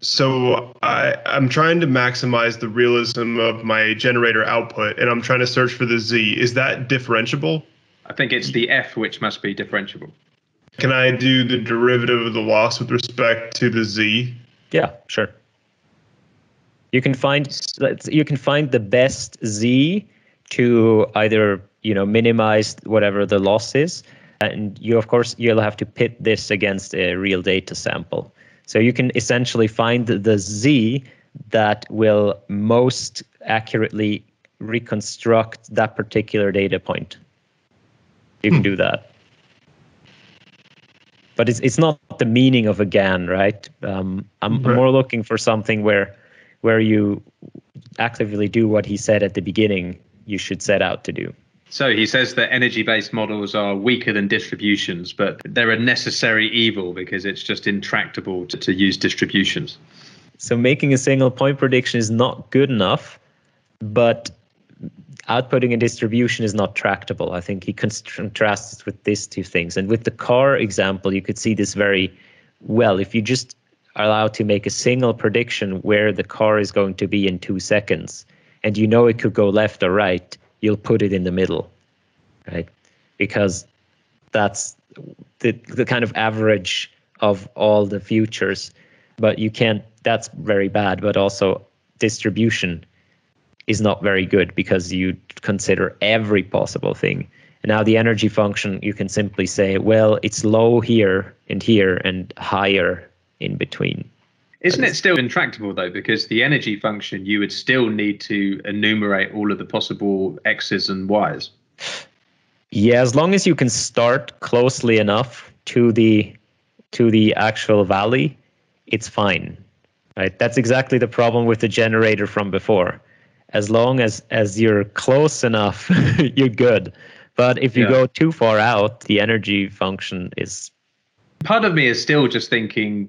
So I'm trying to maximize the realism of my generator output, and I'm trying to search for the Z. Is that differentiable? I think it's the F which must be differentiable. Can I do the derivative of the loss with respect to the Z? Yeah, sure. You can find the best Z to either, you know, minimize whatever the loss is, and you of course you'll have to pit this against a real data sample. So you can essentially find the Z that will most accurately reconstruct that particular data point. You can do that. But it's not the meaning of a GAN, right? I'm more looking for something where you actively do what he said at the beginning you should set out to do. So he says that energy-based models are weaker than distributions, but they're a necessary evil because it's just intractable to use distributions. So making a single point prediction is not good enough, but outputting a distribution is not tractable. I think he contrasts with these two things. And with the car example, you could see this very well. If you just are allowed to make a single prediction where the car is going to be in 2 seconds, and you know it could go left or right, you'll put it in the middle, right? Because that's the kind of average of all the futures. But you can't, that's very bad, but also distribution is not very good because you consider every possible thing. And now the energy function, you can simply say, well, it's low here and here and higher in between. Isn't it still intractable, though? Because the energy function, you would still need to enumerate all of the possible X's and Y's. Yeah, as long as you can start closely enough to the actual valley, it's fine. Right? That's exactly the problem with the generator from before. As long as you're close enough, you're good. But if you go too far out, the energy function is... Part of me is still just thinking,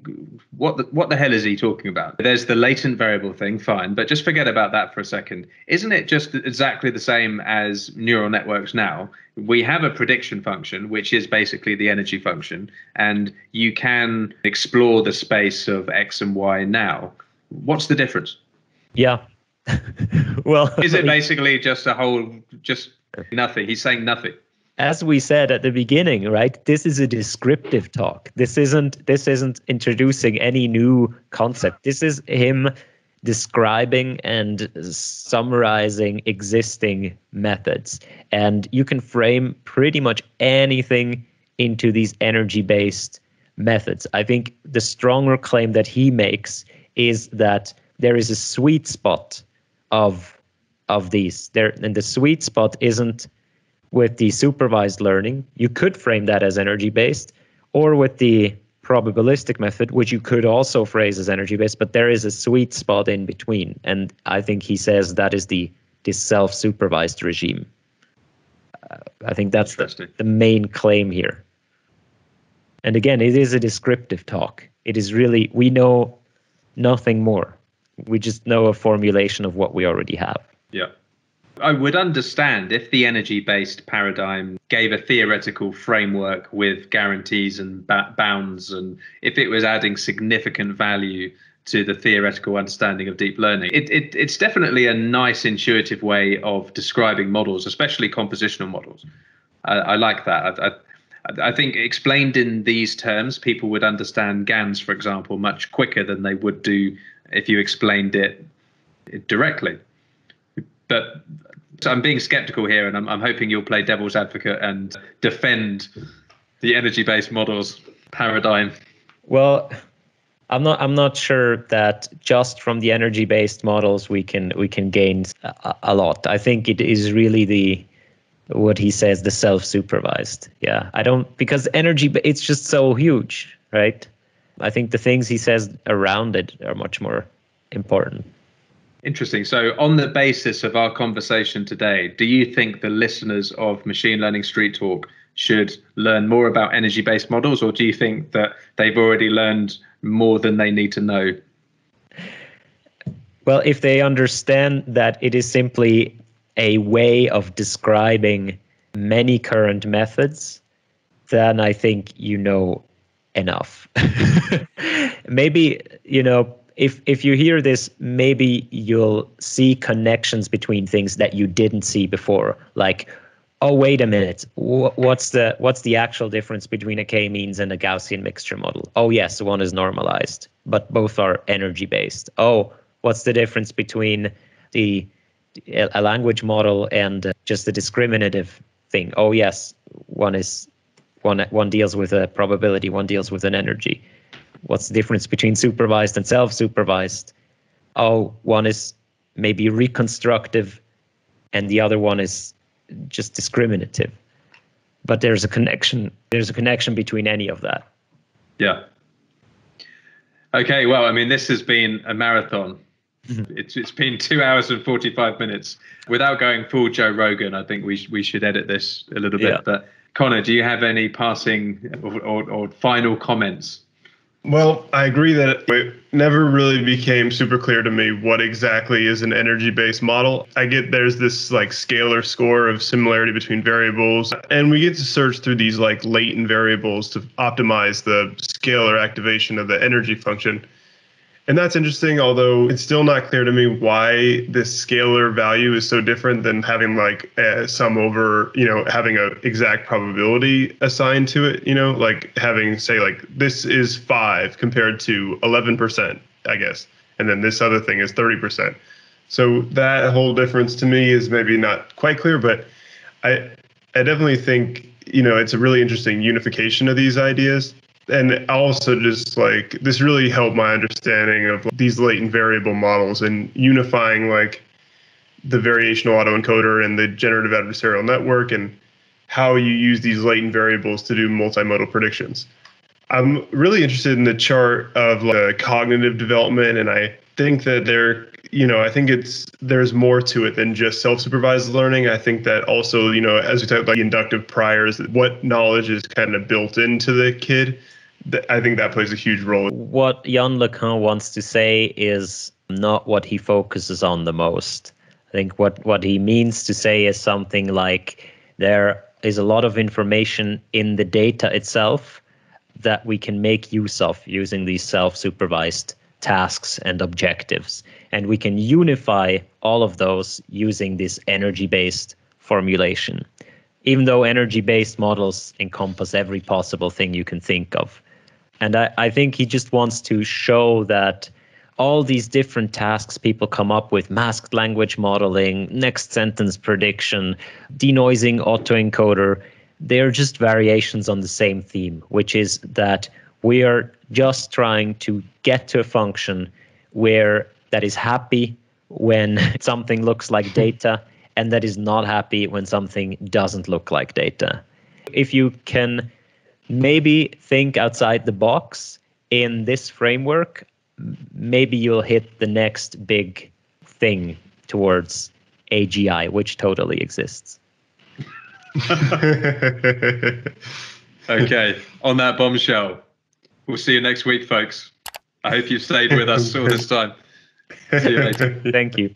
what the hell is he talking about? There's the latent variable thing, fine, but just forget about that for a second. Isn't it just exactly the same as neural networks now? We have a prediction function, which is basically the energy function, and you can explore the space of X and Y now. What's the difference? Yeah. Well, is it basically just a whole, just nothing? He's saying nothing. As we said at the beginning, right, this is a descriptive talk. This isn't introducing any new concept. This is him describing and summarizing existing methods. And you can frame pretty much anything into these energy-based methods. I think the stronger claim that he makes is that there is a sweet spot of these. And the sweet spot isn't with the supervised learning, you could frame that as energy-based, or with the probabilistic method, which you could also phrase as energy-based, but there is a sweet spot in between. And I think he says that is this self-supervised regime. I think that's the main claim here. And again, it is a descriptive talk. It is really, we know nothing more. We just know a formulation of what we already have. Yeah. I would understand if the energy-based paradigm gave a theoretical framework with guarantees and bounds, and if it was adding significant value to the theoretical understanding of deep learning. It's definitely a nice, intuitive way of describing models, especially compositional models. I like that. I think explained in these terms, people would understand GANs, for example, much quicker than they would do if you explained it directly. But I'm being skeptical here, and I'm hoping you'll play devil's advocate and defend the energy-based models paradigm. Well, I'm not sure that just from the energy-based models we can gain a lot. I think it is really what he says, the self-supervised. Yeah, I don't, because energy, it's just so huge, right? I think the things he says around it are much more important. Interesting. So on the basis of our conversation today, do you think the listeners of Machine Learning Street Talk should learn more about energy-based models, or do you think that they've already learned more than they need to know? Well, if they understand that it is simply a way of describing many current methods, then I think you know enough. Maybe, you know, if you hear this, maybe you'll see connections between things that you didn't see before. Like, oh, wait a minute, what's the actual difference between a K-means and a Gaussian mixture model? Oh, yes, one is normalized, but both are energy-based. Oh, what's the difference between a language model and just the discriminative thing? Oh, yes, one deals with a probability, one deals with an energy. What's the difference between supervised and self-supervised? Oh, one is maybe reconstructive and the other one is just discriminative. But there's a connection. There's a connection between any of that. Yeah. Okay, well, I mean, this has been a marathon. It's been 2 hours and 45 minutes. Without going full Joe Rogan, I think we should edit this a little bit. Yeah. But Connor, do you have any passing or final comments? Well, I agree that it never really became super clear to me what exactly is an energy-based model. I get there's this like scalar score of similarity between variables, and we get to search through these like latent variables to optimize the scalar activation of the energy function. And that's interesting, although it's still not clear to me why this scalar value is so different than having like a sum over, you know, having an exact probability assigned to it, you know, like having, say, like this is 5 compared to 11%, I guess. And then this other thing is 30%. So that whole difference to me is maybe not quite clear, but I definitely think, you know, it's a really interesting unification of these ideas. And also just like this really helped my understanding of these latent variable models and unifying like the variational autoencoder and the generative adversarial network and how you use these latent variables to do multimodal predictions. I'm really interested in the chart of like cognitive development, and I think that there's more to it than just self-supervised learning. I think that also, you know, as we talked about inductive priors, what knowledge is kind of built into the kid, I think that plays a huge role. What Yann LeCun wants to say is not what he focuses on the most. I think what he means to say is something like there is a lot of information in the data itself that we can make use of using these self-supervised tasks and objectives. And we can unify all of those using this energy-based formulation, even though energy-based models encompass every possible thing you can think of. And I think he just wants to show that all these different tasks people come up with, masked language modeling, next sentence prediction, denoising autoencoder, they're just variations on the same theme, which is that we are just trying to get to a function where that is happy when something looks like data and that is not happy when something doesn't look like data. If you can maybe think outside the box in this framework, maybe you'll hit the next big thing towards AGI, which totally exists. Okay, on that bombshell, we'll see you next week, folks. I hope you've stayed with us all this time. See you later. Thank you.